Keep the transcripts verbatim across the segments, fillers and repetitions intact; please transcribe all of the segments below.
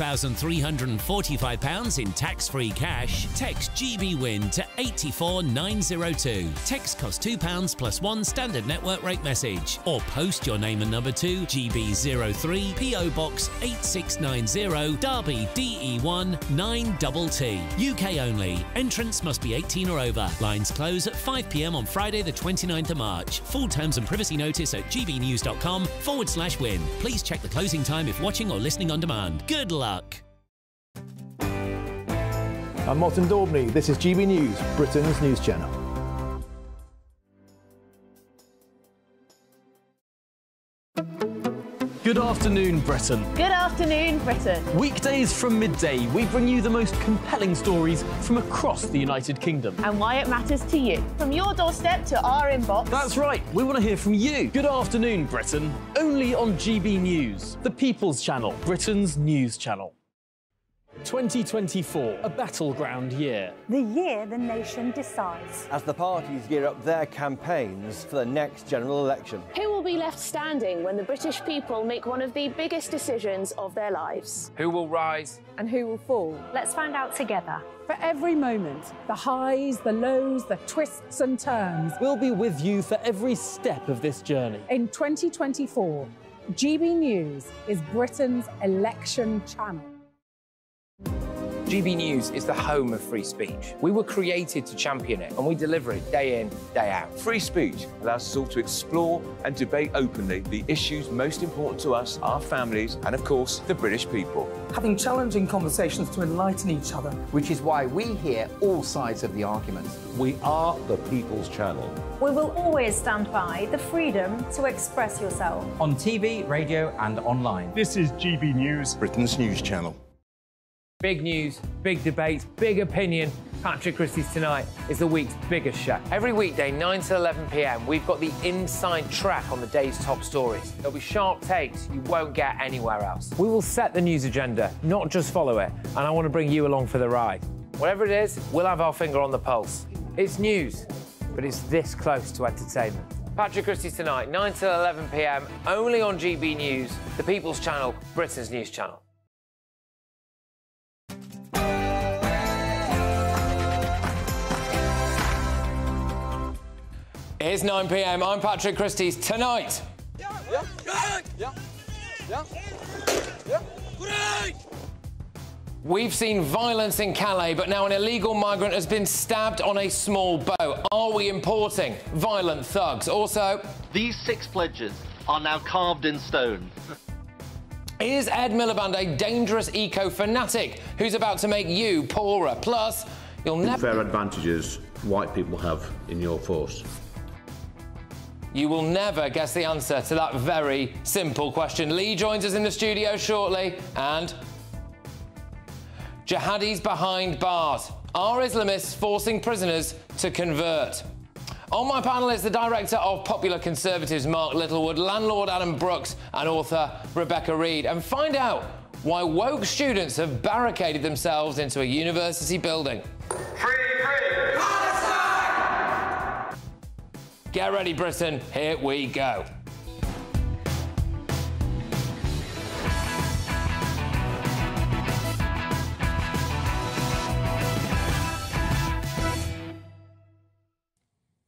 twelve thousand three hundred forty-five pounds in tax-free cash, text G B win to eight four nine zero two. Text costs two pounds plus one standard network rate message, or post your name and number to G B zero three P O Box eight six nine zero, Derby D E one nine T T. U K only. Entrance must be eighteen or over. Lines close at five P M on Friday the twenty-ninth of March. Full terms and privacy notice at gbnews.com forward slash win. Please check the closing time if watching or listening on demand. Good luck. I'm Martin Daubney. This is G B News, Britain's news channel. Good afternoon, Britain. Good afternoon, Britain. Weekdays from midday, we bring you the most compelling stories from across the United Kingdom. And why it matters to you. From your doorstep to our inbox. That's right, we want to hear from you. Good afternoon, Britain. Only on G B News, the People's Channel, Britain's news channel. twenty twenty-four, a battleground year. The year the nation decides. As the parties gear up their campaigns for the next general election. Who will be left standing when the British people make one of the biggest decisions of their lives? Who will rise? And who will fall? Let's find out together. For every moment, the highs, the lows, the twists and turns. We'll be with you for every step of this journey. In twenty twenty-four, G B News is Britain's election channel. G B News is the home of free speech. We were created to champion it, and we deliver it day in, day out. Free speech allows us all to explore and debate openly the issues most important to us, our families, and of course, the British people. Having challenging conversations to enlighten each other. Which is why we hear all sides of the argument. We are the People's Channel. We will always stand by the freedom to express yourself. On T V, radio, and online. This is G B News, Britain's news channel. Big news, big debates, big opinion. Patrick Christie's Tonight is the week's biggest show. Every weekday, nine to eleven P M, we've got the inside track on the day's top stories. There'll be sharp takes you won't get anywhere else. We will set the news agenda, not just follow it, and I want to bring you along for the ride. Whatever it is, we'll have our finger on the pulse. It's news, but it's this close to entertainment. Patrick Christie's Tonight, nine to eleven P M, only on G B News, the People's Channel, Britain's news channel. It's nine P M, I'm Patrick Christie's Tonight. Yeah, yeah, yeah, yeah, yeah, yeah. We've seen violence in Calais, but now an illegal migrant has been stabbed on a small boat. Are we importing violent thugs? Also, these six pledges are now carved in stone. Is Ed Miliband a dangerous eco-fanatic who's about to make you poorer? Plus, you'll never... Unfair advantages white people have in your force. You will never guess the answer to that very simple question. Lee joins us in the studio shortly, and... Jihadis behind bars. Are Islamists forcing prisoners to convert? On my panel is the director of Popular Conservatives, Mark Littlewood, landlord Adam Brooks, and author Rebecca Reed. And find out why woke students have barricaded themselves into a university building. Free, free, Palestine! Get ready, Britain. Here we go.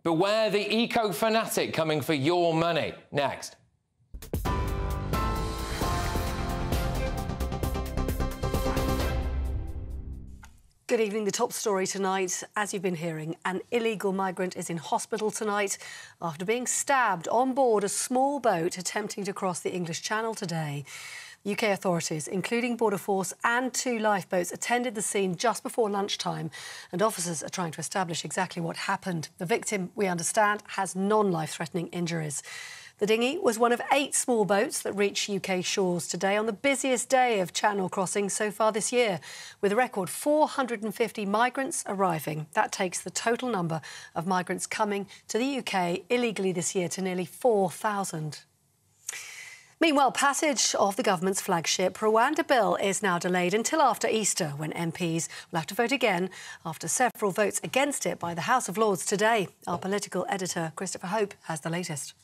Beware the eco-fanatic coming for your money. Next. Good evening. The top story tonight, as you've been hearing, an illegal migrant is in hospital tonight after being stabbed on board a small boat attempting to cross the English Channel today. U K authorities, including Border Force and two lifeboats, attended the scene just before lunchtime, and officers are trying to establish exactly what happened. The victim, we understand, has non-life-threatening injuries. The dinghy was one of eight small boats that reached U K shores today on the busiest day of channel crossings so far this year, with a record four hundred fifty migrants arriving. That takes the total number of migrants coming to the U K illegally this year to nearly four thousand. Meanwhile, passage of the government's flagship Rwanda bill is now delayed until after Easter, when M Ps will have to vote again after several votes against it by the House of Lords today. Our political editor, Christopher Hope, has the latest.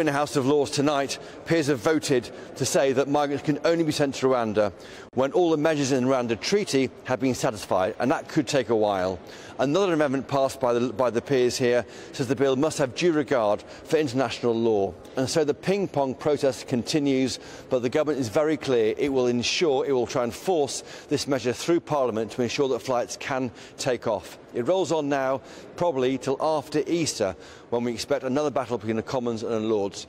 In the House of Lords tonight, peers have voted to say that migrants can only be sent to Rwanda when all the measures in the Rwanda Treaty have been satisfied, and that could take a while. Another amendment passed by the, by the peers here says the bill must have due regard for international law. And so the ping-pong protest continues, but the government is very clear it will ensure, it will try and force this measure through Parliament to ensure that flights can take off. It rolls on now, probably till after Easter, when we expect another battle between the Commons and the Lords.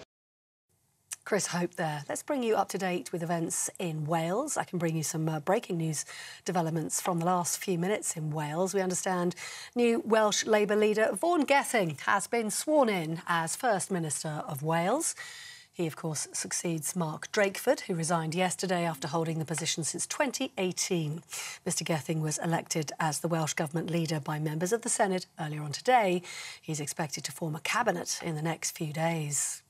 Chris Hope there. Let's bring you up to date with events in Wales. I can bring you some uh, breaking news developments from the last few minutes in Wales. We understand new Welsh Labour leader Vaughan Gething has been sworn in as First Minister of Wales. He, of course, succeeds Mark Drakeford, who resigned yesterday after holding the position since twenty eighteen. Mr Gething was elected as the Welsh Government leader by members of the Senate earlier on today. He's expected to form a cabinet in the next few days.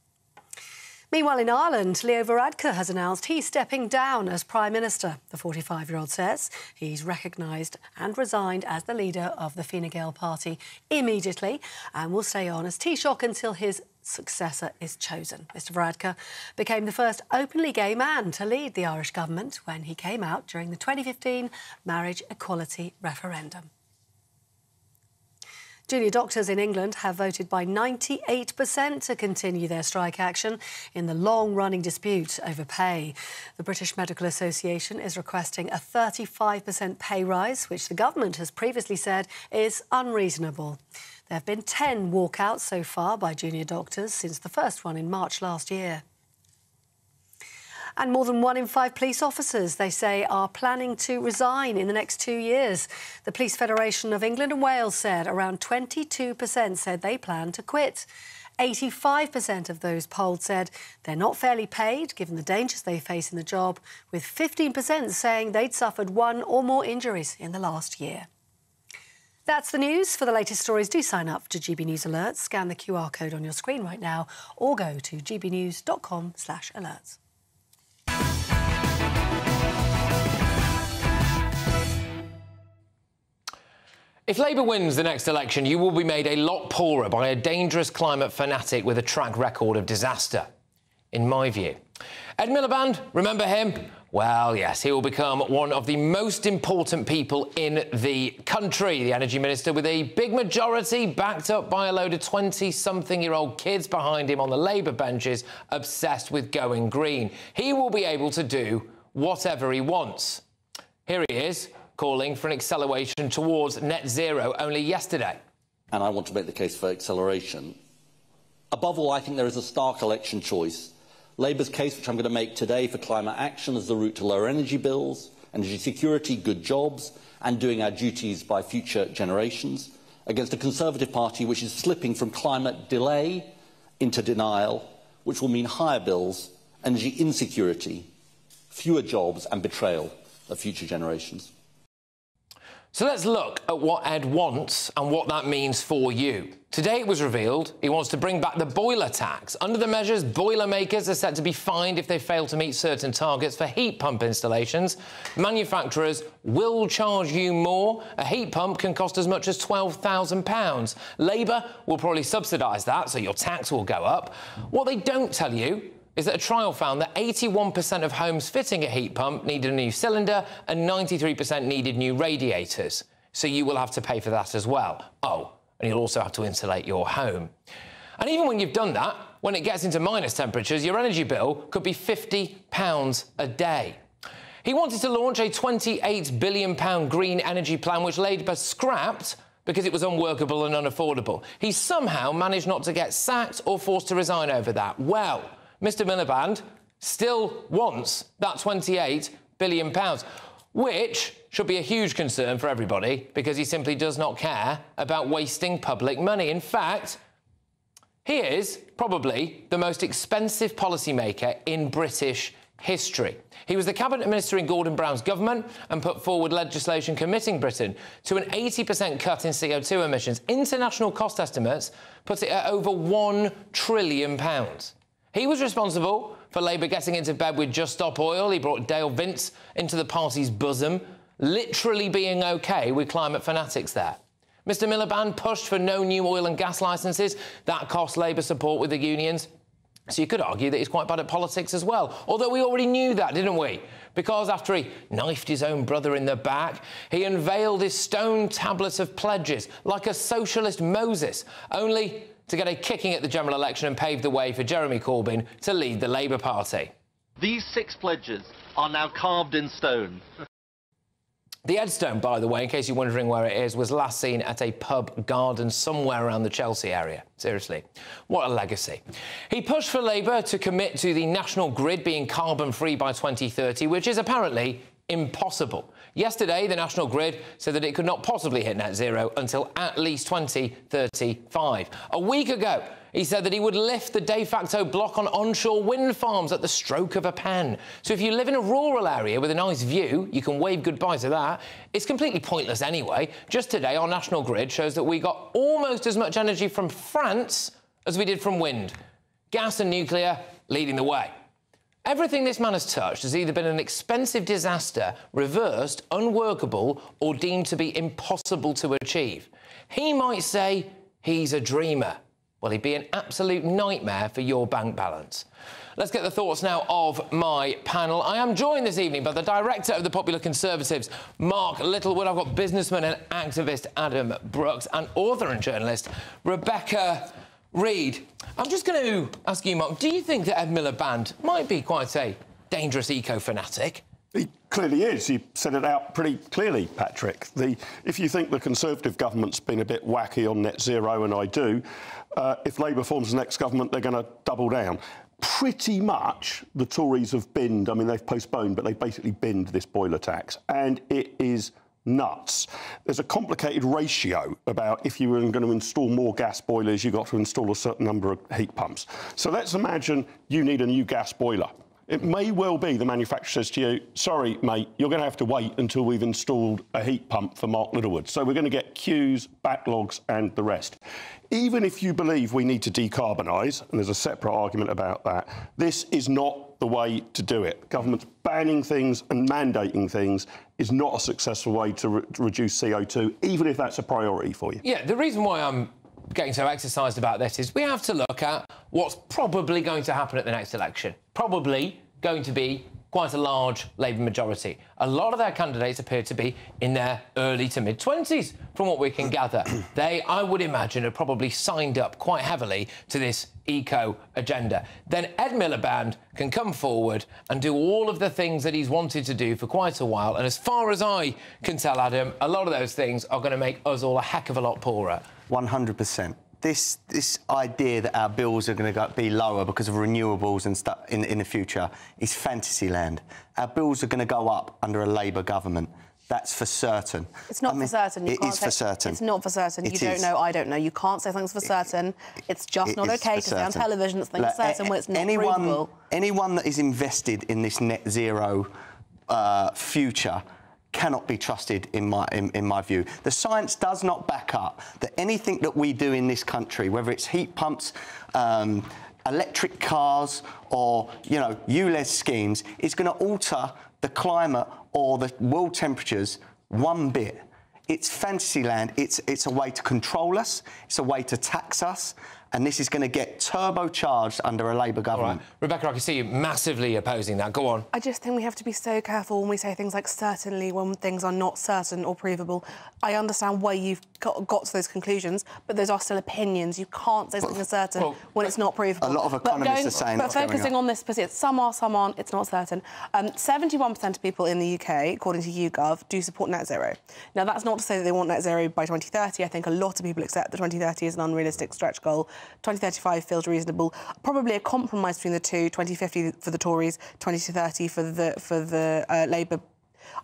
Meanwhile, in Ireland, Leo Varadkar has announced he's stepping down as Prime Minister. The forty-five-year-old says he's recognised and resigned as the leader of the Fine Gael party immediately and will stay on as Taoiseach until his successor is chosen. Mr Varadkar became the first openly gay man to lead the Irish government when he came out during the twenty fifteen marriage equality referendum. Junior doctors in England have voted by ninety-eight percent to continue their strike action in the long-running dispute over pay. The British Medical Association is requesting a thirty-five percent pay rise, which the government has previously said is unreasonable. There have been ten walkouts so far by junior doctors since the first one in March last year. And more than one in five police officers, they say, are planning to resign in the next two years. The Police Federation of England and Wales said around twenty-two percent said they plan to quit. eighty-five percent of those polled said they're not fairly paid, given the dangers they face in the job, with fifteen percent saying they'd suffered one or more injuries in the last year. That's the news. For the latest stories, do sign up to G B News Alerts. Scan the Q R code on your screen right now or go to gbnews.com slash alerts. If Labour wins the next election, you will be made a lot poorer by a dangerous climate fanatic with a track record of disaster, in my view. Ed Miliband, remember him? Well, yes, he will become one of the most important people in the country, the energy minister, with a big majority backed up by a load of twenty-something-year-old kids behind him on the Labour benches, obsessed with going green. He will be able to do whatever he wants. Here he is, calling for an acceleration towards net zero only yesterday. And I want to make the case for acceleration. Above all, I think there is a stark election choice. Labour's case, which I'm going to make today for climate action, is the route to lower energy bills, energy security, good jobs, and doing our duties by future generations, against a Conservative party which is slipping from climate delay into denial, which will mean higher bills, energy insecurity, fewer jobs, and betrayal of future generations. So let's look at what Ed wants and what that means for you. Today it was revealed he wants to bring back the boiler tax. Under the measures, boiler makers are set to be fined if they fail to meet certain targets for heat pump installations. Manufacturers will charge you more. A heat pump can cost as much as twelve thousand pounds. Labour will probably subsidise that, so your tax will go up. What they don't tell you is that a trial found that eighty-one percent of homes fitting a heat pump needed a new cylinder and ninety-three percent needed new radiators. So you will have to pay for that as well. Oh, and you'll also have to insulate your home. And even when you've done that, when it gets into minus temperatures, your energy bill could be fifty pounds a day. He wanted to launch a twenty-eight billion pound green energy plan, which Labour scrapped because it was unworkable and unaffordable. He somehow managed not to get sacked or forced to resign over that. Well, Mr Miliband still wants that twenty-eight billion pounds, which should be a huge concern for everybody because he simply does not care about wasting public money. In fact, he is probably the most expensive policymaker in British history. He was the cabinet minister in Gordon Brown's government and put forward legislation committing Britain to an eighty percent cut in C O two emissions. International cost estimates put it at over one trillion pounds. He was responsible for Labour getting into bed with Just Stop Oil. He brought Dale Vince into the party's bosom, literally being OK with climate fanatics there. Mr Miliband pushed for no new oil and gas licences. That cost Labour support with the unions. So you could argue that he's quite bad at politics as well, although we already knew that, didn't we? Because after he knifed his own brother in the back, he unveiled his stone tablet of pledges, like a socialist Moses, only to get a kicking at the general election and pave the way for Jeremy Corbyn to lead the Labour Party. These six pledges are now carved in stone. The headstone, by the way, in case you're wondering where it is, was last seen at a pub garden somewhere around the Chelsea area. Seriously, what a legacy. He pushed for Labour to commit to the national grid being carbon-free by twenty thirty, which is apparently impossible. Yesterday, the national grid said that it could not possibly hit net zero until at least twenty thirty-five. A week ago, he said that he would lift the de facto block on onshore wind farms at the stroke of a pen. So if you live in a rural area with a nice view, you can wave goodbye to that. It's completely pointless anyway. Just today, our national grid shows that we got almost as much energy from France as we did from wind. Gas and nuclear leading the way. Everything this man has touched has either been an expensive disaster, reversed, unworkable, or deemed to be impossible to achieve. He might say he's a dreamer. Well, he'd be an absolute nightmare for your bank balance. Let's get the thoughts now of my panel. I am joined this evening by the director of the Popular Conservatives, Mark Littlewood. I've got businessman and activist Adam Brooks and author and journalist Rebecca Reed. I'm just going to ask you, Mark, do you think that Ed Miliband might be quite a dangerous eco-fanatic? He clearly is. He set it out pretty clearly, Patrick. The, if you think the Conservative government's been a bit wacky on net zero, and I do, uh, if Labour forms the next government, they're going to double down. Pretty much the Tories have binned. I mean, they've postponed, but they've basically binned this boiler tax, and it is nuts. There's a complicated ratio about if you were going to install more gas boilers, you got to install a certain number of heat pumps. So let's imagine you need a new gas boiler. It may well be the manufacturer says to you, sorry, mate, you're going to have to wait until we've installed a heat pump for Mark Littlewood. So we're going to get queues, backlogs and the rest. Even if you believe we need to decarbonise, and there's a separate argument about that, this is not the way to do it. Governments banning things and mandating things is not a successful way to, re to reduce C O two, even if that's a priority for you. Yeah, the reason why I'm getting so exercised about this is we have to look at what's probably going to happen at the next election. Probably going to be quite a large Labour majority. A lot of their candidates appear to be in their early to mid-twenties, from what we can gather. They, I would imagine, have probably signed up quite heavily to this eco-agenda. Then Ed Miliband can come forward and do all of the things that he's wanted to do for quite a while, and as far as I can tell, Adam, a lot of those things are going to make us all a heck of a lot poorer. one hundred percent. This, this idea that our bills are going to be lower because of renewables and stuff in, in the future is fantasy land. Our bills are going to go up under a Labour government. That's for certain. It's not I mean, for certain. You it can't is say, for certain. It's not for certain. It you is. don't know, I don't know. You can't say things for certain. It's just it not OK to say on television it's things like, for certain when it's not anyone, provable. Anyone that is invested in this net zero uh, future cannot be trusted, in my, in, in my view. The science does not back up that anything that we do in this country, whether it's heat pumps, um, electric cars or, you know, ULEZ schemes, is going to alter the climate or the world temperatures one bit. It's fantasy land. It's, it's a way to control us. It's a way to tax us. And this is going to get turbocharged under a Labour government. All right. Rebecca, I can see you massively opposing that. Go on. I just think we have to be so careful when we say things like certainly when things are not certain or provable. I understand why you've got, got to those conclusions, but those are still opinions. You can't say something is certain well, when it's not provable. A lot of economists going, are saying But focusing on. on this, some are, some aren't, it's not certain. Um, seventy-one percent of people in the U K, according to YouGov, do support net zero. Now, that's not to say that they want net zero by twenty thirty. I think a lot of people accept that twenty thirty is an unrealistic stretch goal. twenty thirty-five feels reasonable. Probably a compromise between the two. twenty fifty for the Tories, twenty thirty for the for the uh, Labour.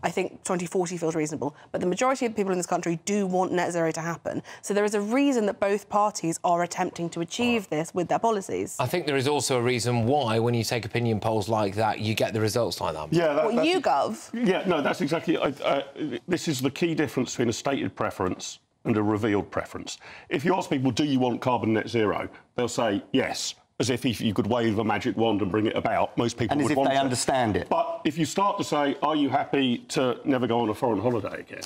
I think twenty forty feels reasonable. But the majority of people in this country do want net zero to happen. So there is a reason that both parties are attempting to achieve this with their policies. I think there is also a reason why, when you take opinion polls like that, you get the results like that. Yeah, that, well, that's YouGov. Yeah, no, that's exactly. I, uh, this is the key difference between a stated preference and a revealed preference. If you ask people, do you want carbon net zero? They'll say yes. as if you could wave a magic wand and bring it about. Most people would want it. And as if they understand it. But if you start to say, are you happy to never go on a foreign holiday again?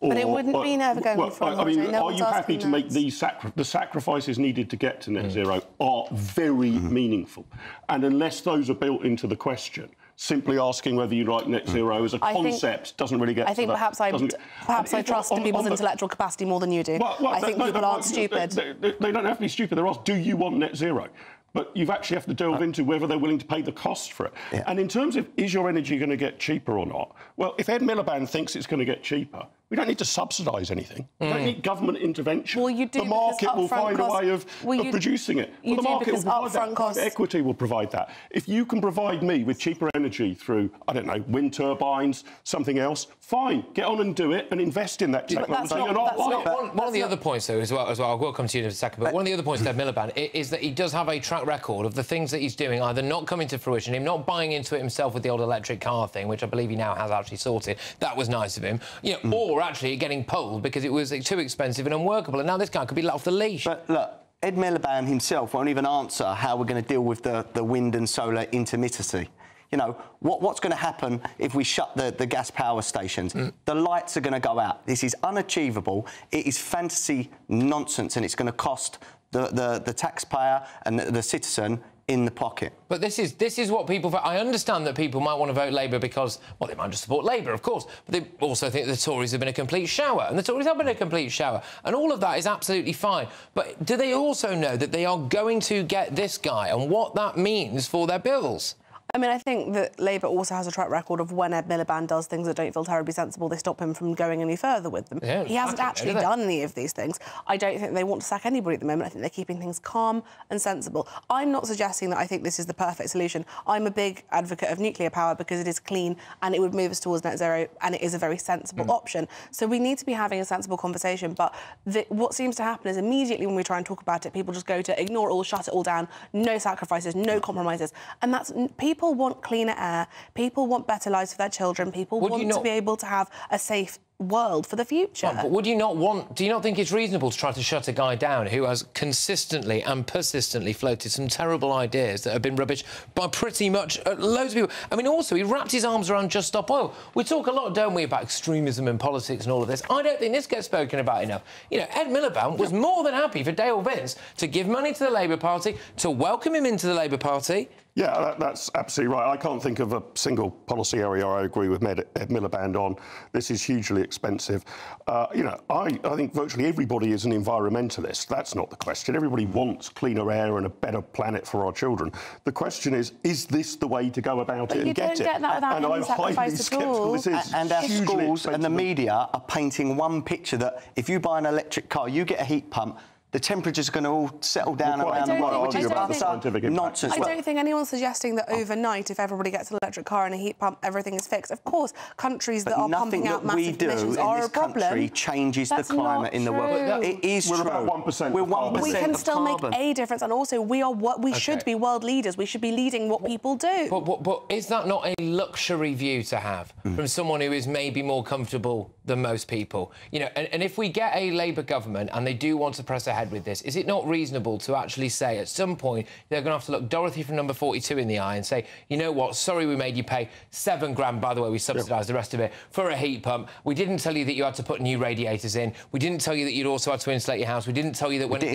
Or, but it wouldn't or, be never going well, on a foreign I holiday. I mean, no are you happy to that. make these sacri the sacrifices needed to get to net mm. zero are very mm. meaningful. And unless those are built into the question, simply asking whether you like net zero as a I concept think, doesn't really get I think to perhaps that. I perhaps I, I trust on, people's on the, intellectural capacity more than you do. Well, well, I think no, people aren't stupid. They, they, they don't have to be stupid. They're asked, do you want net zero? But you actually have to delve into whether they're willing to pay the cost for it. Yeah. And in terms of, is your energy going to get cheaper or not? Well, if Ed Miliband thinks it's going to get cheaper, we don't need to subsidise anything. Mm. We don't need government intervention. Well, you do the market will find cost... a way of, well, you... of producing it. You well, the do market will provide that. Cost... Equity will provide that. If you can provide me with cheaper energy through, I don't know, wind turbines, something else, fine, get on and do it and invest in that technology. Not, not like not, one one of the not... other points, though, as well, as well, I will come to you in a second, but uh, one of the other points that Miliband is that he does have a track record of the things that he's doing either not coming to fruition, him not buying into it himself with the old electric car thing, which I believe he now has actually sorted. That was nice of him. You know, mm. or actually getting polled because it was too expensive and unworkable, and now this guy could be let off the leash. But look, Ed Miliband himself won't even answer how we're going to deal with the, the wind and solar intermittency. You know, what, what's going to happen if we shut the, the gas power stations? Mm. The lights are going to go out. This is unachievable. It is fantasy nonsense, and it's going to cost the, the, the taxpayer and the, the citizen in the pocket. But this is this is what people... I understand that people might want to vote Labour because, well, they might just support Labour, of course, but they also think the Tories have been a complete shower, and the Tories have been a complete shower, and all of that is absolutely fine. But do they also know that they are going to get this guy and what that means for their bills? I mean, I think that Labour also has a track record of when Ed Miliband does things that don't feel terribly sensible, they stop him from going any further with them. Yeah, he hasn't actually done any of these things. I don't think they want to sack anybody at the moment. I think they're keeping things calm and sensible. I'm not suggesting that I think this is the perfect solution. I'm a big advocate of nuclear power because it is clean and it would move us towards net zero, and it is a very sensible mm. option. So we need to be having a sensible conversation, but the, what seems to happen is immediately when we try and talk about it, people just go to ignore it all, shut it all down, no sacrifices, no compromises. And that's... people. People want cleaner air, people want better lives for their children, people would want not... to be able to have a safe world for the future. Right, but would you not want... Do you not think it's reasonable to try to shut a guy down who has consistently and persistently floated some terrible ideas that have been rubbish by pretty much uh, loads of people? I mean, also, he wrapped his arms around Just Stop Oil. We talk a lot, don't we, about extremism in politics and all of this. I don't think this gets spoken about enough. You know, Ed Miliband was more than happy for Dale Vince to give money to the Labour Party, to welcome him into the Labour Party... Yeah, that, that's absolutely right. I can't think of a single policy area I agree with Ed Miliband on. This is hugely expensive. Uh, you know, I, I think virtually everybody is an environmentalist. That's not the question. Everybody wants cleaner air and a better planet for our children. The question is, is this the way to go about but it and get it? You don't get that without and any sacrifice at all. This is and our schools expensive. And the media are painting one picture that if you buy an electric car, you get a heat pump, the temperatures are going to all settle down around the world, which is rather nonsense. I don't think anyone's suggesting that overnight, if everybody gets an electric car and a heat pump, everything is fixed. Of course, countries that are pumping out massive emissions are a problem. Nothing that we do in this country changes the climate in the world. It is true. We're about one percent. We're one percent. We can still make a difference, and also we are what we should be world leaders. We should be leading what people do. But, but, but is that not a luxury view to have mm. from someone who is maybe more comfortable than most people? You know, and, and if we get a Labour government and they do want to press ahead with this, is it not reasonable to actually say at some point they're going to have to look Dorothy from number forty-two in the eye and say, you know what, sorry we made you pay seven grand, by the way, we subsidised the rest of it, for a heat pump. We didn't tell you that you had to put new radiators in. We didn't tell you that you'd also had to insulate your house. We didn't tell you that when it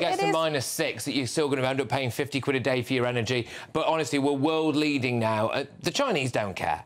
gets to minus six that you're still going to end up paying fifty quid a day for your energy. But honestly, we're world leading now. The Chinese don't care.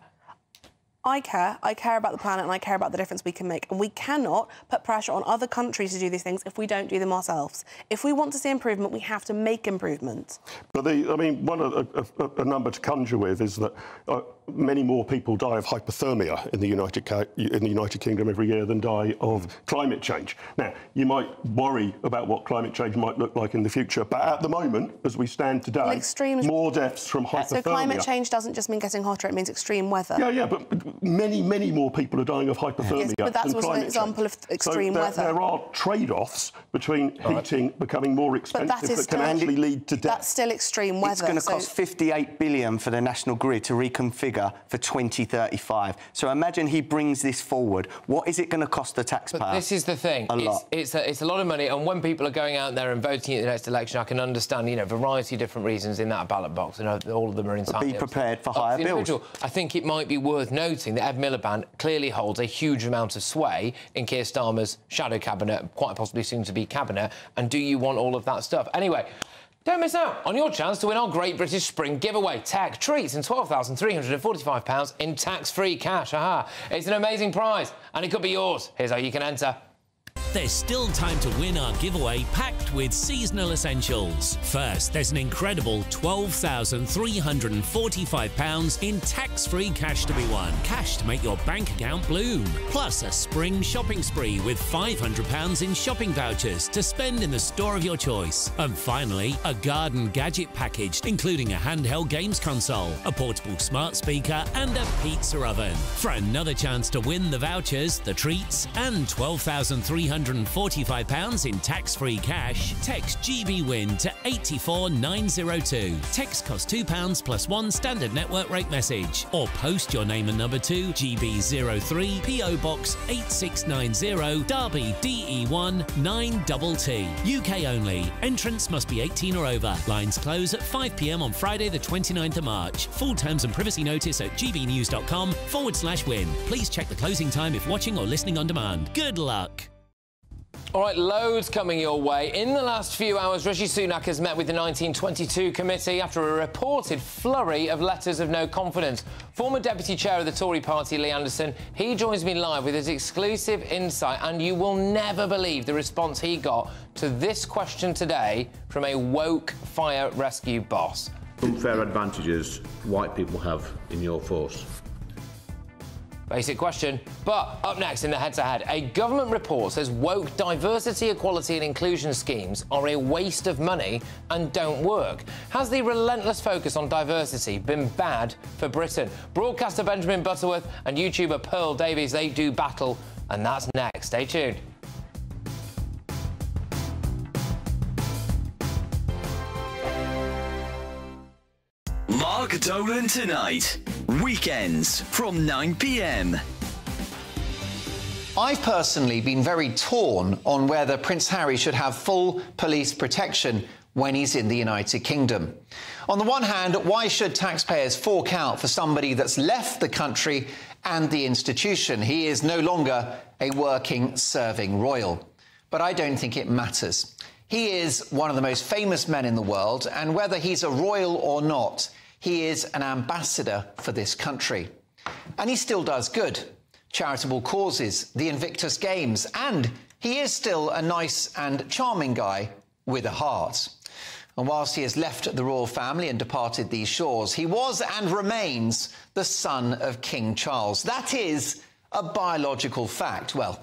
I care. I care about the planet and I care about the difference we can make. And we cannot put pressure on other countries to do these things if we don't do them ourselves. If we want to see improvement, we have to make improvement. But, the, I mean, one a, a, a number to conjure with is that uh, many more people die of hypothermia in the, United, in the United Kingdom every year than die of climate change. Now, you might worry about what climate change might look like in the future, but at the moment, as we stand today, well, extreme... more deaths from hypothermia. So climate change doesn't just mean getting hotter, it means extreme weather. Yeah, yeah, but... but many, many more people are dying of hypothermia. Yes, but that's also an example change. of extreme so there, weather. There are trade-offs between right. heating becoming more expensive but that, is that can still, actually lead to death. That's still extreme weather. It's going to so... cost fifty-eight billion for the national grid to reconfigure figure for twenty thirty-five. So imagine he brings this forward. What is it going to cost the taxpayer? But this is the thing. A it's, lot. It's a, it's a lot of money, and when people are going out there and voting at the next election, I can understand, you know, a variety of different reasons in that ballot box, and all of them are inside. Be prepared for higher bills. I think it might be worth noting that Ed Miliband clearly holds a huge amount of sway in Keir Starmer's shadow cabinet, quite possibly soon-to-be cabinet, and do you want all of that stuff? Anyway, don't miss out on your chance to win our Great British Spring Giveaway. Tech treats and twelve thousand three hundred and forty-five pounds in tax-free cash. Aha! It's an amazing prize, and it could be yours. Here's how you can enter. There's still time to win our giveaway packed with seasonal essentials. First, there's an incredible twelve thousand three hundred and forty-five pounds in tax-free cash to be won. Cash to make your bank account bloom. Plus, a spring shopping spree with five hundred pounds in shopping vouchers to spend in the store of your choice. And finally, a garden gadget package, including a handheld games console, a portable smart speaker and a pizza oven. For another chance to win the vouchers, the treats and twelve thousand three hundred and forty-five pounds in tax-free cash, text G B win to eight four nine zero two. Text costs two pounds plus one standard network rate message, or post your name and number to G B zero three P O Box eight six nine zero Derby D E one nine T T. U K only. Entrance must be eighteen or over. Lines close at five p m on Friday the twenty-ninth of March. Full terms and privacy notice at gbnews.com forward slash win. Please check the closing time if watching or listening on demand. Good luck. All right, loads coming your way. In the last few hours, Rishi Sunak has met with the nineteen twenty-two committee after a reported flurry of letters of no confidence. Former Deputy Chair of the Tory party, Lee Anderson, he joins me live with his exclusive insight, and you will never believe the response he got to this question today from a woke fire rescue boss. Unfair advantages white people have in your force. Basic question, but up next in the head-to-head, a government report says woke diversity, equality and inclusion schemes are a waste of money and don't work. Has the relentless focus on diversity been bad for Britain? Broadcaster Benjamin Butterworth and YouTuber Pearl Davies, they do battle, and that's next. Stay tuned. Mark Dolan Tonight. Weekends from nine p m. I've personally been very torn on whether Prince Harry should have full police protection when he's in the United Kingdom. On the one hand, why should taxpayers fork out for somebody that's left the country and the institution? He is no longer a working, serving royal. But I don't think it matters. He is one of the most famous men in the world, and whether he's a royal or not, he is an ambassador for this country. And he still does good. Charitable causes, the Invictus Games, and he is still a nice and charming guy with a heart. And whilst he has left the royal family and departed these shores, he was and remains the son of King Charles. That is a biological fact. Well,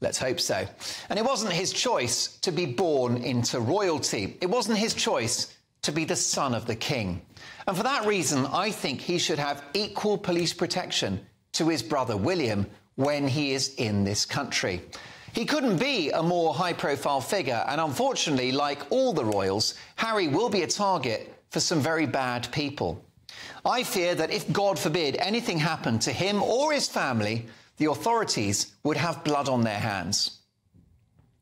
let's hope so. And it wasn't his choice to be born into royalty. It wasn't his choice to be the son of the king. And for that reason, I think he should have equal police protection to his brother William when he is in this country. He couldn't be a more high-profile figure, and unfortunately, like all the royals, Harry will be a target for some very bad people. I fear that if, God forbid, anything happened to him or his family, the authorities would have blood on their hands.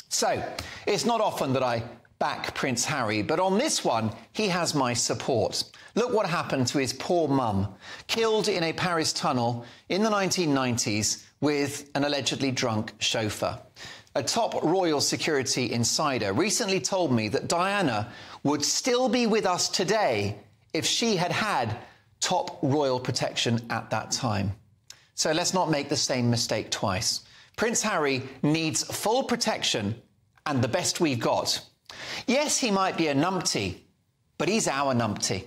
So, it's not often that I back Prince Harry, but on this one, he has my support. Look what happened to his poor mum, killed in a Paris tunnel in the nineteen nineties with an allegedly drunk chauffeur. A top royal security insider recently told me that Diana would still be with us today if she had had top royal protection at that time. So let's not make the same mistake twice. Prince Harry needs full protection, and the best we've got. Yes, he might be a numpty, but he's our numpty.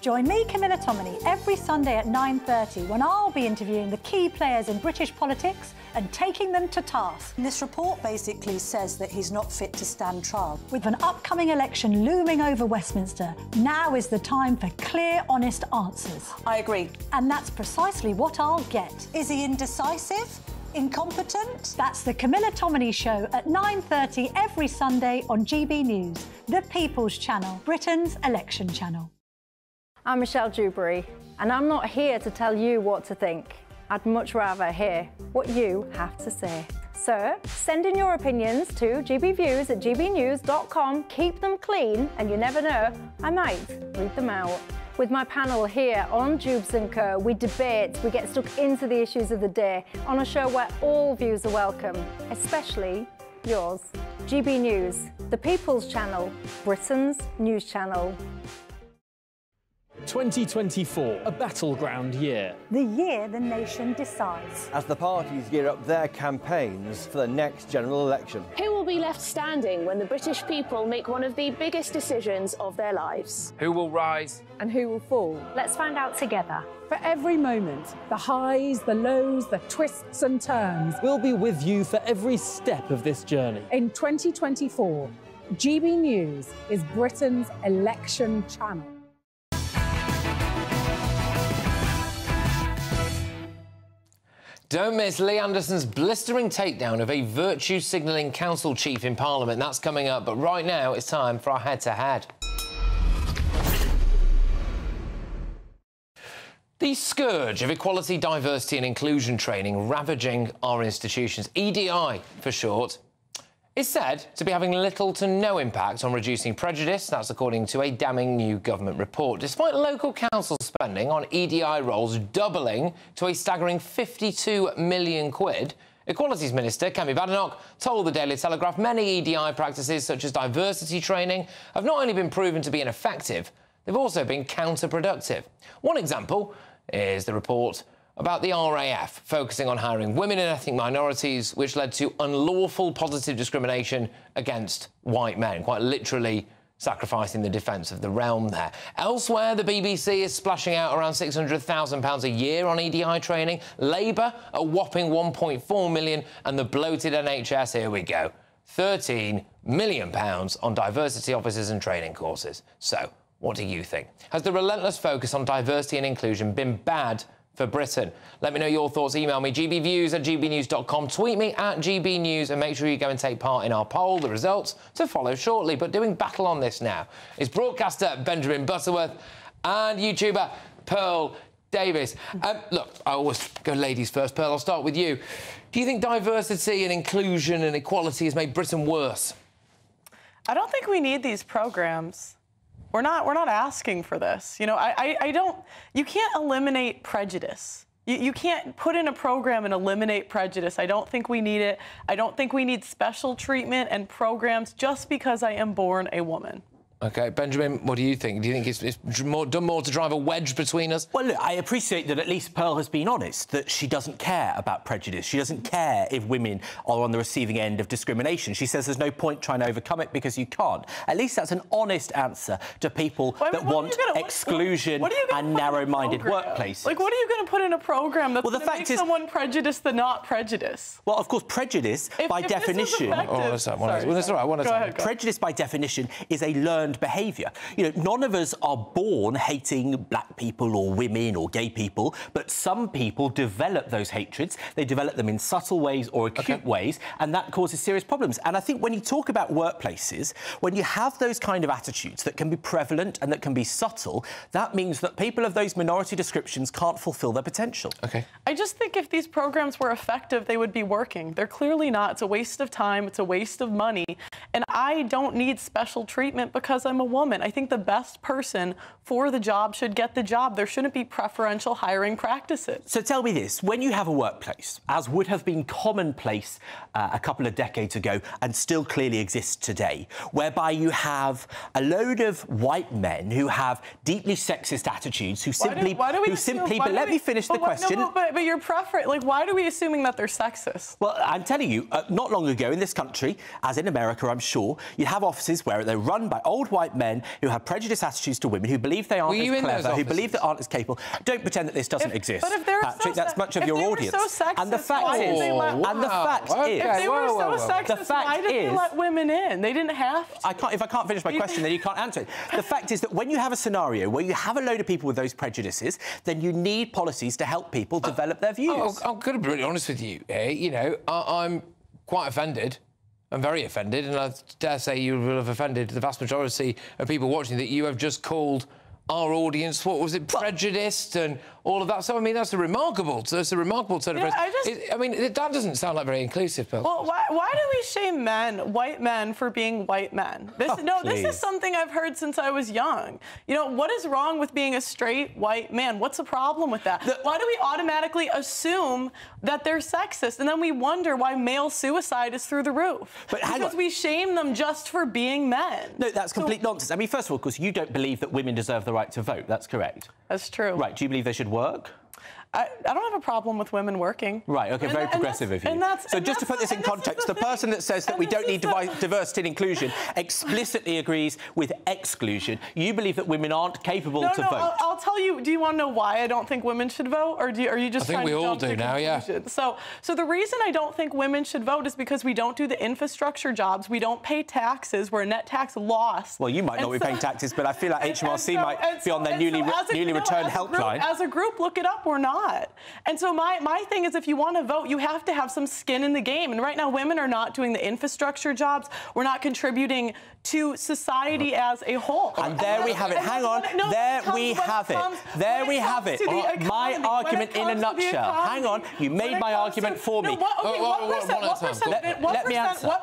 Join me, Camilla Tominey, every Sunday at nine thirty when I'll be interviewing the key players in British politics and taking them to task. This report basically says that he's not fit to stand trial. With an upcoming election looming over Westminster, now is the time for clear, honest answers. I agree. And that's precisely what I'll get. Is he indecisive? Incompetent? That's the Camilla Tominey Show at nine thirty every Sunday on G B News, the People's Channel, Britain's election channel. I'm Michelle Dewberry, and I'm not here to tell you what to think. I'd much rather hear what you have to say. So, send in your opinions to g b views at g b news dot com, keep them clean, and you never know, I might read them out. With my panel here on Jubes and Co, we debate, we get stuck into the issues of the day on a show where all views are welcome, especially yours. G B News, the People's Channel, Britain's news channel. twenty twenty-four, a battleground year. The year the nation decides. As the parties gear up their campaigns for the next general election. Who will be left standing when the British people make one of the biggest decisions of their lives? Who will rise? And who will fall? Let's find out together. For every moment, the highs, the lows, the twists and turns. We'll be with you for every step of this journey. In twenty twenty-four, G B News is Britain's election channel. Don't miss Lee Anderson's blistering takedown of a virtue-signalling council chief in Parliament. That's coming up, but right now it's time for our head-to-head. The scourge of equality, diversity and inclusion training ravaging our institutions, E D I for short, is said to be having little to no impact on reducing prejudice. That's according to a damning new government report, despite local council spending on E D I roles doubling to a staggering fifty-two million quid. Equalities Minister Kemi Badenoch told the Daily Telegraph many E D I practices, such as diversity training, have not only been proven to be ineffective, they've also been counterproductive. One example is the report about the R A F focusing on hiring women and ethnic minorities, which led to unlawful positive discrimination against white men, quite literally sacrificing the defence of the realm there. Elsewhere, the B B C is splashing out around six hundred thousand pounds a year on E D I training, Labour a whopping one point four million pounds, and the bloated N H S, here we go, thirteen million pounds on diversity officers and training courses. So, what do you think? Has the relentless focus on diversity and inclusion been bad for Britain? Let me know your thoughts. Email me, g b views at g b news dot com. Tweet me at g b news, and make sure you go and take part in our poll. The results to follow shortly. But doing battle on this now is broadcaster Benjamin Butterworth and YouTuber Pearl Davies. Um, look, I always go ladies first. Pearl, I'll start with you. Do you think diversity and inclusion and equality has made Britain worse? I don't think we need these programs. We're not, we're not asking for this. You know, I, I, I don't... You can't eliminate prejudice. You, you can't put in a program and eliminate prejudice. I don't think we need it. I don't think we need special treatment and programs just because I am born a woman. OK, Benjamin, what do you think? Do you think it's, it's more, done more to drive a wedge between us? Well, look, I appreciate that at least Pearl has been honest, that she doesn't care about prejudice. She doesn't care if women are on the receiving end of discrimination. She says there's no point trying to overcome it because you can't. At least that's an honest answer to people well, I mean, that want gonna, exclusion what, what and narrow-minded workplaces. Like, what are you going to put in a programme that's well, going to make is, someone prejudiced than not prejudiced? Well, of course, prejudice, if, by if definition... Oh, that's all right. Prejudice, by definition, is a learned behaviour. You know, none of us are born hating black people or women or gay people, but some people develop those hatreds. They develop them in subtle ways or acute okay. ways, and that causes serious problems. And I think when you talk about workplaces, when you have those kind of attitudes that can be prevalent and that can be subtle, that means that people of those minority descriptions can't fulfil their potential. Okay. I just think if these programs were effective, they would be working. They're clearly not. It's a waste of time. It's a waste of money. And I don't need special treatment because I'm a woman. I think the best person for the job should get the job. There shouldn't be preferential hiring practices. So tell me this, when you have a workplace, as would have been commonplace uh, a couple of decades ago and still clearly exists today, whereby you have a load of white men who have deeply sexist attitudes, who why simply... Do, why do we who assume, simply but let we, me finish the why, question. No, but, but you're preferring... Like, why are we assuming that they're sexist? Well, I'm telling you, uh, not long ago in this country, as in America, I'm sure, you have offices where they're run by old white men who have prejudiced attitudes to women, who believe they aren't as clever, who believe they aren't as capable. Don't pretend that this doesn't if, exist, but if Patrick. So that's much of your audience. So sexist, and the fact is, wow. and the fact okay. is, if they were so sexist, why did is, they let women in? They didn't have to. I can't. If I can't finish my question, then you can't answer it. The fact is that when you have a scenario where you have a load of people with those prejudices, then you need policies to help people uh, develop their views. Oh, I'm going to be really honest with you. Eh? You know, I I'm quite offended. I'm very offended, and I dare say you will have offended the vast majority of people watching that you have just called our audience? What was it, prejudiced well, and all of that? So I mean, that's a remarkable, that's a remarkable turn of events. I, just... it, I mean, it, that doesn't sound like very inclusive, Bill. Well, why, why do we shame men, white men, for being white men? This, oh, no, please. This is something I've heard since I was young. You know, what is wrong with being a straight white man? What's the problem with that? The... Why do we automatically assume that they're sexist, and then we wonder why male suicide is through the roof? But because on. we shame them just for being men. No, that's complete so... nonsense. I mean, first of all, of course, you don't believe that women deserve the right to vote. That's correct. That's true. Right. Do you believe they should work? I, I don't have a problem with women working. Right, OK, and very that, progressive of you. And that's, so and just that's to put this in context, the, the person that says that and we don't need the... diversity and inclusion explicitly agrees with exclusion. You believe that women aren't capable no, to no, vote. I'll, I'll tell you, do you want to know why I don't think women should vote? Or do you, are you just I trying to jump to conclusions? I think we all do now, yeah. So, so the reason I don't think women should vote is because we don't do the infrastructure jobs, we don't pay taxes, we're a net tax loss. Well, you might not and be so... paying taxes, but I feel like and, H M R C and so, might be on their newly, so a, newly no, returned helpline. As a group, look it up, we're not. And so my, my thing is, if you want to vote, you have to have some skin in the game. And right now, women are not doing the infrastructure jobs. We're not contributing to society as a whole. And there we have it. Hang on. There we have it. There we have it. My argument in a nutshell. Hang on. You made my argument for me. What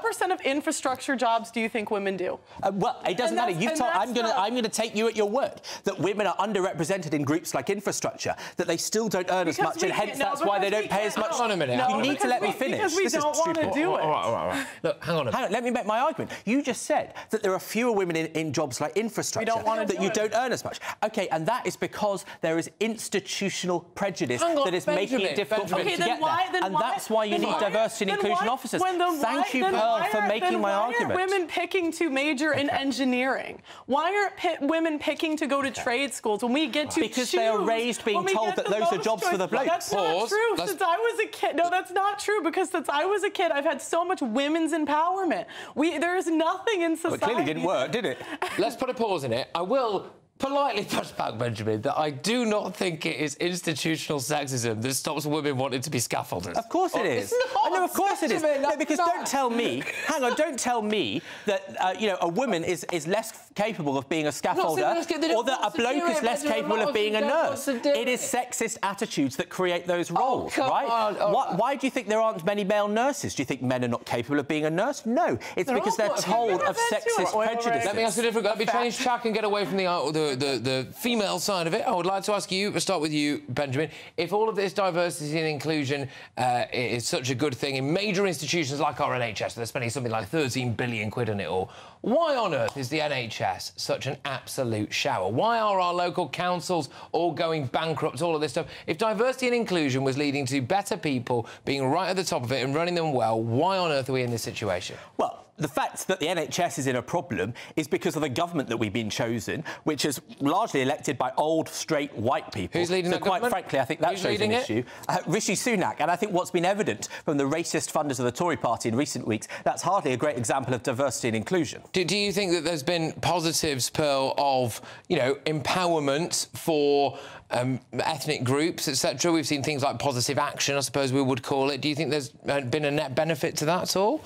percent of infrastructure jobs do you think women do? Uh, well, it doesn't matter. You've told, I'm going to I'm going to take you at your word that women are underrepresented in groups like infrastructure, that they still don't earn as much, and hence that's why they don't pay as much. Hang on a minute. You need to let me finish. Because we don't want to do it. All right, all right, all right. Look, hang on a minute. Hang on. Let me make my argument. You just said that there are fewer women in, in jobs like infrastructure, don't that do you it. don't earn as much. OK, and that is because there is institutional prejudice on, that is Benjamin, making it difficult Benjamin. for women okay, to get why, there. And why, that's why you need why, diversity and inclusion why, officers. Thank why, you, Pearl, are, for making my argument. Why are women picking to major okay. in engineering? Why aren't pi women picking to go to okay. trade schools when we get to Because choose, they are raised being told that those are jobs choice. for the blokes. That's Pause. not true. That's... Since I was a kid... No, that's not true, because since I was a kid, I've had so much women's empowerment. We There is nothing in society... It clearly didn't work, did it? Let's put a pause in it. I will politely push back, Benjamin, that I do not think it is institutional sexism that stops women wanting to be scaffolders. Of course it is. It's not. No, of course Benjamin, it is. No, because don't tell me... Hang on, don't tell me that, uh, you know, a woman is, is less capable of being a scaffolder or that a bloke is less capable of being a nurse. It is sexist attitudes that create those roles, oh, right? On, oh, why, why do you think there aren't many male nurses? Do you think men are not capable of being a nurse? No, it's they're because they're told of sexist prejudice. Let me ask a different... Let me change track and get away from the... Uh, the The, the female side of it. I would like to ask you, we'll start with you, Benjamin, if all of this diversity and inclusion uh, is such a good thing in major institutions like our N H S, they're spending something like thirteen billion quid on it all, why on earth is the N H S such an absolute shower? Why are our local councils all going bankrupt, all of this stuff? If diversity and inclusion was leading to better people being right at the top of it and running them well, why on earth are we in this situation? Well, the fact that the N H S is in a problem is because of the government that we've been chosen, which is largely elected by old, straight, white people. Who's leading so that quite government? frankly, I think that Who's shows an it? issue. Uh, Rishi Sunak, and I think what's been evident from the racist funders of the Tory party in recent weeks, that's hardly a great example of diversity and inclusion. Do, do you think that there's been positives, Pearl, of, you know, empowerment for um, ethnic groups, et cetera? We've seen things like positive action, I suppose we would call it. Do you think there's been a net benefit to that at all?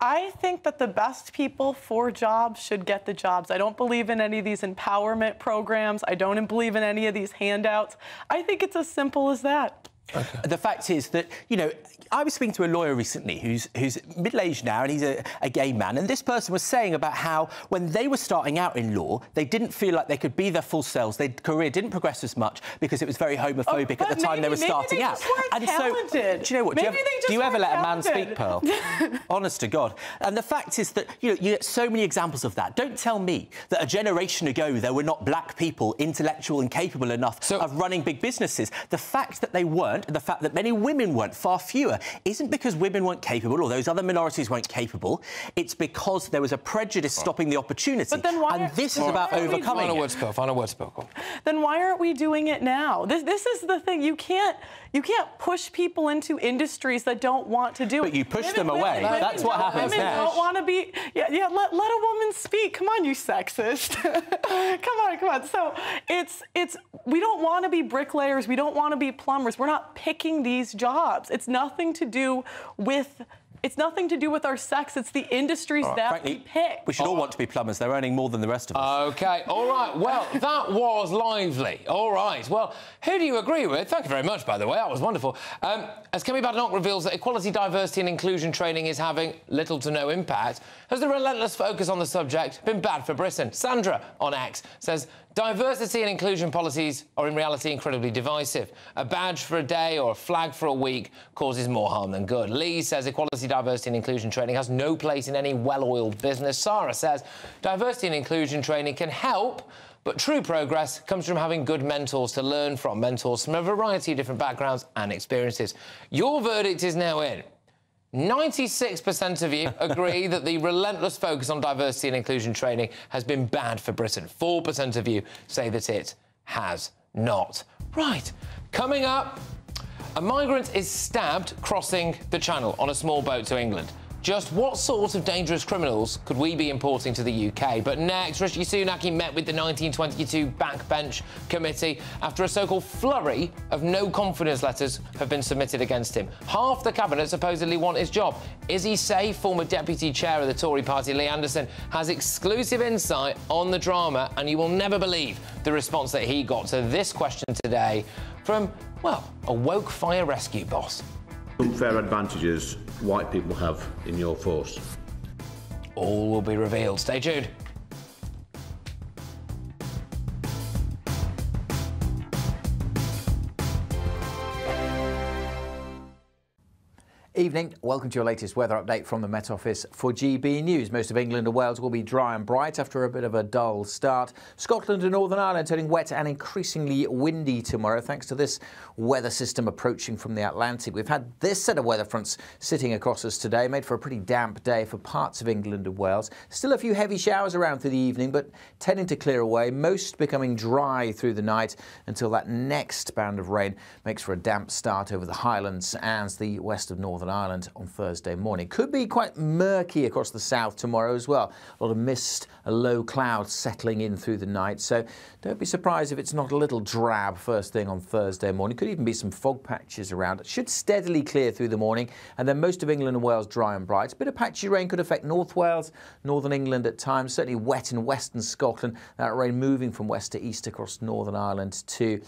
I think that the best people for jobs should get the jobs. I don't believe in any of these empowerment programs. I don't believe in any of these handouts. I think it's as simple as that. Okay. The fact is that, you know, I was speaking to a lawyer recently who's who's middle-aged now, and he's a, a gay man, and this person was saying about how when they were starting out in law, they didn't feel like they could be their full selves. Their career didn't progress as much because it was very homophobic oh, at the time maybe, they were starting they out. And talented. so, do you know what? Maybe do you ever, do you ever let a man speak, Pearl? Honest to God. And the fact is that, you know, you get so many examples of that. Don't tell me that a generation ago there were not black people intellectual and capable enough so... of running big businesses. The fact that they were and the fact that many women weren't, far fewer, isn't because women weren't capable or those other minorities weren't capable. It's because there was a prejudice stopping the opportunity. But then why and this is about overcoming it. Final word, Pearl. Then why aren't we doing it now? This, this is the thing. You can't, you can't push people into industries that don't want to do but it. But you push women, them away. Women, That's women what happens women now. Women don't want to be... Yeah, yeah let, let a woman speak. Come on, you sexist. Come on, come on. So it's... it's we don't want to be bricklayers. We don't want to be plumbers. We're not picking these jobs. It's nothing to do with It's nothing to do with our sex. It's the industries right, that frankly, we pick. We should all, all right. want to be plumbers. They're earning more than the rest of us. OK, all right. Well, that was lively. All right. Well, who do you agree with? Thank you very much, by the way. That was wonderful. Um, as Kemi Badenoch reveals that equality, diversity and inclusion training is having little to no impact, has the relentless focus on the subject been bad for Britain? Sandra on X says, diversity and inclusion policies are in reality incredibly divisive. A badge for a day or a flag for a week causes more harm than good. Lee says equality, diversity and inclusion training has no place in any well-oiled business. Sarah says diversity and inclusion training can help, but true progress comes from having good mentors to learn from, mentors from a variety of different backgrounds and experiences. Your verdict is now in. ninety-six percent of you agree that the relentless focus on diversity and inclusion training has been bad for Britain. four percent of you say that it has not. Right, coming up, a migrant is stabbed crossing the Channel on a small boat to England. Just what sort of dangerous criminals could we be importing to the U K? But next, Rishi Sunak met with the nineteen twenty-two Backbench Committee after a so-called flurry of no-confidence letters have been submitted against him. Half the cabinet supposedly want his job. Is he safe? Former deputy chair of the Tory party, Lee Anderson, has exclusive insight on the drama, and you will never believe the response that he got to this question today from, well, a woke fire rescue boss. Unfair advantages white people have in your force. All will be revealed. Stay tuned. Evening. Welcome to your latest weather update from the Met Office for G B News. Most of England and Wales will be dry and bright after a bit of a dull start. Scotland and Northern Ireland turning wet and increasingly windy tomorrow thanks to this weather system approaching from the Atlantic. We've had this set of weather fronts sitting across us today, made for a pretty damp day for parts of England and Wales. Still a few heavy showers around through the evening, but tending to clear away, most becoming dry through the night until that next band of rain makes for a damp start over the Highlands and the west of Northern Ireland on Thursday morning. Could be quite murky across the south tomorrow as well. A lot of mist, a low cloud settling in through the night, so don't be surprised if it's not a little drab first thing on Thursday morning. Could even be some fog patches around. It should steadily clear through the morning, and then most of England and Wales dry and bright. A bit of patchy rain could affect North Wales, Northern England at times, certainly wet in western Scotland. That rain moving from west to east across Northern Ireland too.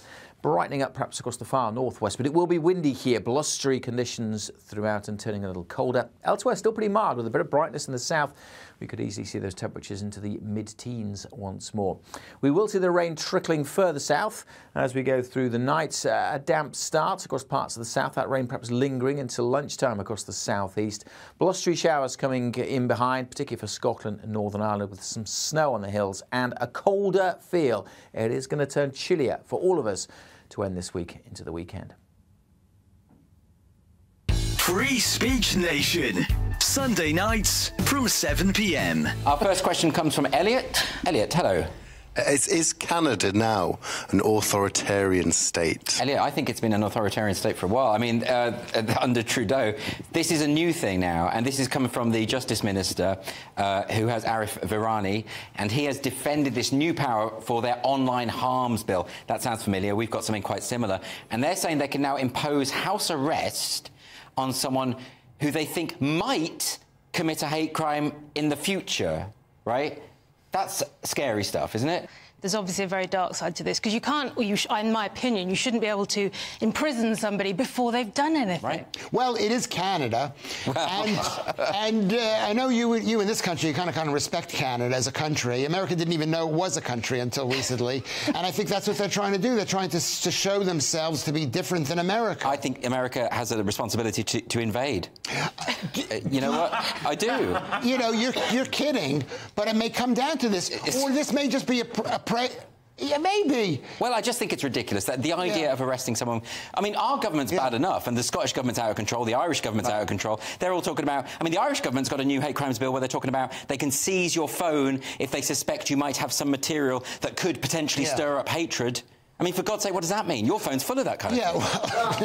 Brightening up perhaps across the far northwest, but it will be windy here. Blustery conditions throughout and turning a little colder. Elsewhere, still pretty mild with a bit of brightness in the south. We could easily see those temperatures into the mid-teens once more. We will see the rain trickling further south as we go through the night. Uh, a damp start across parts of the south. That rain perhaps lingering until lunchtime across the southeast. Blustery showers coming in behind, particularly for Scotland and Northern Ireland, with some snow on the hills and a colder feel. It is going to turn chillier for all of us to end this week into the weekend. Free Speech Nation, Sunday nights from seven p m Our first question comes from Elliot. Elliot, hello. Is, is Canada now an authoritarian state? Elliot, I think it's been an authoritarian state for a while. I mean, uh, under Trudeau, this is a new thing now, and this is coming from the Justice Minister, uh, who has Arif Virani, and he has defended this new power for their online harms bill. That sounds familiar. We've got something quite similar. And they're saying they can now impose house arrest on someone who they think might commit a hate crime in the future, right? That's scary stuff, isn't it? There's obviously a very dark side to this, because you can't, well, you sh in my opinion, you shouldn't be able to imprison somebody before they've done anything. Right. Well, it is Canada, and, and uh, I know you you in this country, you kind of kind of respect Canada as a country. America didn't even know it was a country until recently, and I think that's what they're trying to do. They're trying to, to show themselves to be different than America. I think America has a responsibility to, to invade. Uh, you know what? I do. You know, you're, you're kidding, but it may come down to this, it's... or this may just be a, a Pray, yeah, maybe. Well, I just think it's ridiculous that the idea yeah. of arresting someone. I mean, our government's yeah. bad enough, and the Scottish government's out of control, the Irish government's right. out of control. They're all talking about. I mean, the Irish government's got a new hate crimes bill where they're talking about they can seize your phone if they suspect you might have some material that could potentially yeah. stir up hatred. I mean, for God's sake, what does that mean? Your phone's full of that kind of yeah, thing.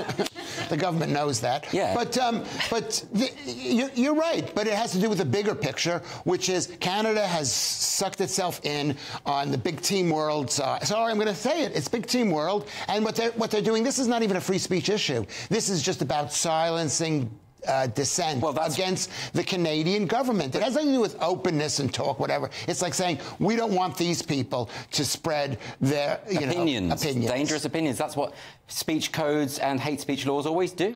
Yeah, well, the government knows that. Yeah. But, um, but the, you're, you're right, but it has to do with the bigger picture, which is Canada has sucked itself in on the big team world. Uh, sorry, I'm going to say it. It's big team world. And what they're, what they're doing, this is not even a free speech issue. This is just about silencing Uh, dissent well, against the Canadian government. It has nothing to do with openness and talk, whatever. It's like saying, we don't want these people to spread their you opinions, know, opinions. Dangerous opinions. That's what speech codes and hate speech laws always do.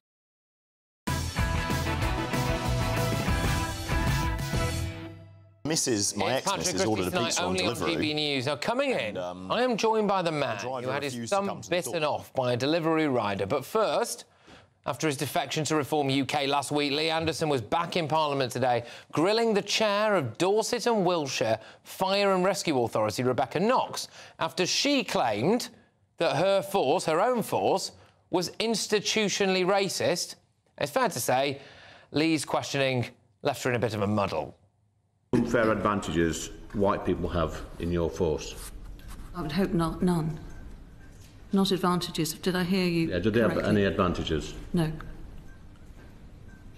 Missus My Ex-Miss is ordered a pizza on Deliveroo. T V News. Now, coming in, and, um, I am joined by the man who had his thumb bitten off by a delivery rider. But first, after his defection to Reform U K last week, Lee Anderson was back in Parliament today, grilling the chair of Dorset and Wiltshire Fire and Rescue Authority, Rebecca Knox, after she claimed that her force, her own force, was institutionally racist. It's fair to say Lee's questioning left her in a bit of a muddle. Unfair advantages white people have in your force? I would hope not, none. Not advantages. Did I hear you? Yeah, do they correctly have any advantages? No.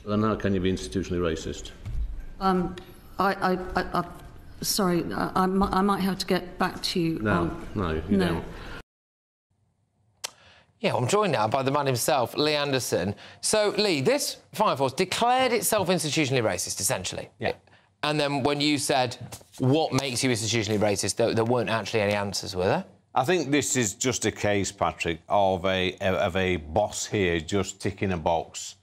So then how can you be institutionally racist? Um, I, I, I, I sorry, I, I, I might have to get back to you. No, um, no, you no. don't. Yeah, I'm joined now by the man himself, Lee Anderson. So, Lee, this Fire Force declared itself institutionally racist, essentially. Yeah. And then when you said, what makes you institutionally racist, there, there weren't actually any answers, were there? I think this is just a case, Patrick, of a of a boss here just ticking a box,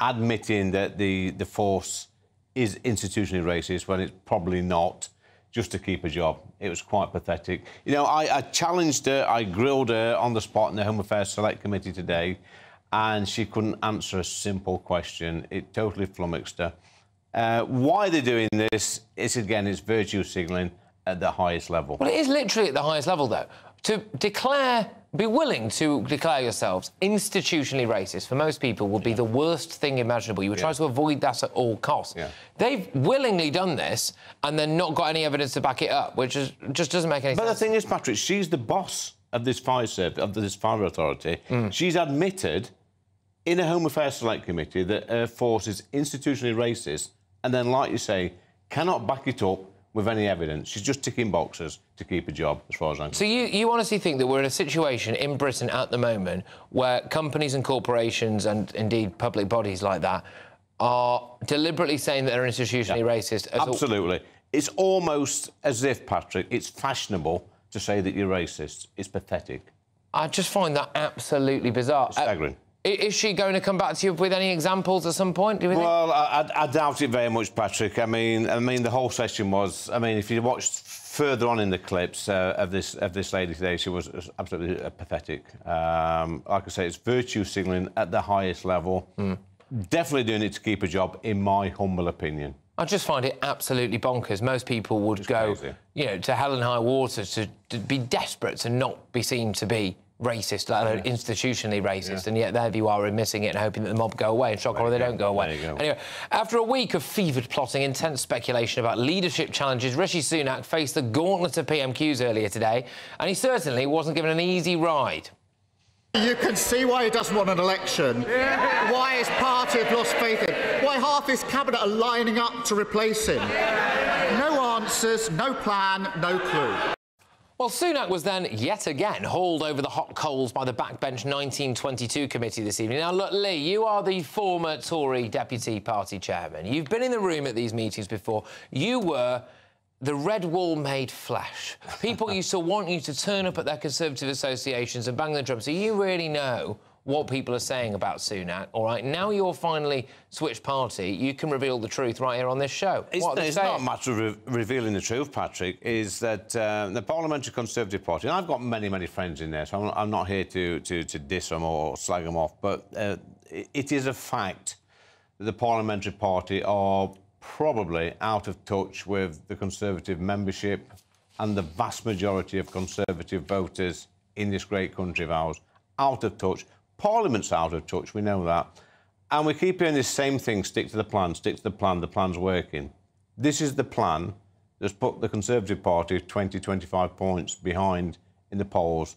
admitting that the the force is institutionally racist when it's probably not, just to keep a job. It was quite pathetic. You know, I, I challenged her, I grilled her on the spot in the Home Affairs Select Committee today, and she couldn't answer a simple question. It totally flummoxed her. Uh, why they're doing this is, again, it's virtue signalling at the highest level. Well, it is literally at the highest level, though. To declare, be willing to declare yourselves institutionally racist for most people would be yeah. the worst thing imaginable. You would yeah. try to avoid that at all costs. Yeah. They've willingly done this and then not got any evidence to back it up, which is, just doesn't make any but sense. But the thing is, Patrick, she's the boss of this fire service, of this fire authority. Mm. She's admitted in a Home Affairs Select Committee that her force is institutionally racist and then, like you say, cannot back it up with any evidence. She's just ticking boxes to keep a job, as far as I'm concerned. So you, you honestly think that we're in a situation in Britain at the moment where companies and corporations and, indeed, public bodies like that are deliberately saying that they're institutionally yeah. racist? As Absolutely. It's almost as if, Patrick, it's fashionable to say that you're racist. It's pathetic. I just find that absolutely bizarre. It's staggering. Uh, Is she going to come back to you with any examples at some point, do you think? Well, I, I doubt it very much, Patrick. I mean, I mean, the whole session was... I mean, if you watched further on in the clips uh, of this of this lady today, she was absolutely pathetic. Um, like I say, it's virtue signalling at the highest level. Mm. Definitely doing it to keep a job, in my humble opinion. I just find it absolutely bonkers. Most people would it's go, crazy. you know, to hell and high water to, to be desperate to not be seen to be racist, like yeah. institutionally racist, yeah. and yet there you are admitting it and hoping that the mob go away, and shock horror, they go. don't go away. Go. Anyway, after a week of fevered plotting, intense speculation about leadership challenges, Rishi Sunak faced the gauntlet of P M Qs earlier today, and he certainly wasn't given an easy ride. You can see why he doesn't want an election, yeah. why his party have lost faith in him, why half his cabinet are lining up to replace him. Yeah. No answers, no plan, no clue. Well, Sunak was then, yet again, hauled over the hot coals by the Backbench nineteen twenty-two committee this evening. Now, look, Lee, you are the former Tory deputy party chairman. You've been in the room at these meetings before. You were the red wall made flesh. People used to want you to turn up at their Conservative associations and bang the drum, so you really know what people are saying about Sunak, all right? Now you're finally switched party, you can reveal the truth right here on this show. It's, what it's not a matter of re revealing the truth, Patrick, is that uh, the Parliamentary Conservative Party, and I've got many, many friends in there, so I'm, I'm not here to, to, to diss them or slag them off, but uh, it is a fact that the Parliamentary Party are probably out of touch with the Conservative membership and the vast majority of Conservative voters in this great country of ours, out of touch. Parliament's out of touch, we know that. And we keep hearing this same thing, stick to the plan, stick to the plan, the plan's working. This is the plan that's put the Conservative Party twenty, twenty-five points behind in the polls.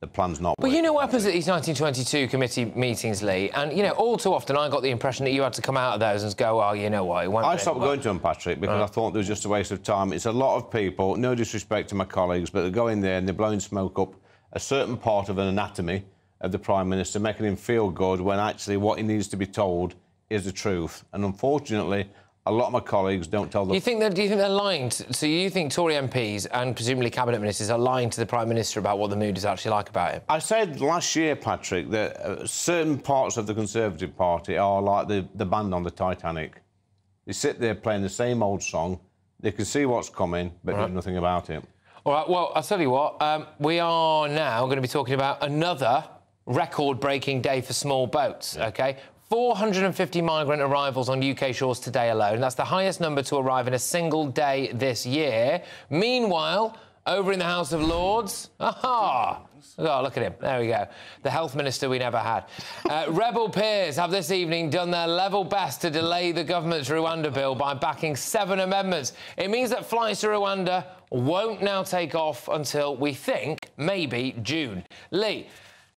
The plan's not working. Well, you know what happens at these nineteen twenty-two committee meetings, Lee, and, you know, all too often I got the impression that you had to come out of those and go, oh, you know what, it won't I stopped going to them, Patrick, because right. I thought there was just a waste of time. It's a lot of people, no disrespect to my colleagues, but they're going there and they're blowing smoke up a certain part of an anatomy of the Prime Minister, making him feel good when actually what he needs to be told is the truth. And unfortunately, a lot of my colleagues don't tell them. You think that? Do you think they're lying? To, so you think Tory M Ps and presumably cabinet ministers are lying to the Prime Minister about what the mood is actually like about him? I said last year, Patrick, that uh, certain parts of the Conservative Party are like the, the band on the Titanic. They sit there playing the same old song. They can see what's coming, but right. know nothing about it. All right, well, I'll tell you what. Um, we are now going to be talking about another record-breaking day for small boats, yeah. OK? four hundred fifty migrant arrivals on U K shores today alone. That's the highest number to arrive in a single day this year. Meanwhile, over in the House of Lords... Aha! Oh, look at him. There we go. The health minister we never had. Uh, rebel peers have this evening done their level best to delay the government's Rwanda bill by backing seven amendments. It means that flights to Rwanda won't now take off until, we think, maybe June. Lee...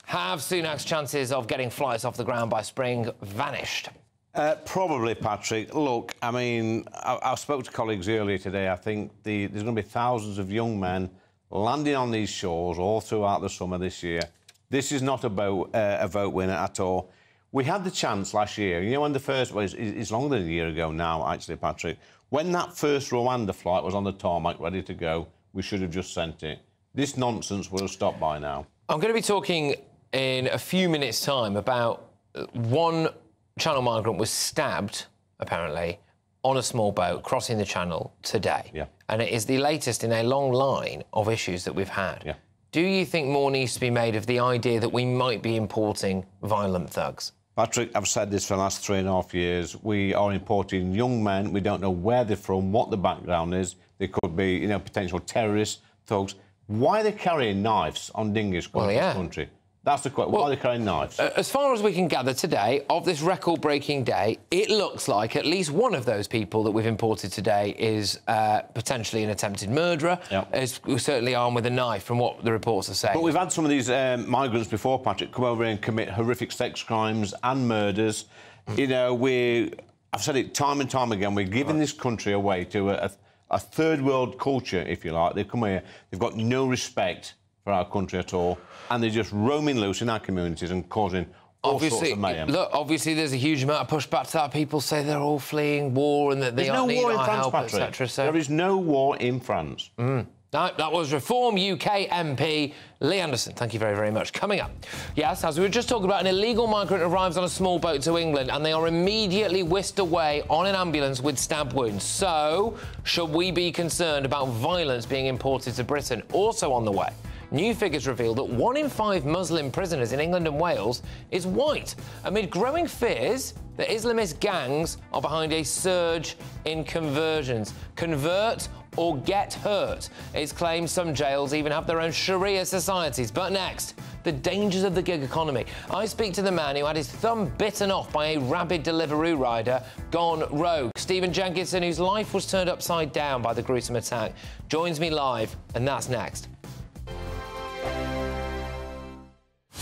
have Sunak's chances of getting flights off the ground by spring vanished? Uh, probably, Patrick. Look, I mean, I, I spoke to colleagues earlier today. I think the, there's going to be thousands of young men landing on these shores all throughout the summer this year. This is not a, boat, uh, a vote winner at all. We had the chance last year. You know when the first... Well, it's, it's longer than a year ago now, actually, Patrick. When that first Rwanda flight was on the tarmac ready to go, we should have just sent it. This nonsense would have stopped by now. I'm going to be talking... in a few minutes' time about one Channel migrant was stabbed, apparently, on a small boat crossing the Channel today. Yeah. And it is the latest in a long line of issues that we've had. Yeah. Do you think more needs to be made of the idea that we might be importing violent thugs? Patrick, I've said this for the last three and a half years. We are importing young men. We don't know where they're from, what the background is. They could be, you know, potential terrorists, thugs. Why are they carrying knives on dinghies across well, yeah. this country? That's the question. Well, why are they carrying knives? Uh, as far as we can gather today, of this record-breaking day, it looks like at least one of those people that we've imported today is uh, potentially an attempted murderer. Yep. Is certainly armed with a knife, from what the reports are saying. But we've had some of these um, migrants before, Patrick, come over and commit horrific sex crimes and murders. Mm. You know, we... I've said it time and time again, we're giving right. this country away to a, a third-world culture, if you like. They've come here, they've got no respect... for our country at all, and they're just roaming loose in our communities and causing all obviously, sorts of mayhem. Look, obviously, there's a huge amount of pushback to that. People say they're all fleeing war and that they aren't needing our help, et cetera. So... there is no war in France. Mm. That, that was Reform U K M P Lee Anderson. Thank you very, very much. Coming up, yes, as we were just talking about, an illegal migrant arrives on a small boat to England and they are immediately whisked away on an ambulance with stab wounds. So, should we be concerned about violence being imported to Britain? Also on the way, new figures reveal that one in five Muslim prisoners in England and Wales is white, amid growing fears that Islamist gangs are behind a surge in conversions. Convert or get hurt. It's claimed some jails even have their own Sharia societies. But next, the dangers of the gig economy. I speak to the man who had his thumb bitten off by a rabid Deliveroo rider gone rogue. Stephen Jenkinson, whose life was turned upside down by the gruesome attack, joins me live, and that's next.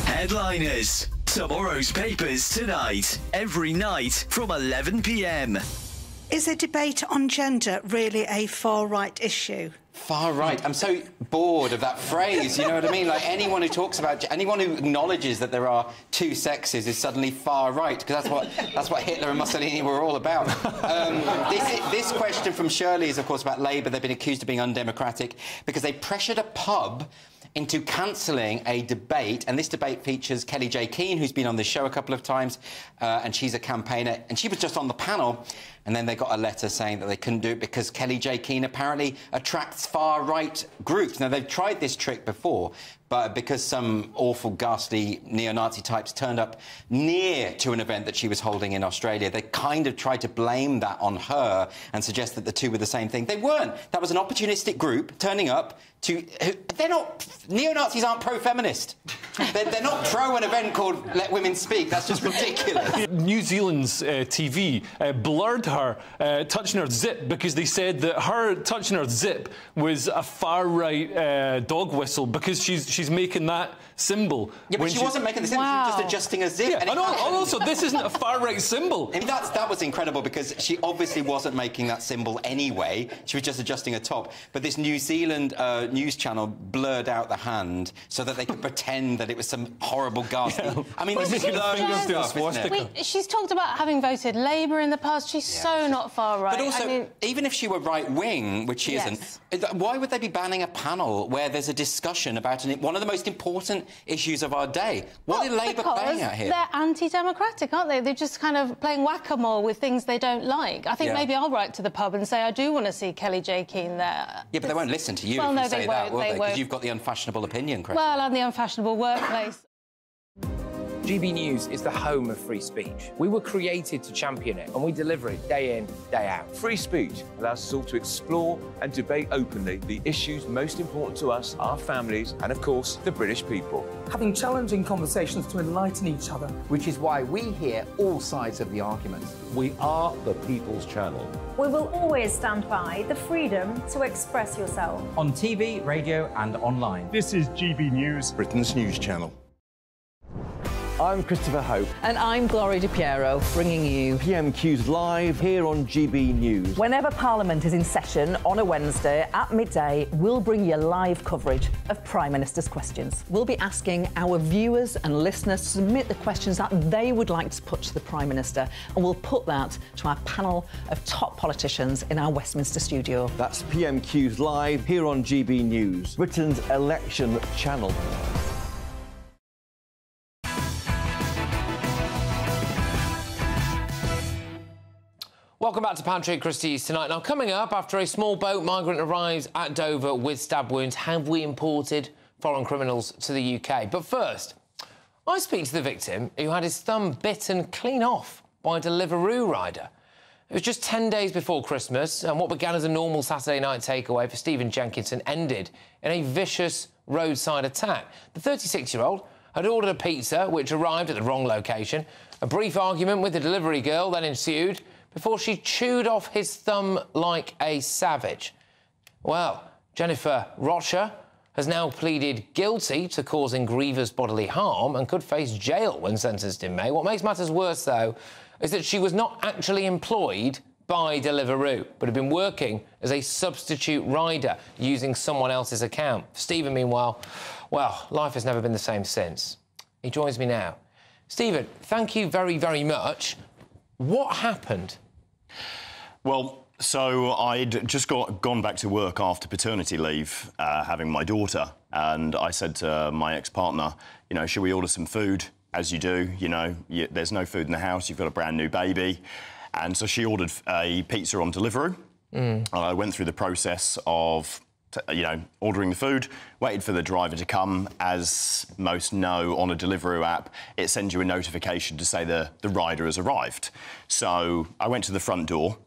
Headliners, tomorrow's papers tonight, every night from eleven p m. Is a debate on gender really a far-right issue? Far-right? I'm so bored of that phrase, you know what I mean? Like, anyone who talks about... anyone who acknowledges that there are two sexes is suddenly far-right, because that's what, that's what Hitler and Mussolini were all about. Um, this, this question from Shirley is, of course, about Labour. They've been accused of being undemocratic because they pressured a pub... into cancelling a debate, and this debate features Kelly J. Keane, who's been on this show a couple of times, uh, and she's a campaigner, and she was just on the panel, and then they got a letter saying that they couldn't do it because Kelly J. Keane apparently attracts far-right groups. Now, they've tried this trick before, but because some awful, ghastly neo-Nazi types turned up near to an event that she was holding in Australia, they kind of tried to blame that on her and suggest that the two were the same thing. They weren't. That was an opportunistic group turning up to... They're not... Neo-Nazis aren't pro-feminist. They're, they're not pro an event called Let Women Speak. That's just ridiculous. New Zealand's uh, T V uh, blurred her uh, touching her zip because they said that her touching her zip was a far-right uh, dog whistle because she's... she's She's making that symbol. Yeah, but she, she wasn't making the symbol, wow. She was just adjusting her zip. Yeah. And, and also, this isn't a far-right symbol. I mean, that's, that was incredible because she obviously wasn't making that symbol anyway. She was just adjusting her top. But this New Zealand uh, news channel blurred out the hand so that they could pretend that it was some horrible ghastly... Yeah. I mean, well, this is low stuff. Wait, she's talked about having voted Labour in the past. She's yeah. so not far-right. But also, I mean... even if she were right-wing, which she yes. isn't, why would they be banning a panel where there's a discussion about an, one of the most important issues of our day? What well, are Labour playing at here? They're anti-democratic, aren't they? They're just kind of playing whack-a-mole with things they don't like. I think yeah. maybe I'll write to the pub and say I do want to see Kelly J. Keane there. Yeah, but it's... they won't listen to you well, if you no, say that, will they? Because you've got the unfashionable opinion, Chris. Well, and the unfashionable workplace. G B News is the home of free speech. We were created to champion it, and we deliver it day in, day out. Free speech allows us all to explore and debate openly the issues most important to us, our families, and, of course, the British people. Having challenging conversations to enlighten each other. Which is why we hear all sides of the argument. We are the People's Channel. We will always stand by the freedom to express yourself. On T V, radio, and online. This is G B News, Britain's news channel. I'm Christopher Hope. And I'm Gloria Di Piero, bringing you P M Qs Live here on G B News. Whenever Parliament is in session on a Wednesday at midday, we'll bring you live coverage of Prime Minister's questions. We'll be asking our viewers and listeners to submit the questions that they would like to put to the Prime Minister, and we'll put that to our panel of top politicians in our Westminster studio. That's P M Qs Live here on G B News, Britain's election channel. Welcome back to Pantry at Christie's tonight. Now, coming up, after a small boat migrant arrives at Dover with stab wounds, have we imported foreign criminals to the U K? But first, I speak to the victim who had his thumb bitten clean off by a Deliveroo rider. It was just ten days before Christmas, and what began as a normal Saturday night takeaway for Stephen Jenkinson ended in a vicious roadside attack. The thirty-six-year-old had ordered a pizza, which arrived at the wrong location. A brief argument with the delivery girl then ensued, before she chewed off his thumb like a savage. Well, Jennifer Rocher has now pleaded guilty to causing grievous bodily harm and could face jail when sentenced in May. What makes matters worse, though, is that she was not actually employed by Deliveroo, but had been working as a substitute rider using someone else's account. Stephen, meanwhile, well, life has never been the same since. He joins me now. Stephen, thank you very, very much. What happened? Well, so I'd just got, gone back to work after paternity leave, uh, having my daughter, and I said to my ex-partner, you know, should we order some food? As you do, you know, you, there's no food in the house, you've got a brand new baby. And so she ordered a pizza on Deliveroo. Mm. I went through the process of, you know, ordering the food, waited for the driver to come. As most know, on a Deliveroo app, it sends you a notification to say the, the rider has arrived. So I went to the front door,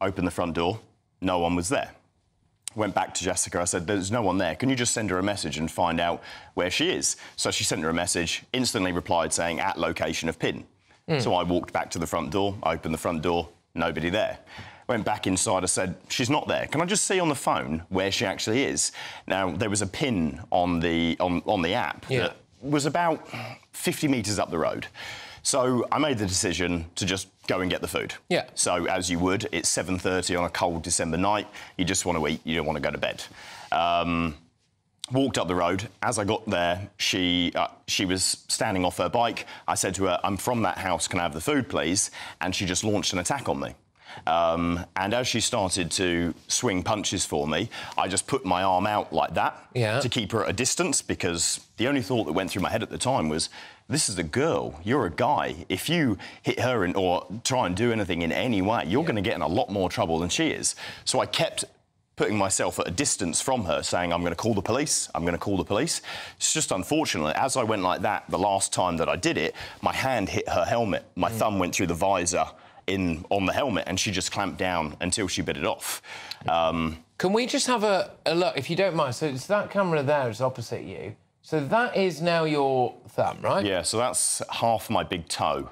opened the front door, no one was there. Went back to Jessica, I said, there's no one there. Can you just send her a message and find out where she is? So she sent her a message, instantly replied saying, at location of PIN. Mm. So I walked back to the front door, opened the front door, nobody there. Went back inside, I said, she's not there. Can I just see on the phone where she actually is? Now, there was a pin on the, on, on the app yeah. that was about fifty metres up the road. So I made the decision to just go and get the food. Yeah. So, as you would, it's seven thirty on a cold December night. You just want to eat, you don't want to go to bed. Um, walked up the road. As I got there, she, uh, she was standing off her bike. I said to her, I'm from that house, can I have the food, please? And she just launched an attack on me. Um, and as she started to swing punches for me, I just put my arm out like that yeah. to keep her at a distance, because the only thought that went through my head at the time was, this is a girl, you're a guy. If you hit her in, or try and do anything in any way, you're yeah. going to get in a lot more trouble than she is. So I kept putting myself at a distance from her, saying, I'm going to call the police, I'm going to call the police. It's just unfortunate. As I went like that the last time that I did it, my hand hit her helmet. My mm. thumb went through the visor in on the helmet, and she just clamped down until she bit it off. Um, Can we just have a, a look, if you don't mind? So it's that camera there, it's opposite you. So that is now your thumb, right? Yeah, so that's half my big toe.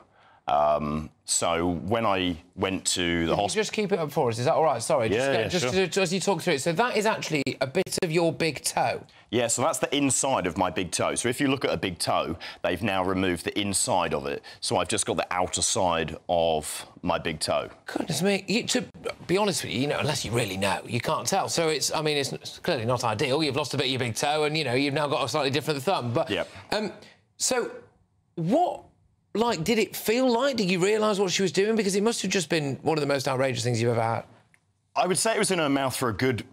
Um, So when I went to the hospital... Just keep it up for us, is that all right? Sorry, just, yeah, yeah, just, sure. just, just as you talk through it. So that is actually a bit of your big toe. Yeah, so that's the inside of my big toe. So if you look at a big toe, they've now removed the inside of it. So I've just got the outer side of my big toe. Goodness me. You, to be honest with you, you know, unless you really know, you can't tell. So it's, I mean, it's, it's clearly not ideal. You've lost a bit of your big toe and, you know, you've now got a slightly different thumb. But, yep. um, so what... Like, did it feel like? Did you realise what she was doing? Because it must have just been one of the most outrageous things you've ever had. I would say it was in her mouth for a good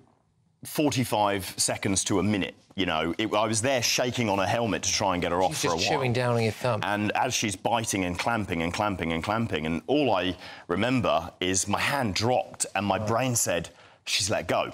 forty-five seconds to a minute, you know. It, I was there shaking on her helmet to try and get her off for a while. She's just chewing down on your thumb. And as she's biting and clamping and clamping and clamping, and all I remember is my hand dropped and my brain said, she's let go.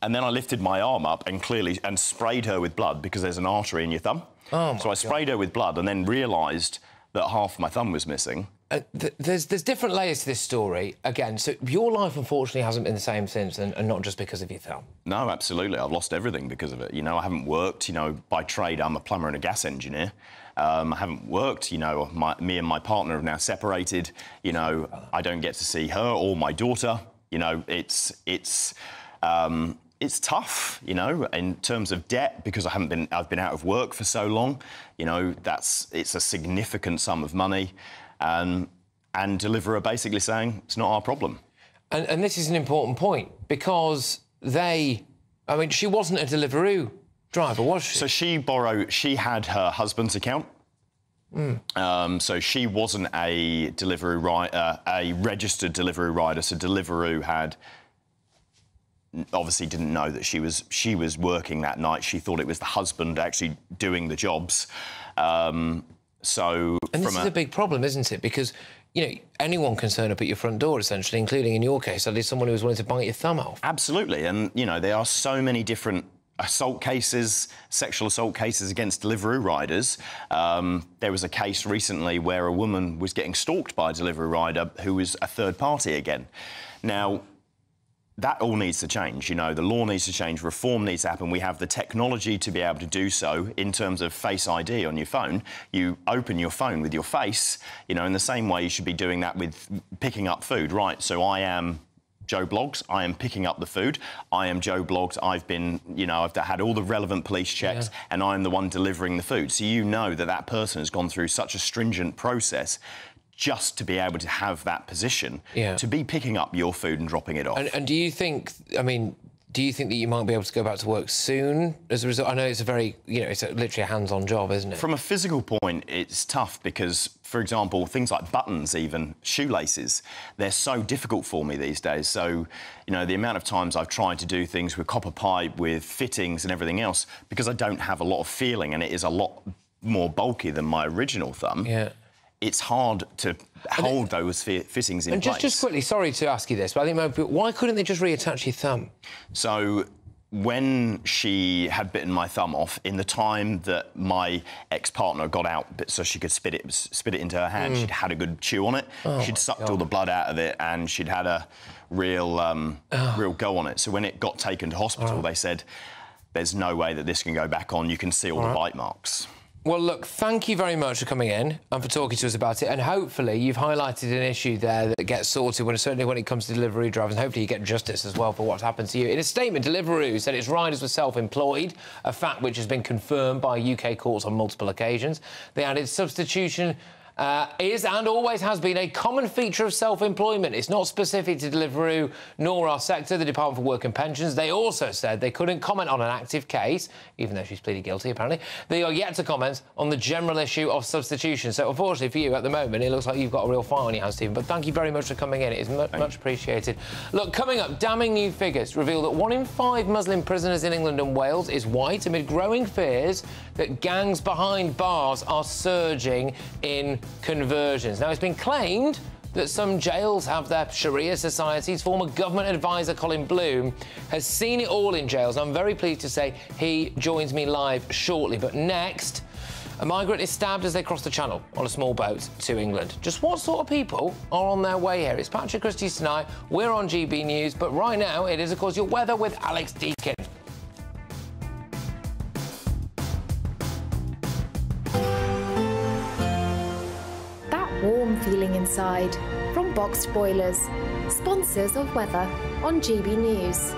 And then I lifted my arm up and clearly... and sprayed her with blood because there's an artery in your thumb. Oh, my God. So I sprayed her with blood and then realised... that half my thumb was missing. Uh, th there's there's different layers to this story, again, so your life, unfortunately, hasn't been the same since, and, and not just because of your thumb. No, absolutely, I've lost everything because of it. You know, I haven't worked, you know, by trade, I'm a plumber and a gas engineer. Um, I haven't worked, you know, my, me and my partner have now separated. You know, I don't get to see her or my daughter. You know, it's... it's... Um, It's tough, you know, in terms of debt, because I haven't been... I've been out of work for so long. You know, that's... it's a significant sum of money. Um, and deliverer basically saying, it's not our problem. And, and this is an important point, because they... I mean, she wasn't a Deliveroo driver, was she? So she borrowed... She had her husband's account. Mm. Um, so she wasn't a Deliveroo rider, uh, a registered Deliveroo rider, so Deliveroo had... obviously didn't know that she was she was working that night. She thought it was the husband actually doing the jobs. Um, so and this from is a... a big problem, isn't it? Because, you know, anyone can turn up at your front door, essentially, including in your case, at least someone who was willing to bite your thumb off. Absolutely, and you know there are so many different assault cases, sexual assault cases against Deliveroo riders. Um, there was a case recently where a woman was getting stalked by a Deliveroo rider who was a third party again. Now. That all needs to change, you know, the law needs to change, reform needs to happen. We have the technology to be able to do so in terms of Face I D on your phone. You open your phone with your face, you know, in the same way you should be doing that with picking up food, right? So I am Joe Bloggs, I am picking up the food, I am Joe Bloggs, I've been, you know, I've had all the relevant police checks, yeah. and I'm the one delivering the food. So you know that that person has gone through such a stringent process just to be able to have that position, yeah. to be picking up your food and dropping it off. And, and do you think, I mean, do you think that you might be able to go back to work soon as a result? I know it's a very, you know, it's a, literally a hands-on job, isn't it? From a physical point, it's tough because, for example, things like buttons even, shoelaces, they're so difficult for me these days. So, you know, the amount of times I've tried to do things with copper pipe, with fittings and everything else, because I don't have a lot of feeling and it is a lot more bulky than my original thumb. Yeah. It's hard to hold then, those fittings in and place. And just, just quickly, sorry to ask you this, but I think why couldn't they just reattach your thumb? So when she had bitten my thumb off, in the time that my ex-partner got out, so she could spit it, spit it into her hand, mm. she'd had a good chew on it. Oh she'd sucked God. all the blood out of it, and she'd had a real, um, oh. real go on it. So when it got taken to hospital, right. they said, "There's no way that this can go back on. You can see all, all the right. bite marks." Well, look, thank you very much for coming in and for talking to us about it. And hopefully you've highlighted an issue there that gets sorted, when, certainly when it comes to delivery drivers. And hopefully you get justice as well for what's happened to you. In a statement, Deliveroo said its riders were self-employed, a fact which has been confirmed by U K courts on multiple occasions. They added substitution... Uh, is and always has been a common feature of self-employment. It's not specific to Deliveroo nor our sector, the Department for Work and Pensions. They also said they couldn't comment on an active case, even though she's pleaded guilty, apparently. They are yet to comment on the general issue of substitution. So, unfortunately for you, at the moment, it looks like you've got a real fire on your hands, Stephen. But thank you very much for coming in. It is mu much appreciated. Look, coming up, damning new figures reveal that one in five Muslim prisoners in England and Wales is white, amid growing fears that gangs behind bars are surging in... conversions. Now, it's been claimed that some jails have their Sharia societies. Former government advisor Colin Bloom has seen it all in jails, and I'm very pleased to say he joins me live shortly. But next, a migrant is stabbed as they cross the channel on a small boat to England. Just what sort of people are on their way here? It's Patrick Christie's tonight. We're on G B News, but right now it is, of course, your weather with Alex Deakin. side from boxed boilers, sponsors of weather on G B News.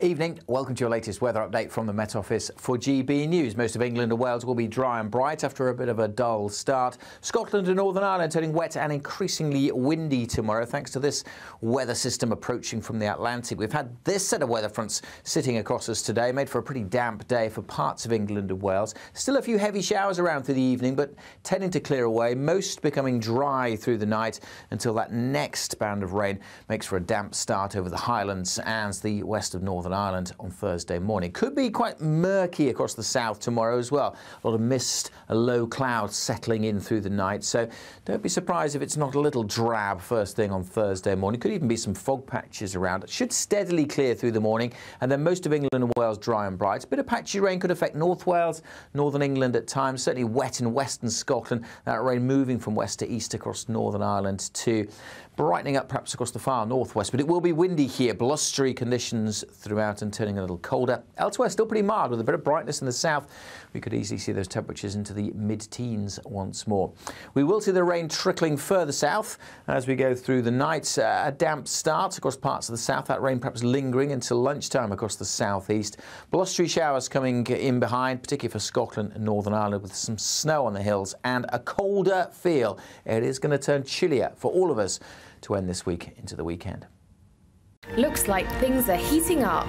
Evening, welcome to your latest weather update from the Met Office for G B News. Most of England and Wales will be dry and bright after a bit of a dull start. Scotland and Northern Ireland turning wet and increasingly windy tomorrow thanks to this weather system approaching from the Atlantic. We've had this set of weather fronts sitting across us today, made for a pretty damp day for parts of England and Wales. Still a few heavy showers around through the evening, but tending to clear away, most becoming dry through the night until that next band of rain makes for a damp start over the Highlands and the west of Northern Northern Ireland on Thursday morning. Could be quite murky across the south tomorrow as well. A lot of mist, a low cloud settling in through the night, so don't be surprised if it's not a little drab first thing on Thursday morning. Could even be some fog patches around. It should steadily clear through the morning, and then most of England and Wales dry and bright. A bit of patchy rain could affect North Wales, Northern England at times, certainly wet in western Scotland. That rain moving from west to east across Northern Ireland too. Brightening up perhaps across the far northwest, but it will be windy here, blustery conditions through out and turning a little colder. Elsewhere still pretty mild with a bit of brightness in the south. We could easily see those temperatures into the mid-teens once more. We will see the rain trickling further south as we go through the night. Uh, a damp start across parts of the south. That rain perhaps lingering until lunchtime across the southeast. Blustery showers coming in behind, particularly for Scotland and Northern Ireland, with some snow on the hills and a colder feel. It is going to turn chillier for all of us to end this week into the weekend. Looks like things are heating up.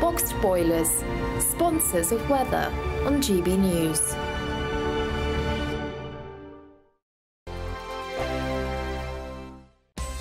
Boxed boilers, sponsors of weather on G B News.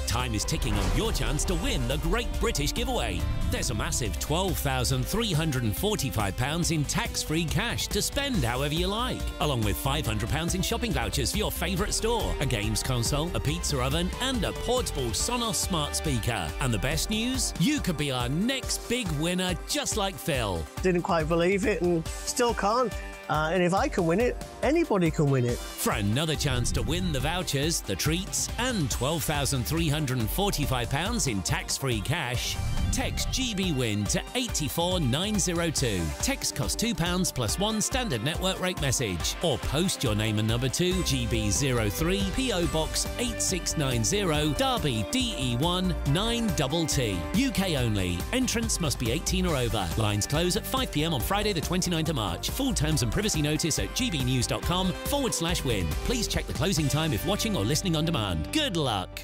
Time is ticking on your chance to win the Great British Giveaway. There's a massive twelve thousand three hundred and forty-five pounds in tax-free cash to spend however you like, along with five hundred pounds in shopping vouchers for your favourite store, a games console, a pizza oven and a portable Sonos smart speaker. And the best news? You could be our next big winner, just like Phil. Didn't quite believe it and still can't. Uh, and if I can win it, anybody can win it. For another chance to win the vouchers, the treats and twelve thousand three hundred and forty-five pounds in tax-free cash, text G B win to eight four nine zero two. Text costs two pounds plus one standard network rate message. Or post your name and number to G B zero three, P O Box eight six nine zero, Derby D E one nine T T. U K only. Entrance must be eighteen or over. Lines close at five p m on Friday the twenty-ninth of March. Full terms and privacy notice at gbnews.com forward slash win. Please check the closing time if watching or listening on demand. Good luck.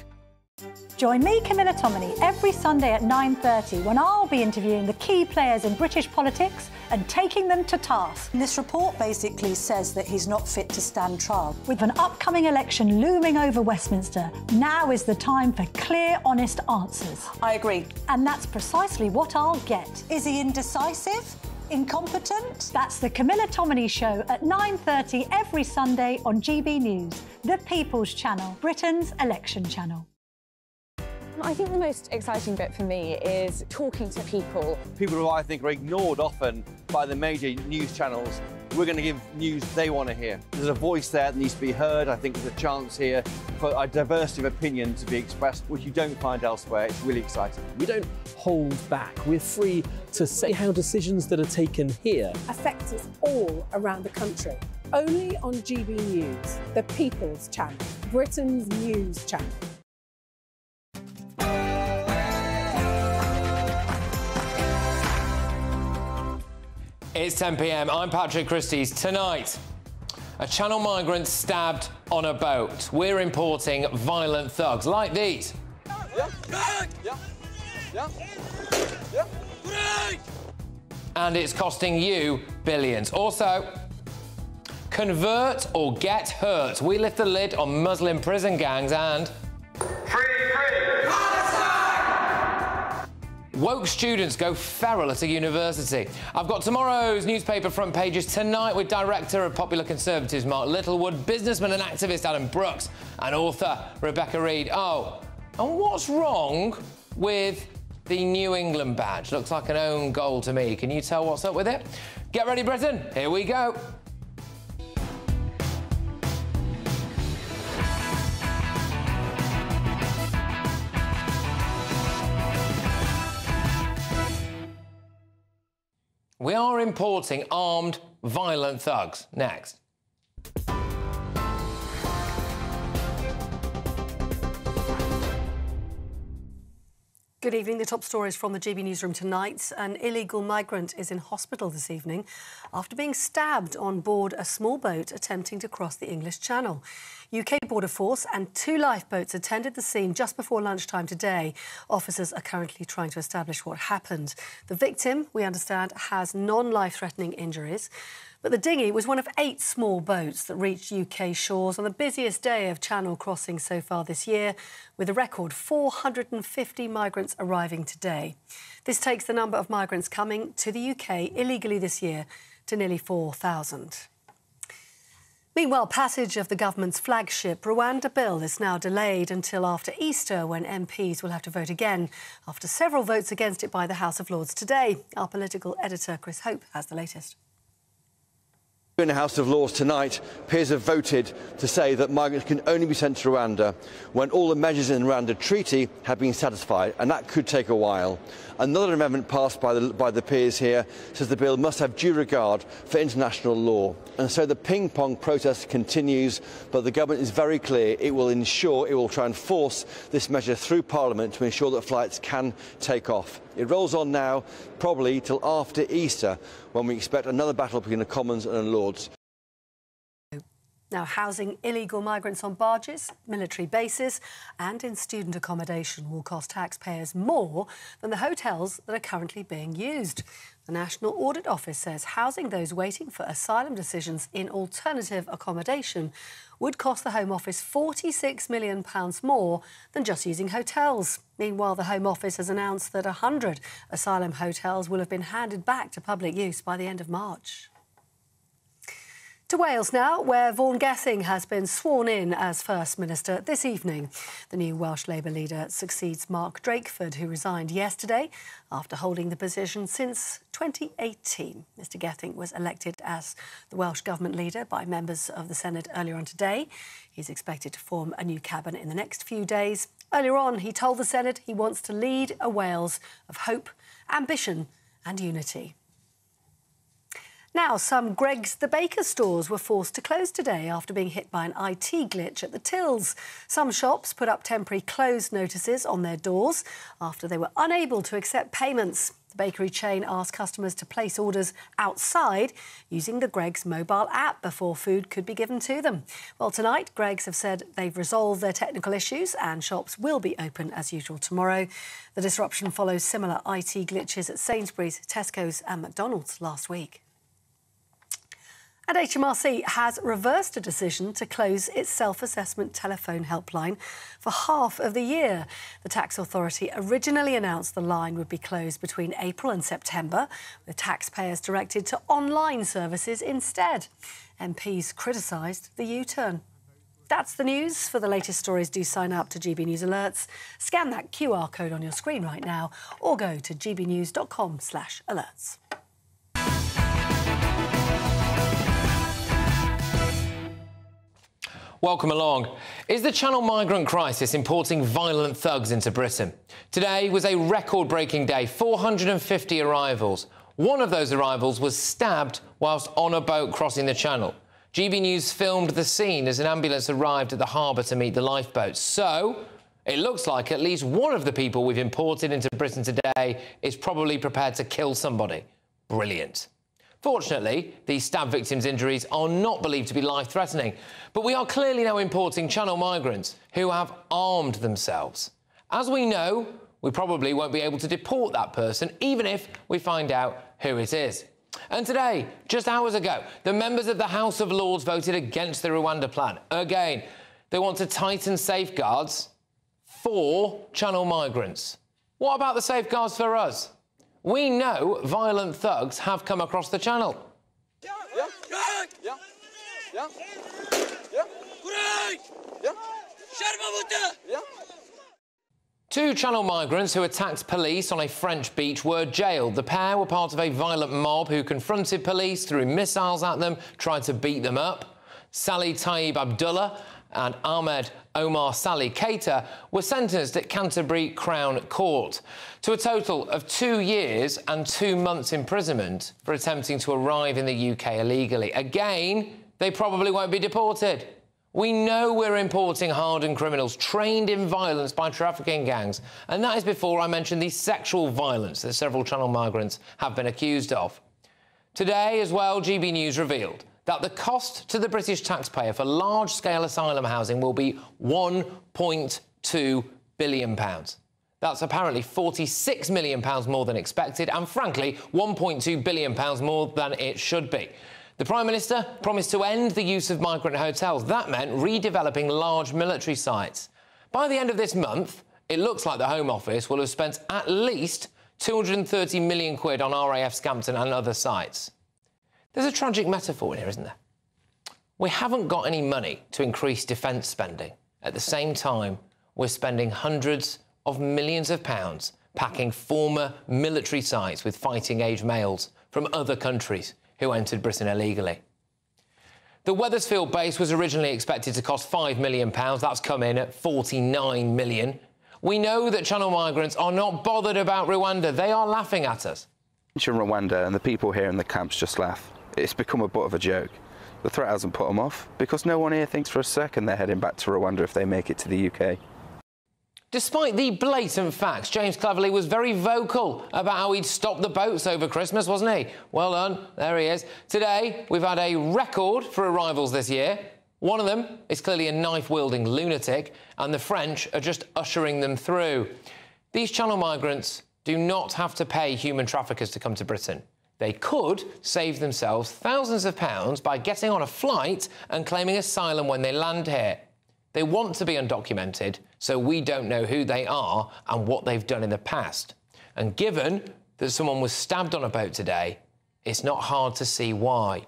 Join me, Camilla Tominey, every Sunday at nine thirty when I'll be interviewing the key players in British politics and taking them to task. This report basically says that he's not fit to stand trial. With an upcoming election looming over Westminster, now is the time for clear, honest answers. I agree. And that's precisely what I'll get. Is he indecisive? Incompetent? That's the Camilla Tominey Show at nine thirty every Sunday on G B News, the People's Channel, Britain's election channel. I think the most exciting bit for me is talking to people. People who I think are ignored often by the major news channels. We're going to give news they want to hear. There's a voice there that needs to be heard. I think there's a chance here for a diversity of opinion to be expressed, which you don't find elsewhere. It's really exciting. We don't hold back. We're free to say how decisions that are taken here affect us all around the country. Only on G B News, the People's Channel, Britain's news channel. It's ten p m I'm Patrick Christie's. Tonight, a Channel migrant stabbed on a boat. We're importing violent thugs like these. Yeah. Yeah. Yeah. Yeah. And it's costing you billions. Also, convert or get hurt. We lift the lid on Muslim prison gangs and... Free, free, Palestine! Woke students go feral at a university. I've got tomorrow's newspaper front pages tonight with director of Popular Conservatives Mark Littlewood, businessman and activist Adam Brooks, and author Rebecca Reed. Oh, and what's wrong with the New England badge? Looks like an own goal to me. Can you tell what's up with it? Get ready, Britain. Here we go. We are importing armed, violent thugs. Next. Good evening. The top stories from the G B newsroom tonight. An illegal migrant is in hospital this evening after being stabbed on board a small boat attempting to cross the English Channel. U K Border Force and two lifeboats attended the scene just before lunchtime today. Officers are currently trying to establish what happened. The victim, we understand, has non-life-threatening injuries. But the dinghy was one of eight small boats that reached U K shores on the busiest day of channel crossing so far this year, with a record four hundred fifty migrants arriving today. This takes the number of migrants coming to the U K illegally this year to nearly four thousand. Meanwhile, passage of the government's flagship Rwanda bill is now delayed until after Easter, when M Ps will have to vote again after several votes against it by the House of Lords today. Our political editor, Chris Hope, has the latest. In the House of Lords tonight, peers have voted to say that migrants can only be sent to Rwanda when all the measures in the Rwanda Treaty have been satisfied, and that could take a while. Another amendment passed by the, by the peers here says the bill must have due regard for international law. And so the ping-pong protest continues, but the government is very clear it will ensure it will try and force this measure through Parliament to ensure that flights can take off. It rolls on now, probably till after Easter, when we expect another battle between the Commons and the Lords. Now, housing illegal migrants on barges, military bases and in student accommodation will cost taxpayers more than the hotels that are currently being used. The National Audit Office says housing those waiting for asylum decisions in alternative accommodation would cost the Home Office forty-six million pounds more than just using hotels. Meanwhile, the Home Office has announced that one hundred asylum hotels will have been handed back to public use by the end of March. To Wales now, where Vaughan Gething has been sworn in as First Minister this evening. The new Welsh Labour leader succeeds Mark Drakeford, who resigned yesterday after holding the position since twenty eighteen. Mr Gething was elected as the Welsh Government leader by members of the Senate earlier on today. He's expected to form a new cabinet in the next few days. Earlier on, he told the Senate he wants to lead a Wales of hope, ambition and unity. Now, some Greggs the Baker stores were forced to close today after being hit by an I T glitch at the tills. Some shops put up temporary close notices on their doors after they were unable to accept payments. The bakery chain asked customers to place orders outside using the Greggs mobile app before food could be given to them. Well, tonight, Greggs have said they've resolved their technical issues and shops will be open as usual tomorrow. The disruption follows similar I T glitches at Sainsbury's, Tesco's and McDonald's last week. And H M R C has reversed a decision to close its self-assessment telephone helpline for half of the year. The tax authority originally announced the line would be closed between April and September, with taxpayers directed to online services instead. M Ps criticised the U-turn. That's the news. For the latest stories, do sign up to G B News Alerts. Scan that Q R code on your screen right now or go to g b news dot com slash alerts. Welcome along. Is the Channel migrant crisis importing violent thugs into Britain? Today was a record-breaking day, four hundred fifty arrivals. One of those arrivals was stabbed whilst on a boat crossing the Channel. G B News filmed the scene as an ambulance arrived at the harbour to meet the lifeboats. So it looks like at least one of the people we've imported into Britain today is probably prepared to kill somebody. Brilliant. Fortunately, the stab victim's injuries are not believed to be life-threatening, but we are clearly now importing Channel migrants who have armed themselves. As we know, we probably won't be able to deport that person, even if we find out who it is. And today, just hours ago, the members of the House of Lords voted against the Rwanda plan. Again, they want to tighten safeguards for Channel migrants. What about the safeguards for us? We know violent thugs have come across the Channel. Yeah, yeah, yeah, yeah, yeah, yeah, yeah. Two Channel migrants who attacked police on a French beach were jailed. The pair were part of a violent mob who confronted police, threw missiles at them, tried to beat them up. Sally Taib Abdullah and Ahmed Omar Sally Keita were sentenced at Canterbury Crown Court to a total of two years and two months' imprisonment for attempting to arrive in the U K illegally. Again, they probably won't be deported. We know we're importing hardened criminals trained in violence by trafficking gangs, and that is before I mention the sexual violence that several Channel migrants have been accused of. Today, as well, G B News revealed that the cost to the British taxpayer for large-scale asylum housing will be one point two billion pounds. That's apparently forty-six million pounds more than expected and, frankly, one point two billion pounds more than it should be. The Prime Minister promised to end the use of migrant hotels. That meant redeveloping large military sites. By the end of this month, it looks like the Home Office will have spent at least two hundred thirty million quid on R A F Scampton and other sites. There's a tragic metaphor in here, isn't there? We haven't got any money to increase defence spending. At the same time, we're spending hundreds of millions of pounds packing former military sites with fighting-age males from other countries who entered Britain illegally. The Wethersfield base was originally expected to cost five million pounds. That's come in at forty-nine million pounds. We know that Channel migrants are not bothered about Rwanda. They are laughing at us. Mention Rwanda and the people here in the camps just laugh. It's become a bit of a joke. The threat hasn't put them off, because no one here thinks for a second they're heading back to Rwanda if they make it to the U K. Despite the blatant facts, James Cleverly was very vocal about how he'd stopped the boats over Christmas, wasn't he? Well done. There he is. Today, we've had a record for arrivals this year. One of them is clearly a knife-wielding lunatic, and the French are just ushering them through. These Channel migrants do not have to pay human traffickers to come to Britain. They could save themselves thousands of pounds by getting on a flight and claiming asylum when they land here. They want to be undocumented, so we don't know who they are and what they've done in the past. And given that someone was stabbed on a boat today, it's not hard to see why.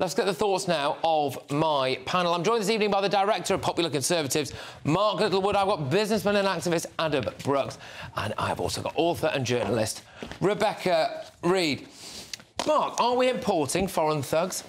Let's get the thoughts now of my panel. I'm joined this evening by the director of Popular Conservatives, Mark Littlewood. I've got businessman and activist Adam Brooks, and I've also got author and journalist Rebecca Reid. Mark, are we importing foreign thugs?